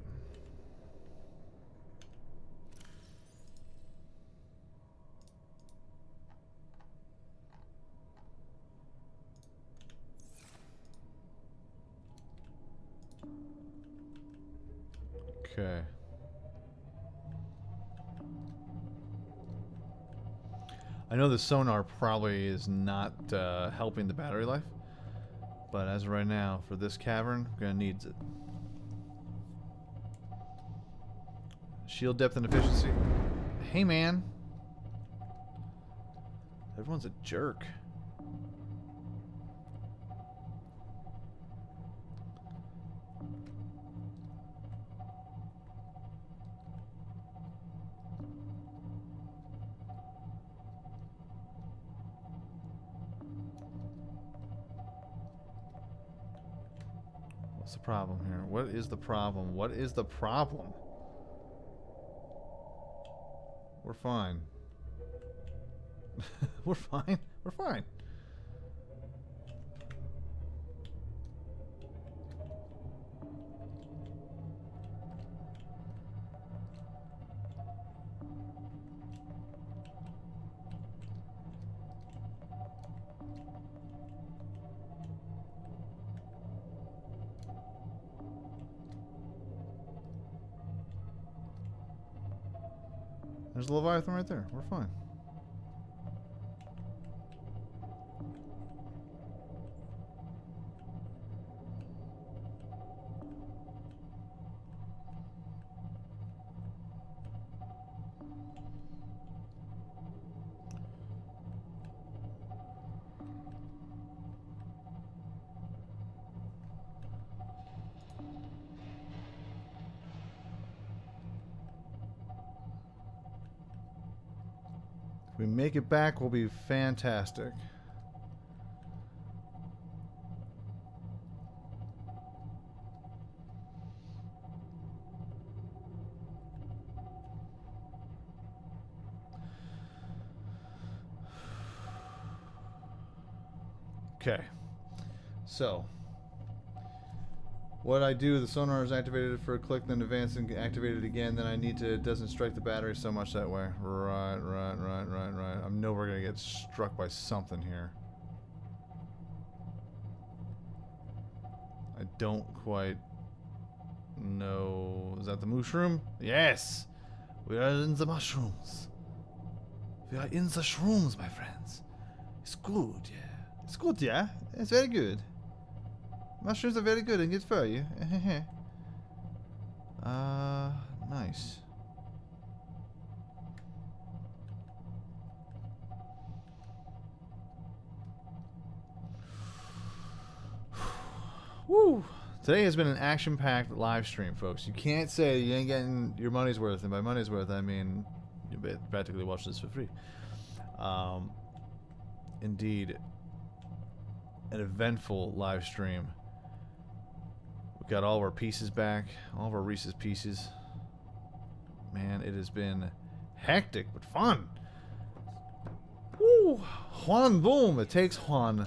Okay. I know the sonar probably is not uh, helping the battery life, but as of right now, for this cavern, we're gonna needs it. Shield depth and efficiency. Hey, man. Everyone's a jerk. Problem here. What is the problem? What is the problem? We're fine. We're fine. We're fine. There's a Leviathan right there. We're fine. If we make it back, we'll be fantastic. Okay, so what I do, the sonar is activated for a click, then advance and activate it again, then I need to, it doesn't strike the battery so much that way. Right, right, right, right, right. I know we're going to get struck by something here. I don't quite know. Is that the mushroom? Yes! We are in the mushrooms. We are in the shrooms, my friends. It's good, yeah. It's good, yeah. It's very good. Mushrooms are very good and good for you. uh, nice. Woo! Today has been an action-packed live stream, folks. You can't say you ain't getting your money's worth, and by money's worth, I mean you practically watch this for free. Um, indeed. An eventful live stream. We got all of our pieces back, all of our Reese's pieces. Man, it has been hectic but fun. Woo! Juan Boom! It takes Juan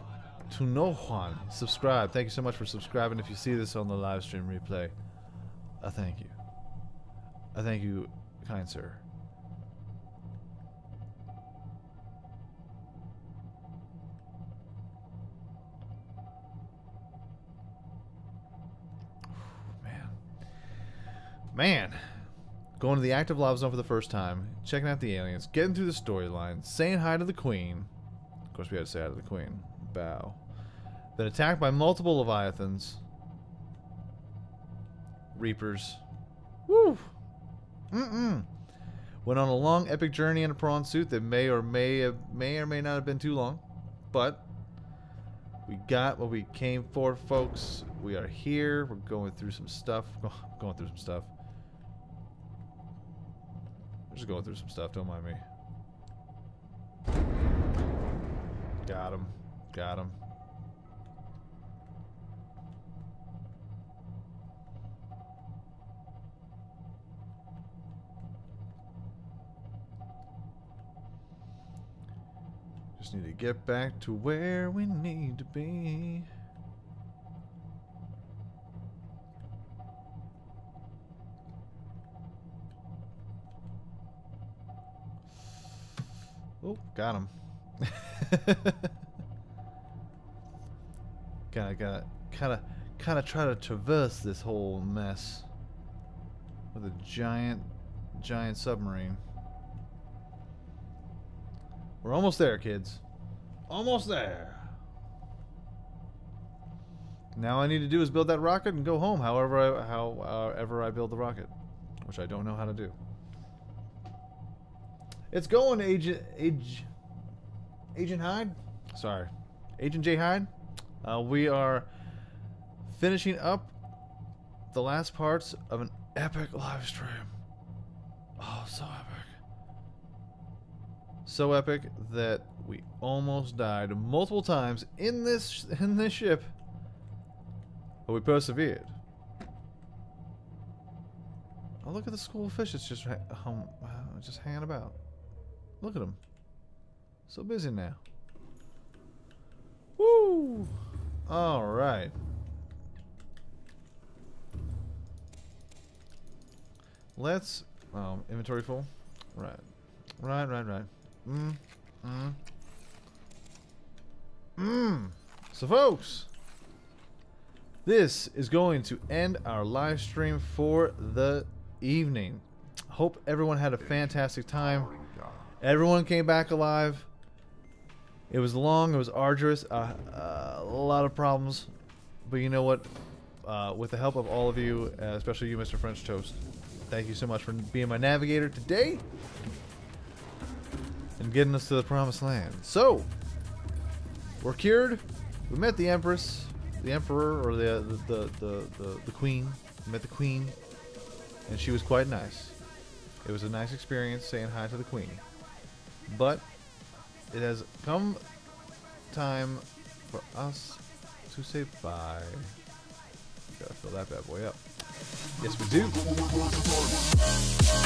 to know Juan. Subscribe. Thank you so much for subscribing. If you see this on the live stream replay, I thank you. I thank you, kind sir. Man, going to the active lava zone for the first time, checking out the aliens, getting through the storyline, saying hi to the queen. Of course, we had to say hi to the queen. Bow. Then attacked by multiple Leviathans. Reapers. Woo! Mm-mm. Went on a long, epic journey in a prawn suit that may or may, have, may or may not have been too long. But we got what we came for, folks. We are here. We're going through some stuff. Going through some stuff. We're just going through some stuff, don't mind me. Got him. Got him. Just need to get back to where we need to be. Oh, got him. Gotta, gotta, kinda, kinda try to traverse this whole mess with a giant, giant submarine. We're almost there, kids. Almost there. Now all I need to do is build that rocket and go home. However, I, however I build the rocket, which I don't know how to do. It's going, Agent Age, Agent Hyde. Sorry, Agent J Hyde. Uh, we are finishing up the last parts of an epic live stream. Oh, so epic! So epic that we almost died multiple times in this in this ship, but we persevered. Oh, look at the school of fish. It's just um, just hanging about. Look at him. So busy now. Woo! Alright. Let's... Um, inventory full. Right. Right, right, right. Mmm. Mmm. Mmm. So folks, this is going to end our live stream for the evening. Hope everyone had a fantastic time. Everyone came back alive. It was long, it was arduous, uh, uh, a lot of problems, but you know what, uh, with the help of all of you, uh, especially you, Mister French Toast, thank you so much for being my navigator today and getting us to the promised land. So we're cured, we met the Empress, the Emperor, or the the, the, the, the Queen. We met the Queen, and she was quite nice. It was a nice experience saying hi to the Queen. But It has come time for us to say bye. Gotta fill that bad boy up. Yes, we do.